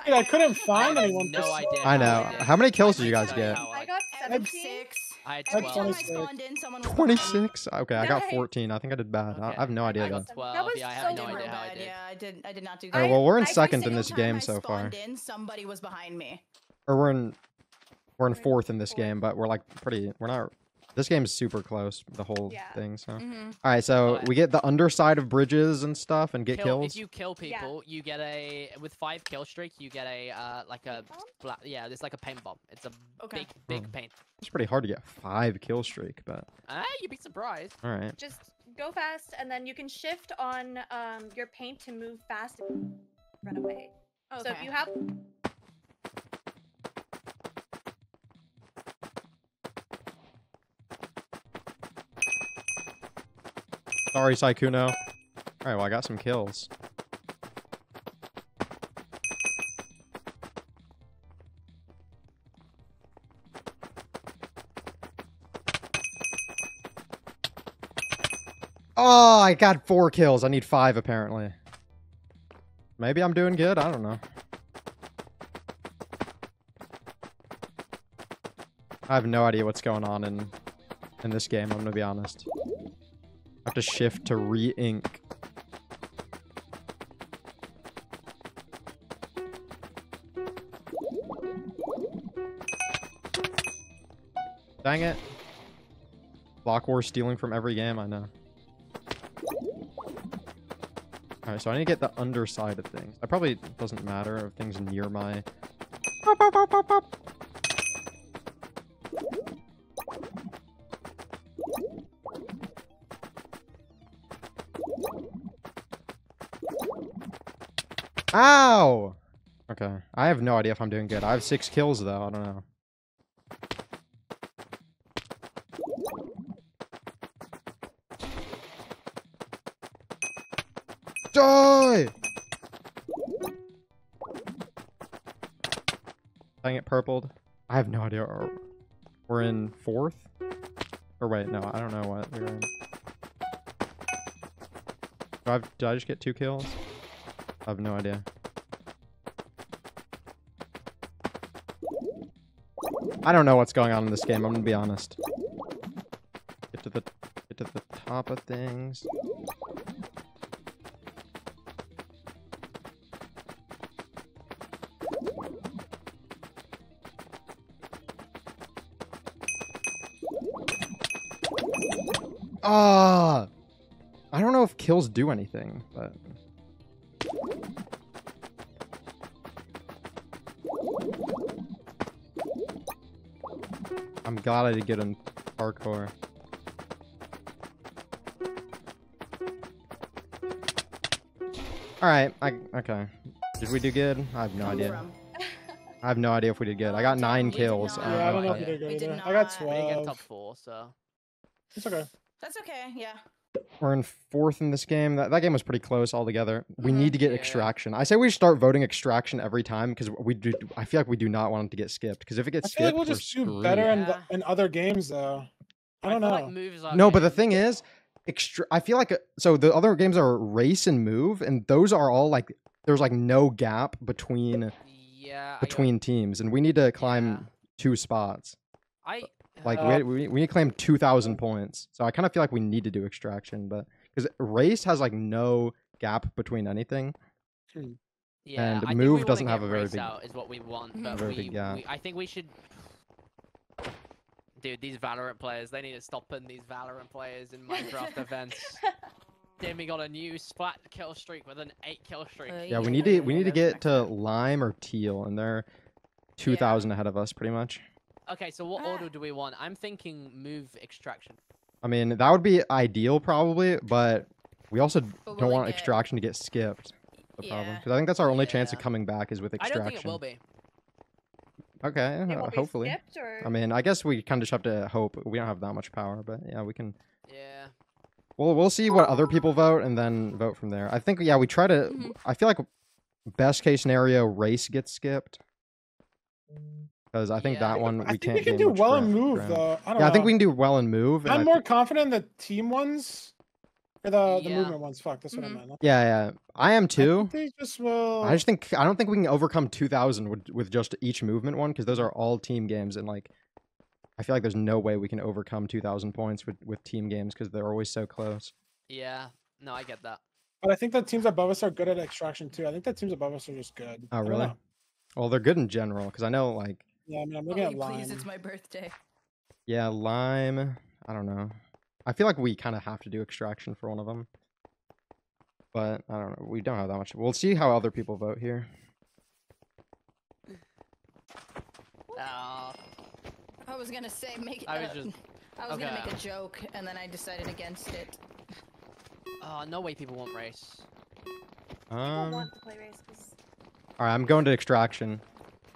I couldn't find anyone. No, I did. I know. How many kills did you guys get? I got 76. I had 12. 26? Okay, I got 14. I think I did bad. Okay. I have no idea, though. Yeah, I have no idea how I did. Yeah, I did not do good. All right, well, we're in second in this game so far. Somebody was behind me. Or we're in fourth in this game, but we're like pretty... We're not... This game is super close, the whole thing, so... Mm-hmm. Alright, so we get the underside of bridges and stuff and get kills. If you kill people, you get a... With 5 kill streak, you get a, like a... Bomb? Yeah, it's like a paint bomb. It's a big paint. It's pretty hard to get 5 kill streak, but... you'd be surprised. Alright. Just go fast, and then you can shift on your paint to move fast and run away. Okay. So if you have... Sorry, Sykuno. Alright, well, I got some kills. Oh, I got 4 kills. I need 5, apparently. Maybe I'm doing good. I don't know. I have no idea what's going on in this game, I'm gonna be honest. I have to shift to re-ink. Dang it. Block Wars stealing from every game, I know. Alright, so I need to get the underside of things. That probably doesn't matter if things near my... Ow! Okay. I have no idea if I'm doing good. I have 6 kills, though. I don't know. Die! Dang it, purpled. I have no idea. We're in fourth? Or wait, no. I don't know what we're in. Did I just get 2 kills? I have no idea. I don't know what's going on in this game, I'm gonna be honest. Get to the top of things. Ah! I don't know if kills do anything, but... I'm glad I did get in parkour. Alright, okay. Did we do good? I have no idea. I have no idea if we did good. I got 9 kills. Yeah, I don't know if we did good either. I got 12. I didn't get top 4, so... It's okay. That's okay, yeah. We're in 4th in this game. That game was pretty close altogether. We need to get Extraction. I say we start voting Extraction every time because we do. I feel like we do not want it to get skipped because if it gets skipped, we'll just do better in other games though. I don't know. Like no, but the thing is, I feel like so the other games are race and move, and those are all like there's like no gap between between teams, and we need to climb 2 spots. Like we need to claim 2,000 points, so I kind of feel like we need to do Extraction, but because race has like no gap between anything, yeah, and move doesn't have a very big out is what we want, but I think we should. Dude, these Valorant players, they need to stop putting these Valorant players in Minecraft events. Then we got a new splat kill streak with an 8 kill streak. Yeah, we need to get to Lime or Teal, and they're 2,000 ahead of us pretty much. Okay, so what order do we want? I'm thinking move Extraction. I mean, that would be ideal probably, but we also don't want Extraction to get skipped. The problem, because I think that's our only chance of coming back is with Extraction. I don't think it will be. Okay, hopefully. Skipped, or... I mean, I guess we kind of just have to hope. We don't have that much power, but yeah, we can. Yeah. Well, we'll see what other people vote and then vote from there. I think we try to. I feel like best case scenario, race gets skipped. Because I think that one we can't. I think we can do well and move though. I don't know. I think we can do well and move. I'm more confident in the team ones, or the movement ones. Fuck, that's what I meant. Yeah, yeah, I am too. I just will. I just think I don't think we can overcome 2,000 with just each movement one because those are all team games and like, I feel like there's no way we can overcome 2,000 points with team games because they're always so close. Yeah, no, I get that. But I think the teams above us are good at Extraction too. I think the teams above us are just good. Oh really? Well, they're good in general because I know like. Yeah, I mean, I'm looking at Lime. Please, it's my birthday. Yeah, Lime. I don't know. I feel like we kind of have to do Extraction for one of them. But, I don't know. We don't have that much. We'll see how other people vote here. I was going to say, I was going to make a joke, and then I decided against it. Oh, no way people want race. People want to play race. Cause... Alright, I'm going to Extraction.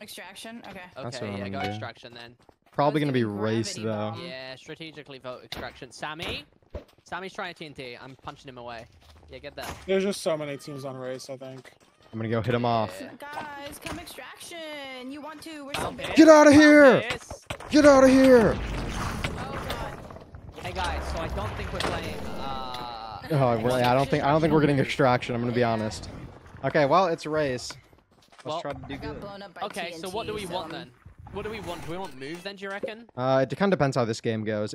Extraction? Okay. Okay, yeah, go Extraction then. Probably gonna be race though. Yeah, strategically vote Extraction. Sammy? Sammy's trying to TNT. I'm punching him away. Yeah, get that. There's just so many teams on race, I think. I'm gonna go hit him off. Guys, come Extraction! You want to? We're so big. Get out of here! Get out of here! Oh god. Hey guys, so I don't think we're playing, oh, really? I don't think we're getting Extraction, I'm gonna be honest. Okay, well, it's race. Let's try to do good. Okay, TNT, so what do we want then? What do we want? Do we want move then, do you reckon? It kind of depends how this game goes.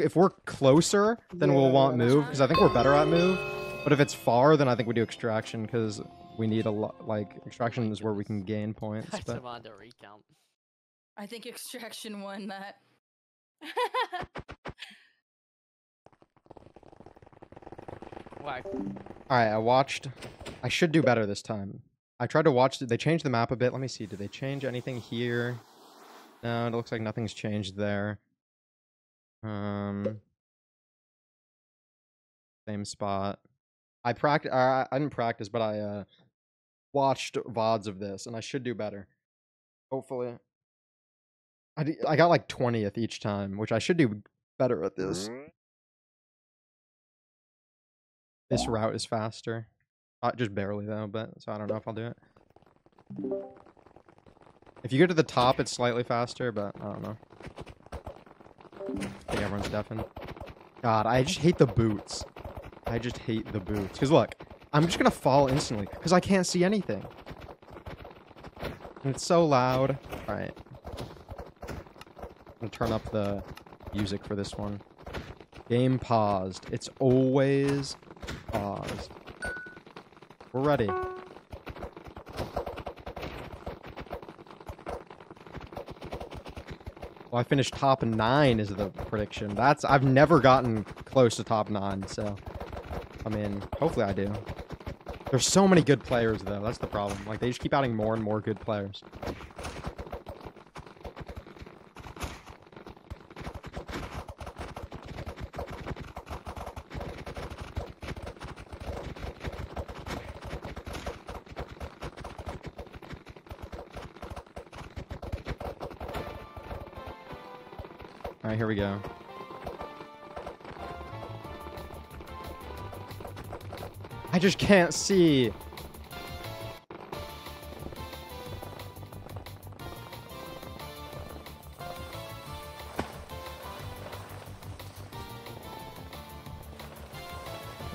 If we're closer, then we'll want move, because I think we're better at move. But if it's far, then I think we do Extraction, because we need a lot, like, Extraction is where we can gain points. But... I think Extraction won that. Wow. Alright, I should do better this time. I tried to watch. They changed the map a bit. Let me see. Did they change anything here? No, it looks like nothing's changed there. Same spot. I didn't practice, but I watched VODs of this, and I should do better. Hopefully. I got like 20th each time, which I should do better at this. This route is faster. Just barely though, but so I don't know if I'll do it. If you go to the top, it's slightly faster, but I don't know. I think everyone's deafened. God, I just hate the boots. I just hate the boots. Because look, I'm just going to fall instantly because I can't see anything. And it's so loud. All right. I'm going to turn up the music for this one. Game paused. It's always paused. We're ready. Well, I finished top 9 is the prediction. I've never gotten close to top 9, so I mean, hopefully I do. There's so many good players though. That's the problem. Like they just keep adding more and more good players. Alright, here we go. I just can't see.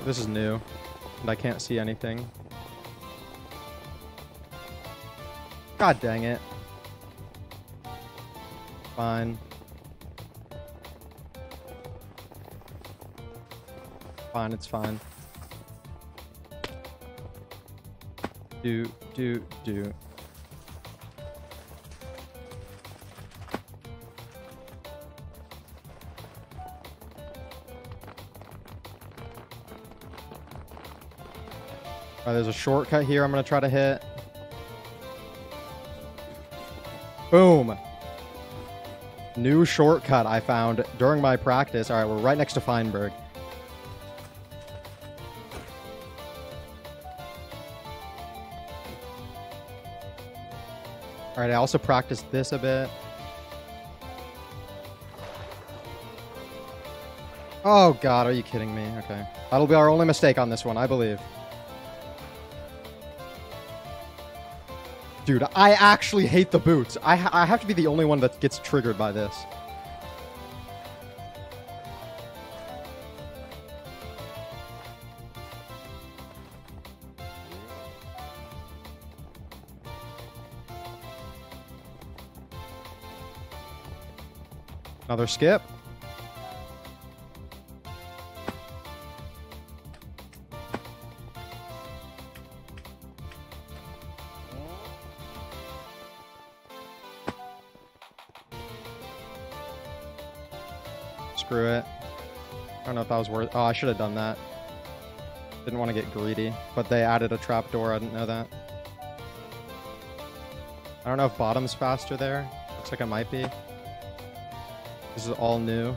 This is new, and I can't see anything. God dang it. Fine. Fine, it's fine. Do. All right, there's a shortcut here I'm going to try to hit. Boom. New shortcut I found during my practice. All right, we're right next to Feinberg. All right, I also practiced this a bit. Oh, God, are you kidding me? Okay. That'll be our only mistake on this one, I believe. Dude, I actually hate the boots. I have to be the only one that gets triggered by this. Another skip. Screw it. I don't know if that was worth... Oh, I should have done that. Didn't want to get greedy, but they added a trapdoor. I didn't know that. I don't know if bottom's faster there. Looks like it might be. This is all new.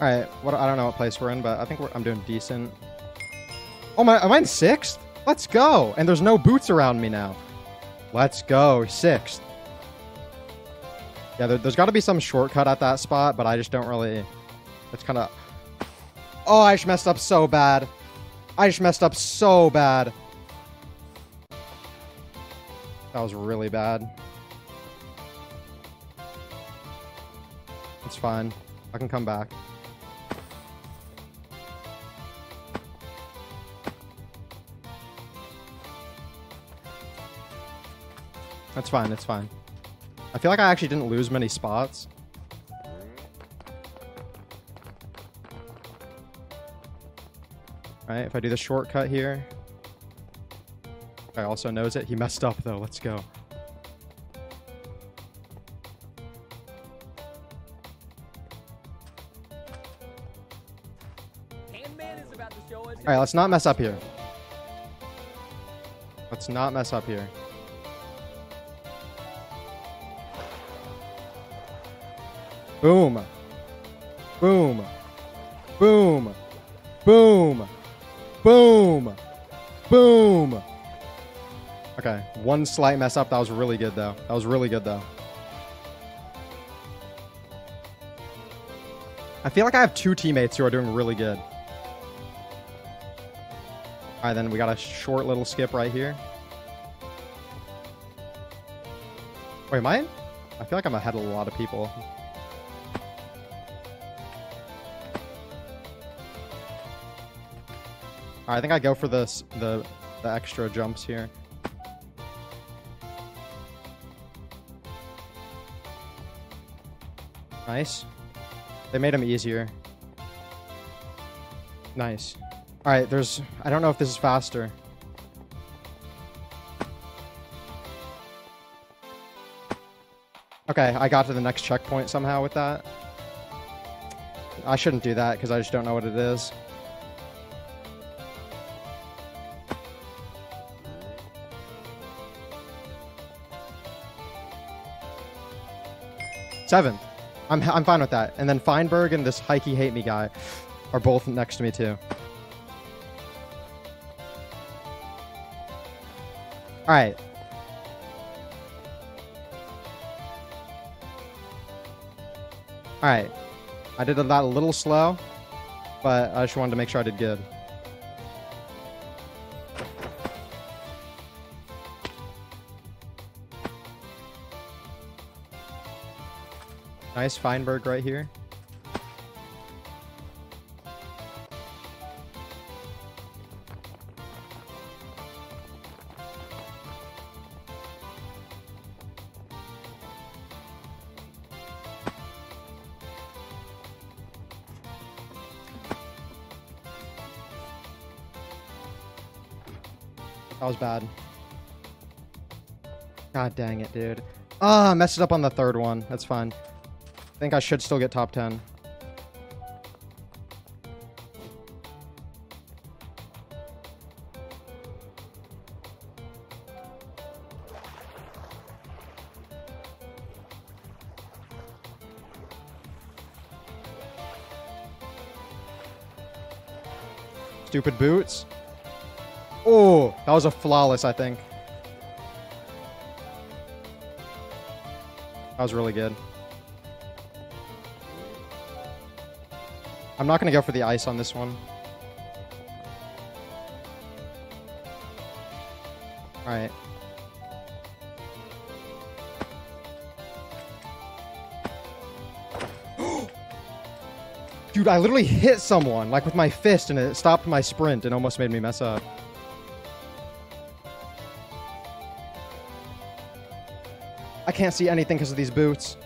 Alright, I don't know what place we're in, but I think I'm doing decent. Oh my, am I in 6th? Let's go! And there's no boots around me now. Let's go, 6th. Yeah, there's gotta be some shortcut at that spot, but I just don't really... It's kinda... Oh, I just messed up so bad. I just messed up so bad. That was really bad. It's fine. I can come back. That's fine, it's fine. I feel like I actually didn't lose many spots. Alright, if I do the shortcut here. I also knows it. He messed up though, let's go. Alright, let's not mess up here. Let's not mess up here. Boom. Boom. Boom. Boom. Boom. Boom. Okay. One slight mess up. That was really good, though. That was really good, though. I feel like I have two teammates who are doing really good. All right, then we got a short little skip right here. Wait, am I? I feel like I'm ahead of a lot of people. I think I go for this, the extra jumps here. Nice. They made them easier. Nice. All right, there's... I don't know if this is faster. Okay, I got to the next checkpoint somehow with that. I shouldn't do that because I just don't know what it is. Seventh. I'm fine with that. And then Feinberg and this Hikey Hate Me guy are both next to me, too. Alright. Alright. I did that a little slow, but I just wanted to make sure I did good. Nice Feinberg right here. That was bad. God dang it, dude. Ah, I messed it up on the third one. That's fine. I think I should still get top 10. Stupid boots. Oh, that was a flawless, I think. That was really good. I'm not going to go for the ice on this one. All right. Dude, I literally hit someone, like, with my fist, and it stopped my sprint and almost made me mess up. I can't see anything because of these boots.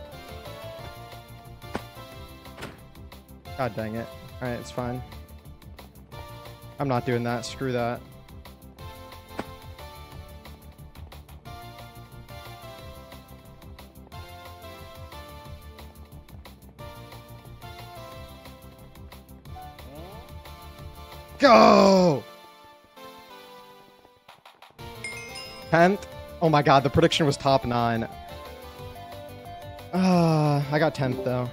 God dang it. Alright, it's fine. I'm not doing that. Screw that. Go! 10th? Oh my god, the prediction was top 9. I got 10th though.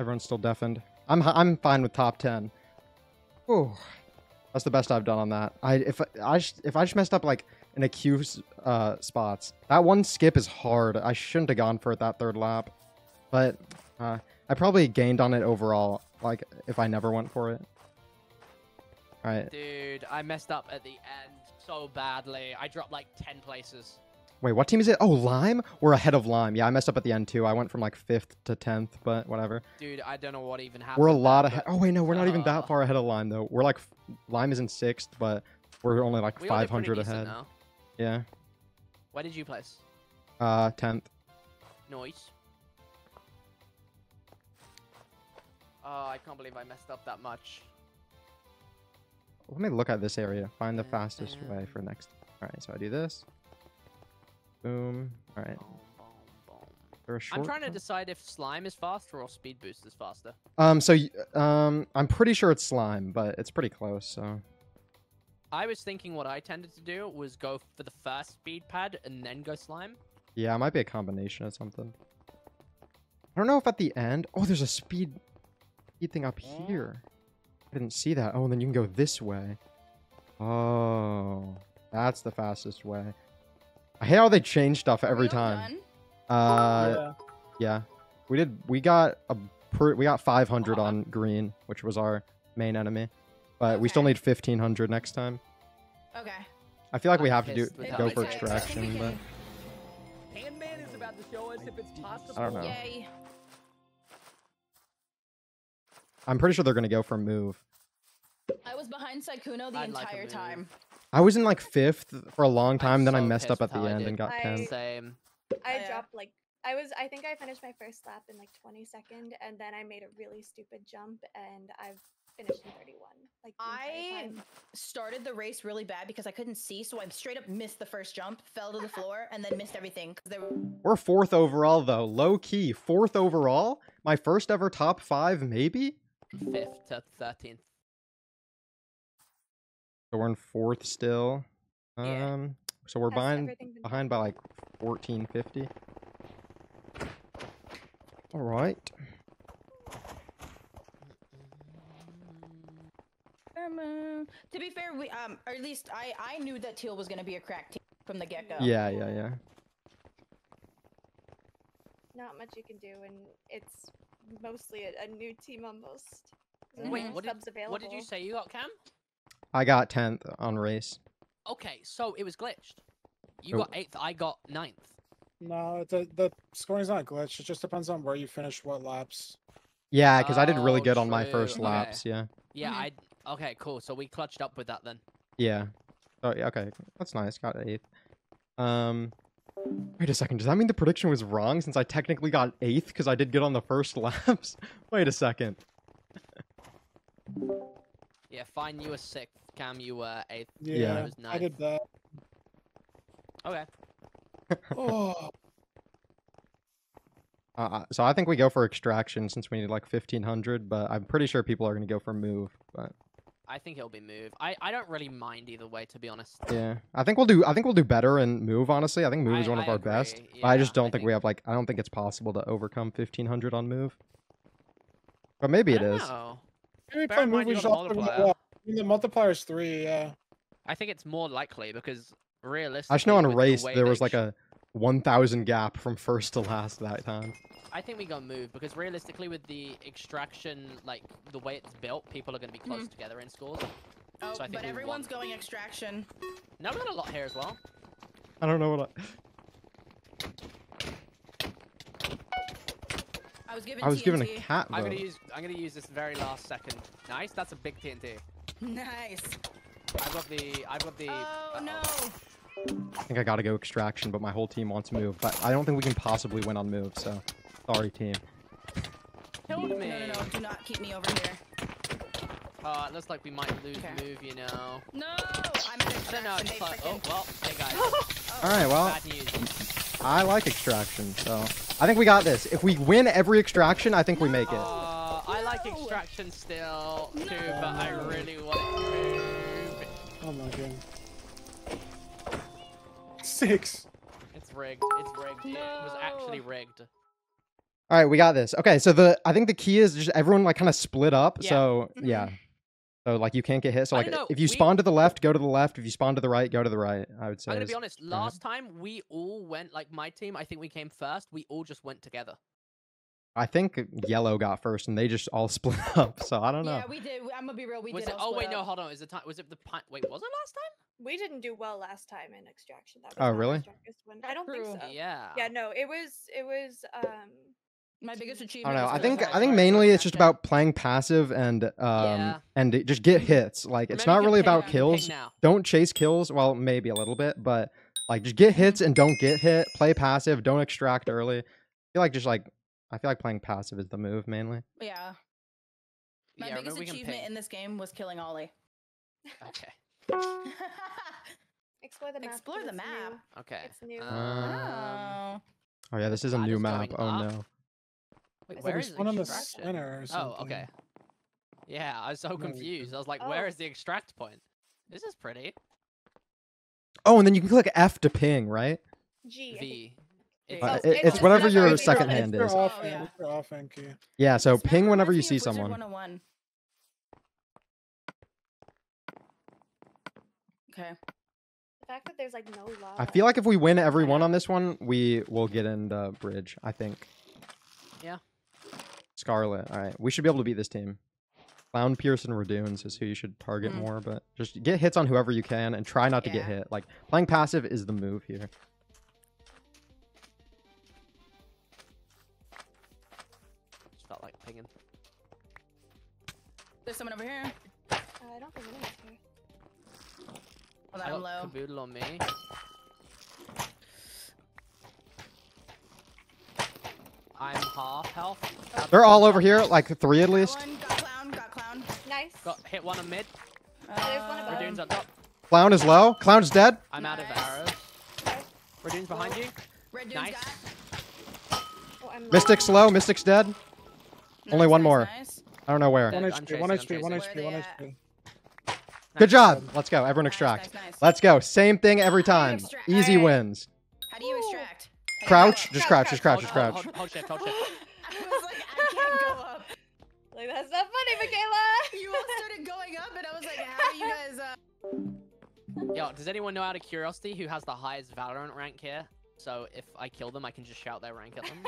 Everyone's still deafened. I'm fine with top 10. Ooh, that's the best I've done on that. If I just messed up like in a queue spots, that one skip is hard. I shouldn't have gone for it that third lap, but I probably gained on it overall. Like if I never went for it. All right. Dude, I messed up at the end so badly. I dropped like 10 places. Wait, what team is it? Oh, Lime? We're ahead of Lime. Yeah, I messed up at the end, too. I went from, like, 5th to 10th, but whatever. Dude, I don't know what even happened. We're a lot ahead. Oh, wait, no, we're not even that far ahead of Lime, though. We're, like, Lime is in 6th, but we're only, like, 500 ahead. Now. Yeah. Where did you place? 10th. Nice. Oh, I can't believe I messed up that much. Let me look at this area. Find the fastest way for next. All right, so I do this. Boom. All right. I'm trying to decide if slime is faster or speed boost is faster. I'm pretty sure it's slime, but it's pretty close. So. I was thinking what I tended to do was go for the first speed pad and then go slime. Yeah, it might be a combination of something. I don't know if at the end. Oh, there's a speed thing up here. I didn't see that. Oh, and then you can go this way. Oh, that's the fastest way. I hate how they change stuff every time. Yeah, we did. We got 500 on Green, which was our main enemy, but we still need 1500 next time. Okay. I feel like we have to go for extraction, but Pan-Man is about to show us if it's possible. I don't know. Yay. I'm pretty sure they're gonna go for move. I was behind Sykuno the entire time. I was in like 5th for a long time, then I messed up at the end and got 10th. Same. I dropped like I think I finished my first lap in like 22nd, and then I made a really stupid jump, and I've finished in 31. Like I started the race really bad because I couldn't see, so I straight up missed the first jump, fell to the floor, and then missed everything. We're 4th overall though, low key 4th overall. My first ever top 5, maybe 5th to 13th. So we're in 4th still. Yeah. So we're behind by like 1450. All right. Camman. To be fair, we or at least I knew that Teal was gonna be a crack team from the get go. Yeah. Not much you can do, and it's mostly a new team almost. Wait, what did you say you got, Cam? I got 10th on race. Okay, so it was glitched. You got 8th, I got 9th. No, the scoring's not glitched. It just depends on where you finished what laps. Yeah, because I did really good on my first laps, yeah. Okay, cool. So we clutched up with that then. Yeah. Oh, yeah, okay. That's nice. Got 8th. Wait a second. Does that mean the prediction was wrong since I technically got 8th because I did good on the first laps? Wait a second. Yeah, fine. You were 6th. Cam, you were 8th. Yeah, was 9th. I did that. Okay. So I think we go for extraction since we need like 1,500, but I'm pretty sure people are going to go for move. But I think it'll be move. I don't really mind either way, to be honest. Yeah, I think we'll do better in move. Honestly, I think move is one of our best. Yeah, I just don't think we have like. I don't think it's possible to overcome 1,500 on move. But maybe it is. Maybe play move. The multiplier is 3. Yeah. I think it's more likely because realistically, I just know on a race there was like a 1,000 gap from first to last that time. I think we got moved because realistically with the extraction, like the way it's built, people are going to be close together in scores. Oh, so I think but everyone's going extraction. No, we got a lot here as well. I don't know what I was given a cat. Vote. I'm gonna use this very last second. Nice, that's a big TNT. Nice. I've got the. Oh no. I think I gotta go extraction, but my whole team wants move. But I don't think we can possibly win on move, so sorry, team. Killed me. No, do not keep me over here. It looks like we might lose move, you know. No, I'm in extraction. No, it's like, oh, well, hey guys. Alright, well, bad news. I like extraction, so I think we got this. If we win every extraction, I think we make it. I like extraction still, too, but I really want move. Oh my god. 6. It's rigged. It's rigged. No. It was actually rigged. All right, we got this. Okay, so I think the key is just everyone like kind of split up. Yeah. So yeah, so like you can't get hit. So like if you spawn to the left, go to the left. If you spawn to the right, go to the right. I would say. I'm gonna be honest. Last time we all went like my team. I think we came first. We all just went together. I think Yellow got first, and they just all split up. So I don't know. Yeah, we did. I'm gonna be real. We did. Oh wait, no, hold on. Is the time? Was it the pint? Wait, was it last time? We didn't do well last time in extraction. That was really? I don't think so. Yeah. Yeah. No, it was my biggest achievement. I don't know. I think mainly it's just about playing passive and and just get hits. Like it's not really about kills. Don't chase kills. Well, maybe a little bit, but like just get hits and don't get hit. Play passive. Don't extract early. I feel like playing passive is the move mainly. Yeah. My biggest achievement in this game was killing Ollie. Okay. Explore the map. Explore the map. New. Okay. It's new. Oh yeah, this is a new map. Oh no. Wait, where is one on the center or something? Oh, okay. Yeah, I was so confused. I was like, where is the extract point? This is pretty. Oh, and then you can click F to ping, right? V. It's whatever your second hand is. Yeah, so ping whenever you see someone. Okay. The fact that there's like no lava. I feel like if we win every one on this one, we will get in the bridge, I think. Yeah. Scarlet. All right. We should be able to beat this team. Clown Pierce and Redunes is who you should target more, but just get hits on whoever you can and try not to get hit. Like playing passive is the move here. Just felt like pinging. There's someone over here. I don't think anyone's here. I'm low. Caboodle on me. I'm half health. They're all over here, like 3 at least. Got clown. Nice. Hit one on mid. There's one above. Redune's on top. Clown is low. Clown's dead. I'm out of arrows. Okay. Redune's behind you. Redune's nice. Mystic's low. Mystic's dead. Nice, only one more. Nice. I don't know where. 1 HP. Good job. Let's go. Everyone extract. Nice. Let's go. Same thing every time. Easy wins. How do you extract? Crouch. Just crouch. Just crouch. Just crouch. Hold shift. I was like, I can't go up. like, that's not funny, Michaela! You all started going up, and I was like, how do you guys, Yo, does anyone know out of curiosity who has the highest Valorant rank here? So if I kill them, I can just shout their rank at them.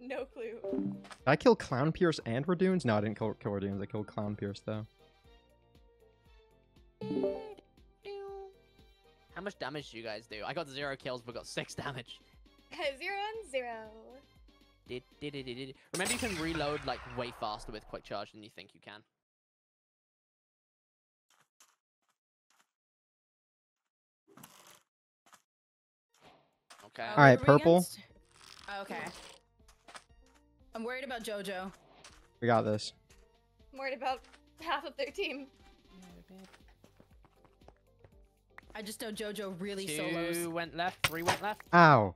No clue. Did I kill Clown Pierce and Radunes? No, I didn't kill Radunes. I killed Clown Pierce, though. How much damage do you guys do? I got 0 kills, but got 6 damage. 0 on 0. Remember, you can reload like way faster with quick charge than you think you can. Okay. All right, purple. Okay. I'm worried about JoJo. We got this. I'm worried about half of their team. I just know JoJo really solos. 2 went left, 3 went left. Ow.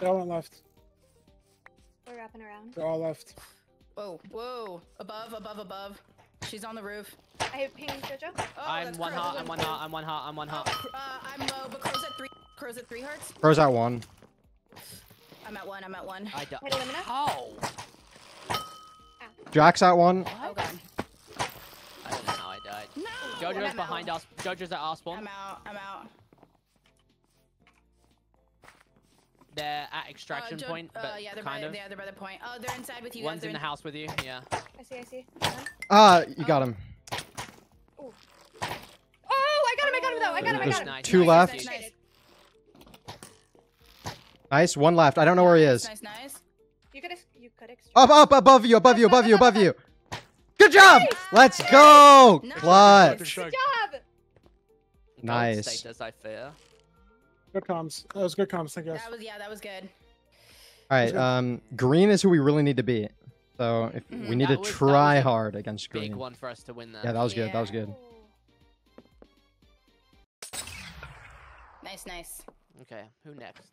They all went left. We're wrapping around. They're all left. Whoa, whoa. Above, above, above. She's on the roof. I have pinged JoJo. Oh, I'm one heart, I'm one heart, I'm one heart, I'm one heart. I'm low, but Crow's at 3. Crow's at 3 hearts. Crow's at 1. I'm at 1, I'm at 1. I died. Oh. Jack's at 1. What? Oh, God. I don't know how I died. No! JoJo's behind us. JoJo's at our spawn. I'm out, I'm out. They're at extraction point, but yeah, they're kind of. Yeah, they're by the point. Oh, they're inside with you. One's in the house with you, yeah. I see, I see. Ah, you got him. Ooh. Oh, I got him, though. Nice. 2 left. Nice, 1 left. I don't know where he is. Nice, nice. You could extract. Up, up, above you, above you, above you, above you. Good job! Nice. Let's go! Nice. Clutch. Good job! Nice. Good comms. That was good comms. Thank you guys. That was, yeah, that was good. All right. Green is who we really need to beat. So if we need to try hard against Green. Big one for us to win that. Yeah, that was good. That was good. Nice, nice. Okay. Who next?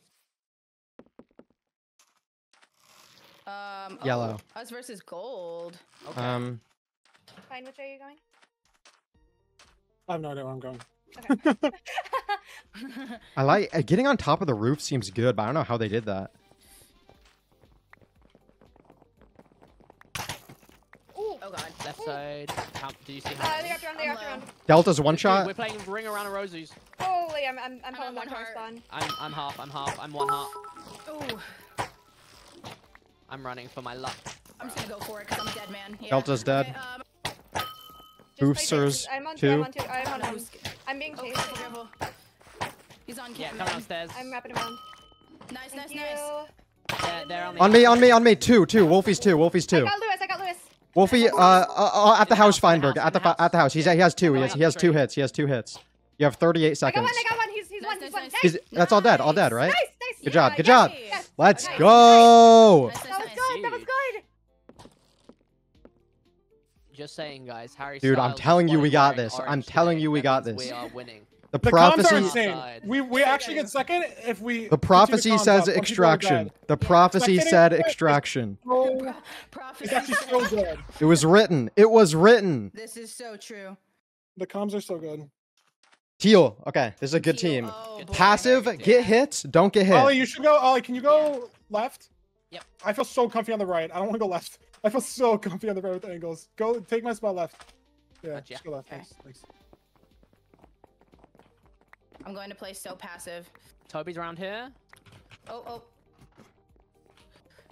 Yellow. Oh, us versus gold. Okay. Fine. Which way are you going? I have no idea where I'm going. Okay. I like getting on top of the roof seems good, but I don't know how they did that. Ooh. Oh god, left side. How, do you see how? They wrapped around. They wrapped around. Delta's one shot. We're playing Ring Around the Roses. Holy, I'm on one heart. I'm half. I'm half. I'm one heart. Ooh. I'm running for my luck. I'm just gonna go for it because I'm a dead man. Yeah. Delta's dead. Okay, Boosters. I'm on 2. I'm on 1. I'm being chased. Oh, careful. He's on camera. Yeah, come downstairs. I'm wrapping around. Nice, nice, nice. They're on me, on me, on me. 2, 2. Wolfie's 2. Wolfie's 2. I got Lewis. I got Lewis. Wolfie, at the house, Feinberg. At the house. He has 2. He has 2 hits. He has 2 hits. You have 38 seconds. I got 1. He's 1. Nice. That's all dead. All dead, right? Nice, nice. Good job. Good job. Let's go. That was good. Just saying, guys. Harry. Dude, I'm telling you, we got this. I'm telling you, we got this. We are winning. The prophecy. We actually get second if we. The prophecy says extraction. The prophecy said extraction. It's actually so good. It was written. It was written. This is so true. The comms are so good. Teal. Okay, this is a good team. Passive. Get hits. Don't get hit. Ollie, you should go. Ollie, can you go left? Yep. I feel so comfy on the right. I don't want to go left. I feel so comfy on the right with the angles. Go take my spot left. Yeah. Just go left. Thanks. Thanks. I'm going to play so passive. Toby's around here. Oh, oh.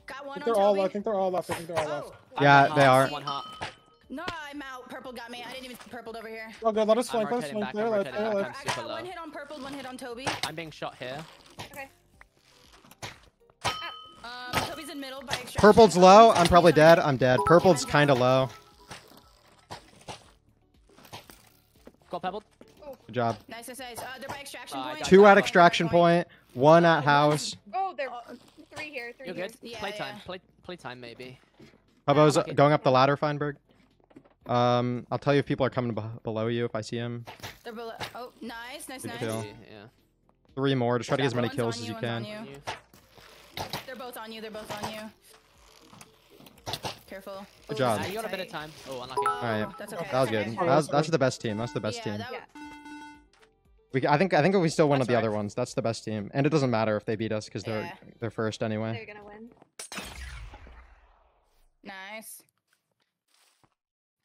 Got one on Toby. They're all left. I think they're all left. I think they're all left. Yeah, they are. One hot. No, I'm out. Purple got me. I didn't even see purpled over here. Oh, good. Let us flank. Let us flank. I got 1 hit on purpled, 1 hit on Toby. I'm being shot here. Okay. Toby's in middle by extraction. Purpled's low. I'm probably dead. I'm dead. Purpled's kind of low. Got purpled. Good job. Nice, nice, nice. They're by extraction point. 2 at extraction point, 1 at house. Oh, they're 3 here. 3 here. You're good. Playtime. Playtime, maybe. Tubbo's going up the ladder, Feinberg. I'll tell you if people are coming below you if I see him. They're below. Oh, nice, nice, nice. Yeah. 3 more. Just try to get as many kills as you can. They're both on you. They're both on you. Careful. Good job. You got a bit of time. Oh, unlucky. All right. That's okay. That was good. That's the best team. That's the best team. I think we still won the other ones. That's the best team, and it doesn't matter if they beat us because they're first anyway. They're gonna win. Nice.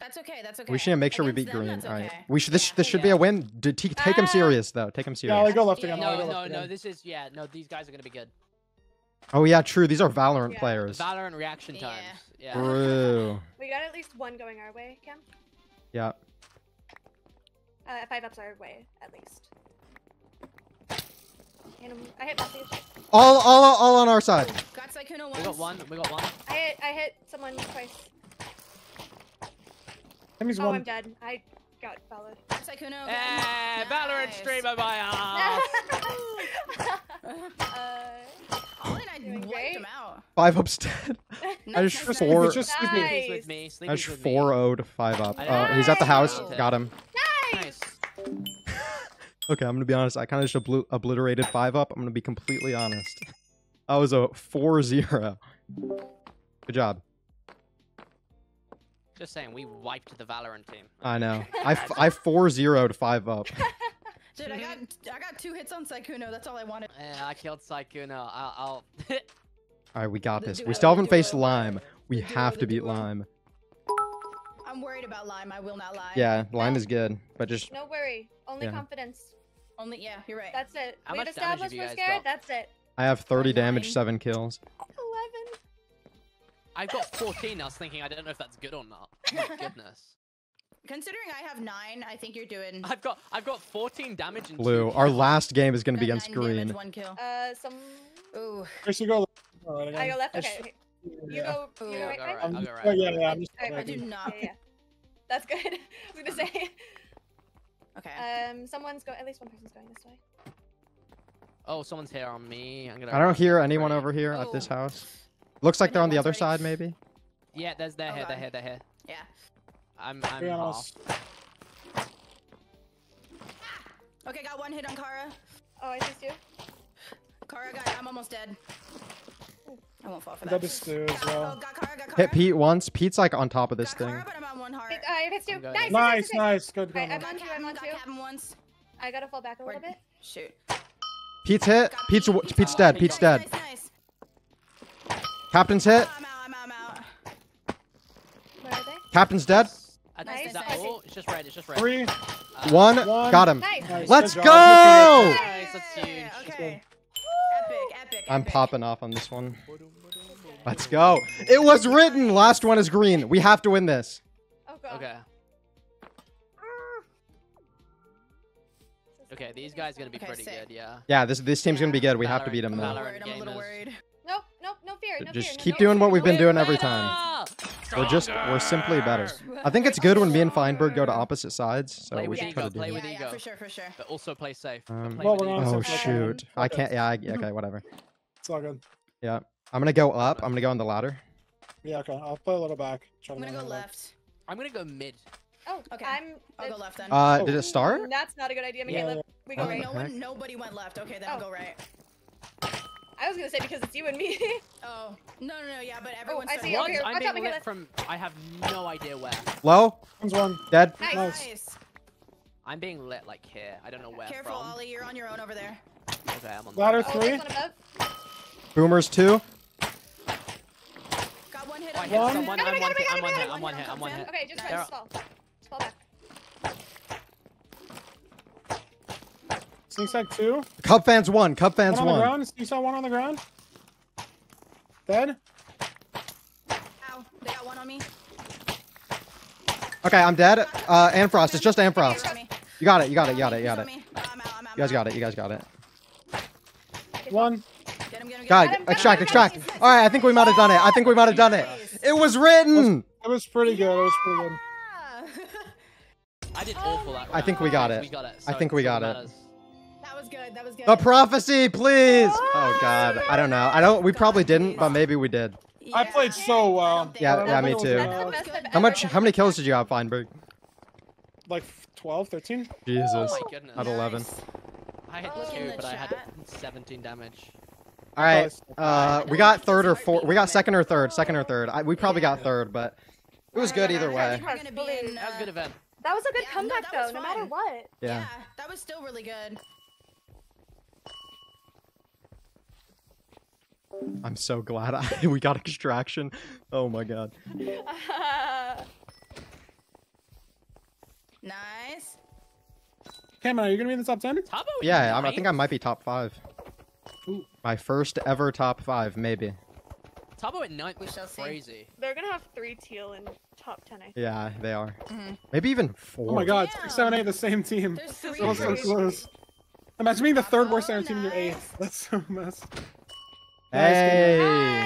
That's okay. That's okay. We should make sure we beat Green. All right. We should. This should be a win. Take him serious though. Take him serious. No, go left again. No. This is no. These guys are gonna be good. Oh yeah, true. These are Valorant players. Valorant reaction times. Yeah. True. We got at least one going our way, Cam. Yeah. 5 ups our way at least. I hit message. All on our side. Got Sykuno once. We got one. I hit someone twice. Oh, I'm dead. I got followed. Sykuno. Hey, Valorant streamer by us. Ollie and I wiped him out. 5 ups dead. I just swore. Nice. I just 4-0'd 5 up. He's at the house. Got him. Nice. Okay, I'm gonna be honest. I kind of just obliterated 5 up. I'm gonna be completely honest. That was a 4-0. Good job. Just saying, we wiped the Valorant team. I know. I 4-0'd 5 up. Dude, I got 2 hits on Sykuno. That's all I wanted. Yeah, I killed Sykuno. I'll. All right, we got this. We still haven't faced Lime. We have to beat Lime. I'm worried about Lime. I will not lie. Yeah, Lime is good, but just. No worry. Only confidence. Only you're right. That's it. We've established we're scared. That's it. I have 30 damage, 7 kills. 11. I've got 14. I was thinking, I don't know if that's good or not. My goodness. Considering I have 9, I think you're doing. I've got 14 damage and Blue. 2 kills. Our last game is going to be against Green. Damage, 1 kill. Ooh. I should go left. I go left. Okay. You go right. I'll go right. Yeah. I'm just. I do not. Yeah. That's good. I was gonna say. Okay. Someone's going. At least one person's going this way. Oh, someone's here on me. I don't hear anyone over here at this house. Looks like they're on the other side, maybe. Yeah, they're here. Yeah. I'm off. Okay, got 1 hit on Kara. Oh, I see you. Kara got. I'm almost dead. I won't fall for that. Got Kara. Hit Pete once. Pete's like on top of this thing. Kara, but I'm on 1 heart. It nice. Good. I'm on two. I gotta fall back a little bit. Shoot. Pete's hit. Pete's dead. Pete's dead. Captain's hit. I'm out. Where are they? Captain's dead. Nice. Oh, it's just red. 3, 1. Got him. Nice. Let's go! Nice. That's huge. Okay. Epic. I'm popping off on this one. Let's go. It was written. Last one is Green. We have to win this. Okay. Okay, these guys are going to be pretty good, yeah. Yeah, this team's going to be good. We have to beat them, though. I'm a little worried. Nope, no fear. Just keep doing what we've been doing every time. We're simply better. I think it's good when me and Feinberg go to opposite sides, so we should try to do that. Play with ego. For sure. But also play safe. Oh, shoot. I can't. Yeah, okay, whatever. It's all good. Yeah. I'm going to go up. I'm going to go on the ladder. Yeah, okay. I'll play a little back. I'm going to go left. I'm going to go mid. Oh, okay. I'll go left then. Did it start? That's not a good idea, Michaela. We go right. Nobody went left. Okay, then I'll go right. I was gonna say because it's you and me. Oh no, yeah, but everyone's. I see you here. I'm being lit from. I have no idea where. Low. One's one. Dead. Nice. I'm being lit like here. I don't know where. Careful, from. Ollie. You're on your own over there. Okay, I'm on. Ladder 3. Boomers 2. Got 1 hit. I'm one hit. Okay, just fall. Fall back. Sneakside 2. Cub fans one. Sneakside 1 on the ground. Dead. Ow, they got 1 on me. Okay, I'm dead. Anfrost, it's just Anfrost. You got it. You guys got it. 1. Guy, extract. All right, I think we might have done it. It was written. It was pretty good. I did awful that round. I think we got it. So I think we got it. That was good. The prophecy, please. Oh God, I don't know. We probably didn't, but maybe we did. Yeah. I played so well. Yeah, me too. How many kills did you have, Feinberg? Like 12, 13. Jesus. Oh my goodness. At 11. I hit 2, but I had 17 damage. All right, we got 3rd or 4th. We got 2nd or 3rd. We probably got 3rd, but it was good either way. That was a good event. That was a good comeback though, no matter what. Yeah, that was still really good. I'm so glad we got extraction. Oh my God. Nice. Camman, are you gonna be in the top 10? Yeah, I think I might be top 5. Ooh. My first ever top 5, maybe. Tubbo at 9th was crazy. They're gonna have 3 Teal in top 10, I think. Yeah, they are. Mm-hmm. Maybe even 4. Oh my god, yeah. 6, 7, 8, the same team. It's all so close. Imagine being the third worst team in your 8th. That's so messed. Hey!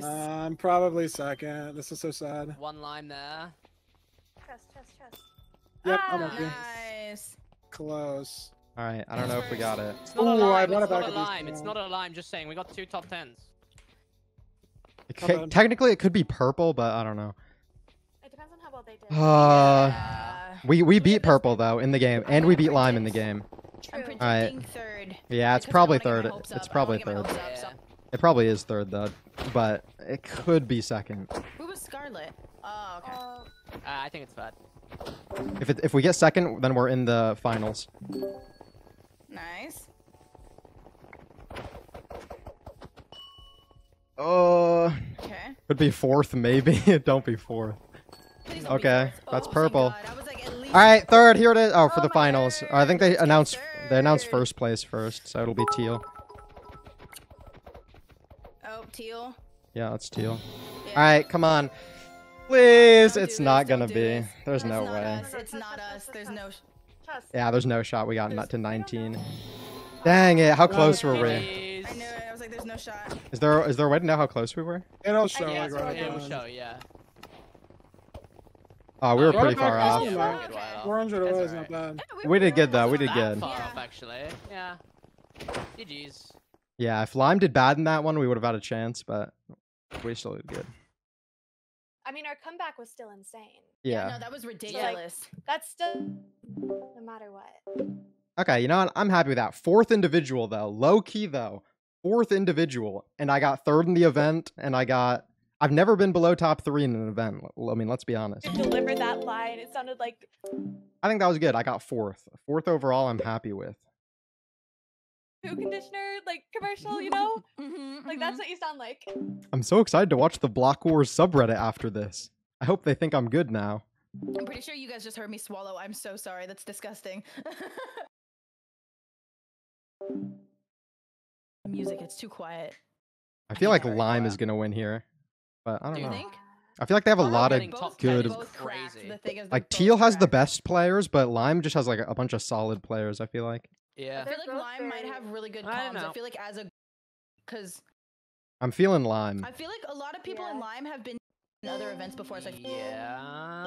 Nice. I'm probably second. This is so sad. 1 Lime there. Chest. Yep, I'm okay. Nice. Close. Alright, I don't know if we got it. It's not a Lime, just saying, we got 2 top 10s. Technically, it could be purple, but I don't know. It depends on how well they did. We beat purple though in the game, and we beat Lime in the game. I'm predicting third. Yeah, it's probably third. It's probably third. It probably is third though, but it could be second. Who was Scarlet? Oh, okay. I think it's bad. If we get second, then we're in the finals. Nice. Okay. Could be 4th, maybe. Don't be 4th. Okay, that's purple. All right, 3rd. Here it is. Oh, for the finals. I think they announced first place first, so it'll be Teal. Oh, Teal. Yeah, it's Teal. Yeah. All right, come on. Please, it's not gonna be. There's no way. It's not us. There's no. Yeah, there's no shot. We got to 19. Dang it! How close were we? I knew it. I was like, there's no shot. Is there a way to know how close we were? It'll show. It'll show, yeah. Oh, we were pretty far off. Yeah, okay. 400 away is not bad. Yeah, we did good, though. We did good. Off, actually. Yeah. GG's. Yeah, if Lime did bad in that one, we would have had a chance, but we still did good. I mean, our comeback was still insane. Yeah. No, that was ridiculous. So, like, that's still... no matter what. Okay, you know what? I'm happy with that. 4th individual, though. Low-key, though. 4th individual, and I got 3rd in the event, and I've never been below top 3 in an event. I mean, let's be honest. You delivered that line. It sounded like... I think that was good. I got 4th. 4th overall, I'm happy with. Food conditioner, like, commercial, you know? Like, that's what you sound like. I'm so excited to watch the Block Wars subreddit after this. I hope they think I'm good now. I'm pretty sure you guys just heard me swallow. I'm so sorry. That's disgusting. Music, it's too quiet. I feel like Lime is gonna win here, but I don't know. Think? I feel like they have a lot of good. Crazy. Like Teal has the best players, but Lime just has like a bunch of solid players. I feel like. Yeah. I feel like Lime might have really good comms. I feel like I'm feeling Lime. I feel like a lot of people in Lime have been in other events before. It's like I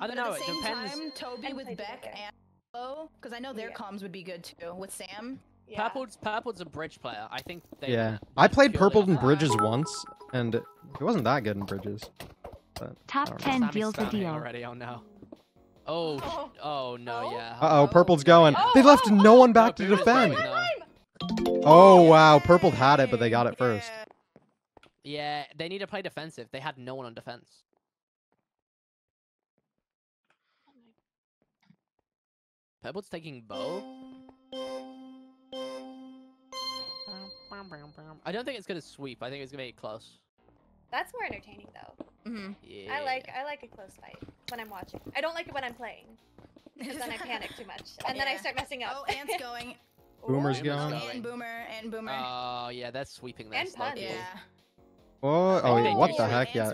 don't know. At the same time, Toby with Beck and Bo, because I know their comms would be good too with Sam. Yeah. Purpled's a bridge player. I think they I played Purpled in bridges once, and it wasn't that good in bridges. But Top 10 deals the deal. Already, oh no. Oh no, yeah. Uh-oh, Purpled's going. They left no one back to defend. Oh wow, Purpled had it, but they got it first. Yeah, they need to play defensive. They had no one on defense. Purpled's taking Bo. I don't think it's gonna sweep. I think it's gonna be close. That's more entertaining though. Mm-hmm. Yeah. I like a close fight when I'm watching. I don't like it when I'm playing, because then I panic too much and then I start messing up. Oh, Ant's going. Boomer's going. And Boomer. Oh yeah, that's sweeping. That's Oh yeah, what the heck? Yeah.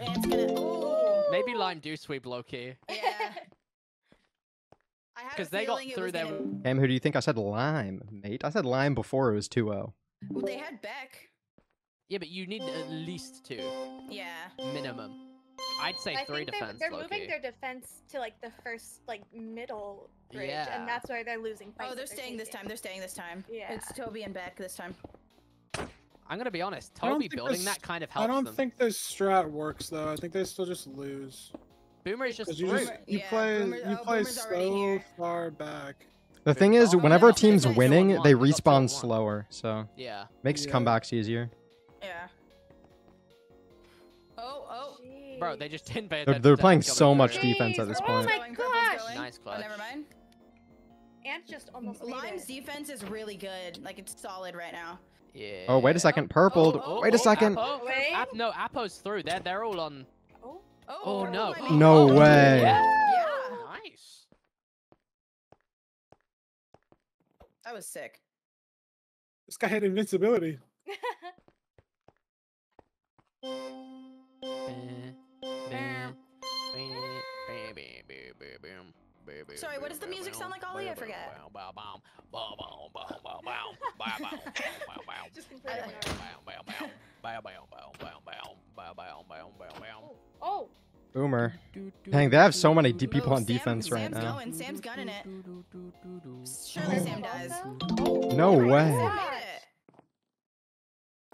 Maybe Lime do sweep low key. Yeah. Because they got through there. Cam, who do you think? I said Lime, mate. I said Lime before it was 2-0. Well, they had Beck. Yeah, but you need at least 2. Yeah. Minimum. I'd say 3 defense. They're moving their defense to like the first like middle bridge, and that's why they're losing fights. Oh, they're staying this time. They're staying this time. Yeah. It's Toby and Beck this time. I'm gonna be honest. Toby building that kind of helps them. I don't think this strat works though. I think they still just lose. Boomer is just you play so far back. The thing is, whenever a team's winning, they respawn slower, so makes comebacks easier. Yeah. Oh. Jeez. Bro, they just didn't pay attention. They're playing so much defense at this point. Oh my gosh! Nice clutch. Never mind. And just almost Lime's defense is really good. Like, it's solid right now. Yeah. Oh, wait a second. Purpled. Wait a second. No, Apo's through. They're all on... Oh, no. No way. Yeah. Nice. I was sick. This guy had invincibility. Sorry, what does the music sound like, Ollie? I forget. Oh. Boomer. Dang, they have so many people on defense right now. Sam's gunning it. Surely Sam dies. No way.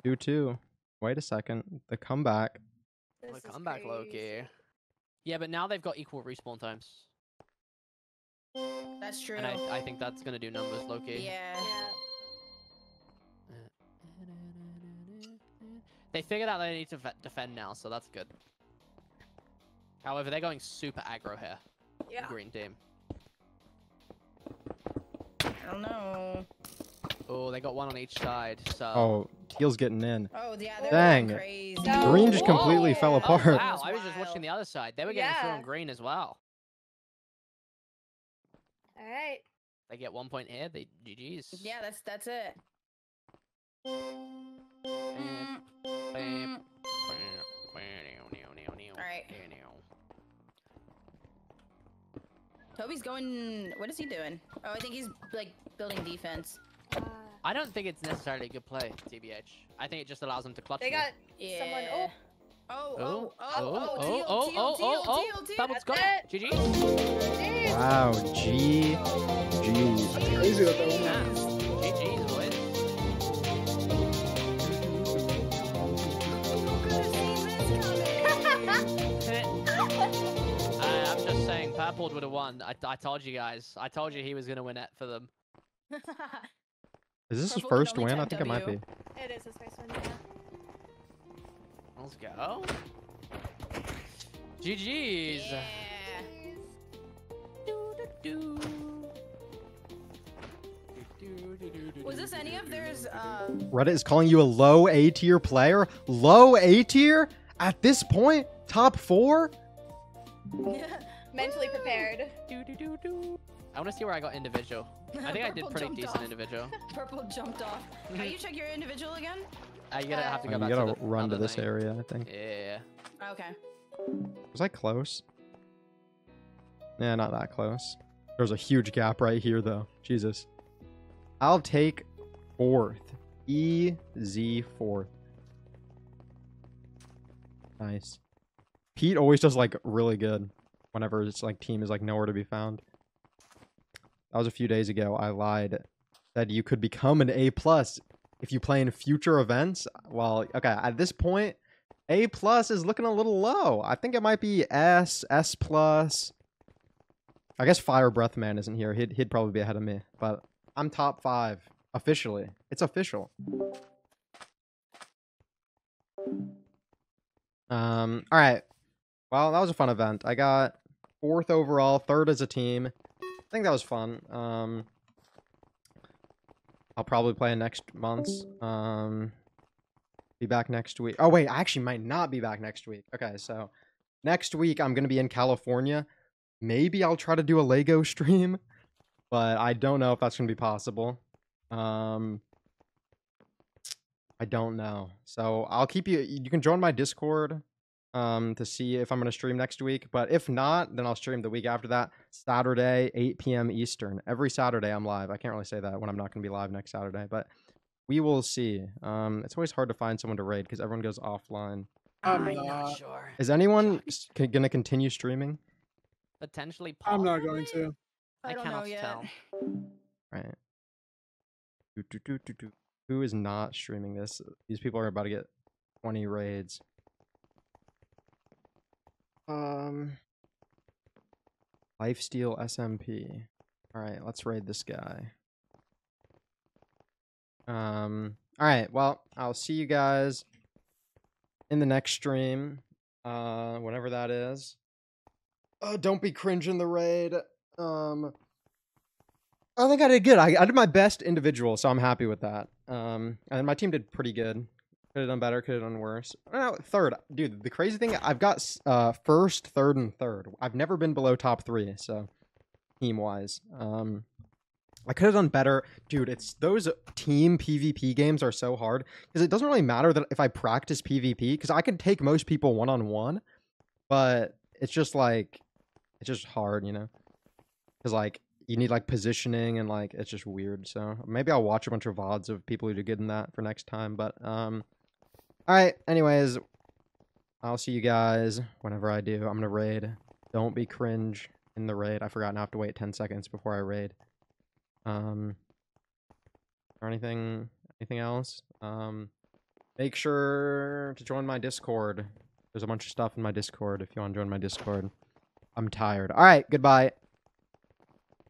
You too. Wait a second. The comeback. The comeback, Loki. Yeah, but now they've got equal respawn times. That's true. And I think that's gonna do numbers, Loki. Yeah. They figured out they need to defend now, so that's good. However, they're going super aggro here. Yeah. Green team. I don't know. Oh, they got one on each side. So. Oh, Teal's getting in. Oh yeah, they're dang. Crazy. Green just completely fell apart. Oh, wow, I was just watching the other side. They were getting through on Green as well. All right. They get 1 point here. They GGs. Yeah, that's it. All right. Toby's going. What is he doing? Oh, I think he's like building defense. I don't think it's necessarily a good play, TBH. I think it just allows them to clutch. They got someone. Oh. GG. Wow, GG. That's crazy with that one. GG's, boys. I'm just saying, Purpled would have won. I told you guys. I told you he was going to win it for them. Is this his first win? I think it might be. It is his first win, yeah. Let's go. GG's. Yeah. Was this any of theirs? Reddit is calling you a low A tier player. Low A tier? At this point, top 4? Mentally prepared. I want to see where I got individual. I think I did pretty decent individual. Purple jumped off. Can you check your individual again? You gotta have to go back. You gotta run to this area, I think. Yeah. Okay. Was I close? Yeah, not that close. There's a huge gap right here, though. Jesus. I'll take 4th. Easy 4th. Nice. Pete always does like really good whenever it's like team is like nowhere to be found. That was a few days ago. I lied that you could become an A+ if you play in future events. Well, okay, at this point, A+ is looking a little low. I think it might be S, S+. I guess Fire Breath Man isn't here. He'd probably be ahead of me, but I'm top 5 officially. It's official. All right. Well, that was a fun event. I got 4th overall, 3rd as a team. I think that was fun. I'll probably play next month. Be back next week. Oh, wait, I actually might not be back next week. Okay, so next week I'm going to be in California. Maybe I'll try to do a Lego stream, but I don't know if that's going to be possible. I don't know. So I'll keep you. You can join my Discord to see if I'm going to stream next week. But if not, then I'll stream the week after that, Saturday, 8 p.m. Eastern. Every Saturday I'm live. I can't really say that when I'm not going to be live next Saturday, but we will see. It's always hard to find someone to raid because everyone goes offline. I'm not sure. Is anyone going to continue streaming? Potentially. Possibly. I'm not going to. I don't cannot know yet. Tell. Right. Who is not streaming this? These people are about to get 20 raids. Lifesteal SMP. All right, let's raid this guy. All right, well, I'll see you guys in the next stream, whenever that is. Don't be cringing the raid. I think I did good. I did my best individual, so I'm happy with that. And my team did pretty good. Could have done better, could have done worse. No, 3rd. Dude, the crazy thing, I've got 1st, 3rd, and 3rd. I've never been below top 3, so team-wise. I could have done better. Dude, it's those team PvP games are so hard because it doesn't really matter that if I practice PvP because I can take most people one-on-one, but it's just like, it's just hard, you know, because like you need like positioning and like, it's just weird. So maybe I'll watch a bunch of VODs of people who do good in that for next time. But, all right. Anyways, I'll see you guys whenever I do. I'm going to raid. Don't be cringe in the raid. I forgot, now I have to wait 10 seconds before I raid. Or anything else? Make sure to join my Discord. There's a bunch of stuff in my Discord if you want to join my Discord. I'm tired. All right, goodbye.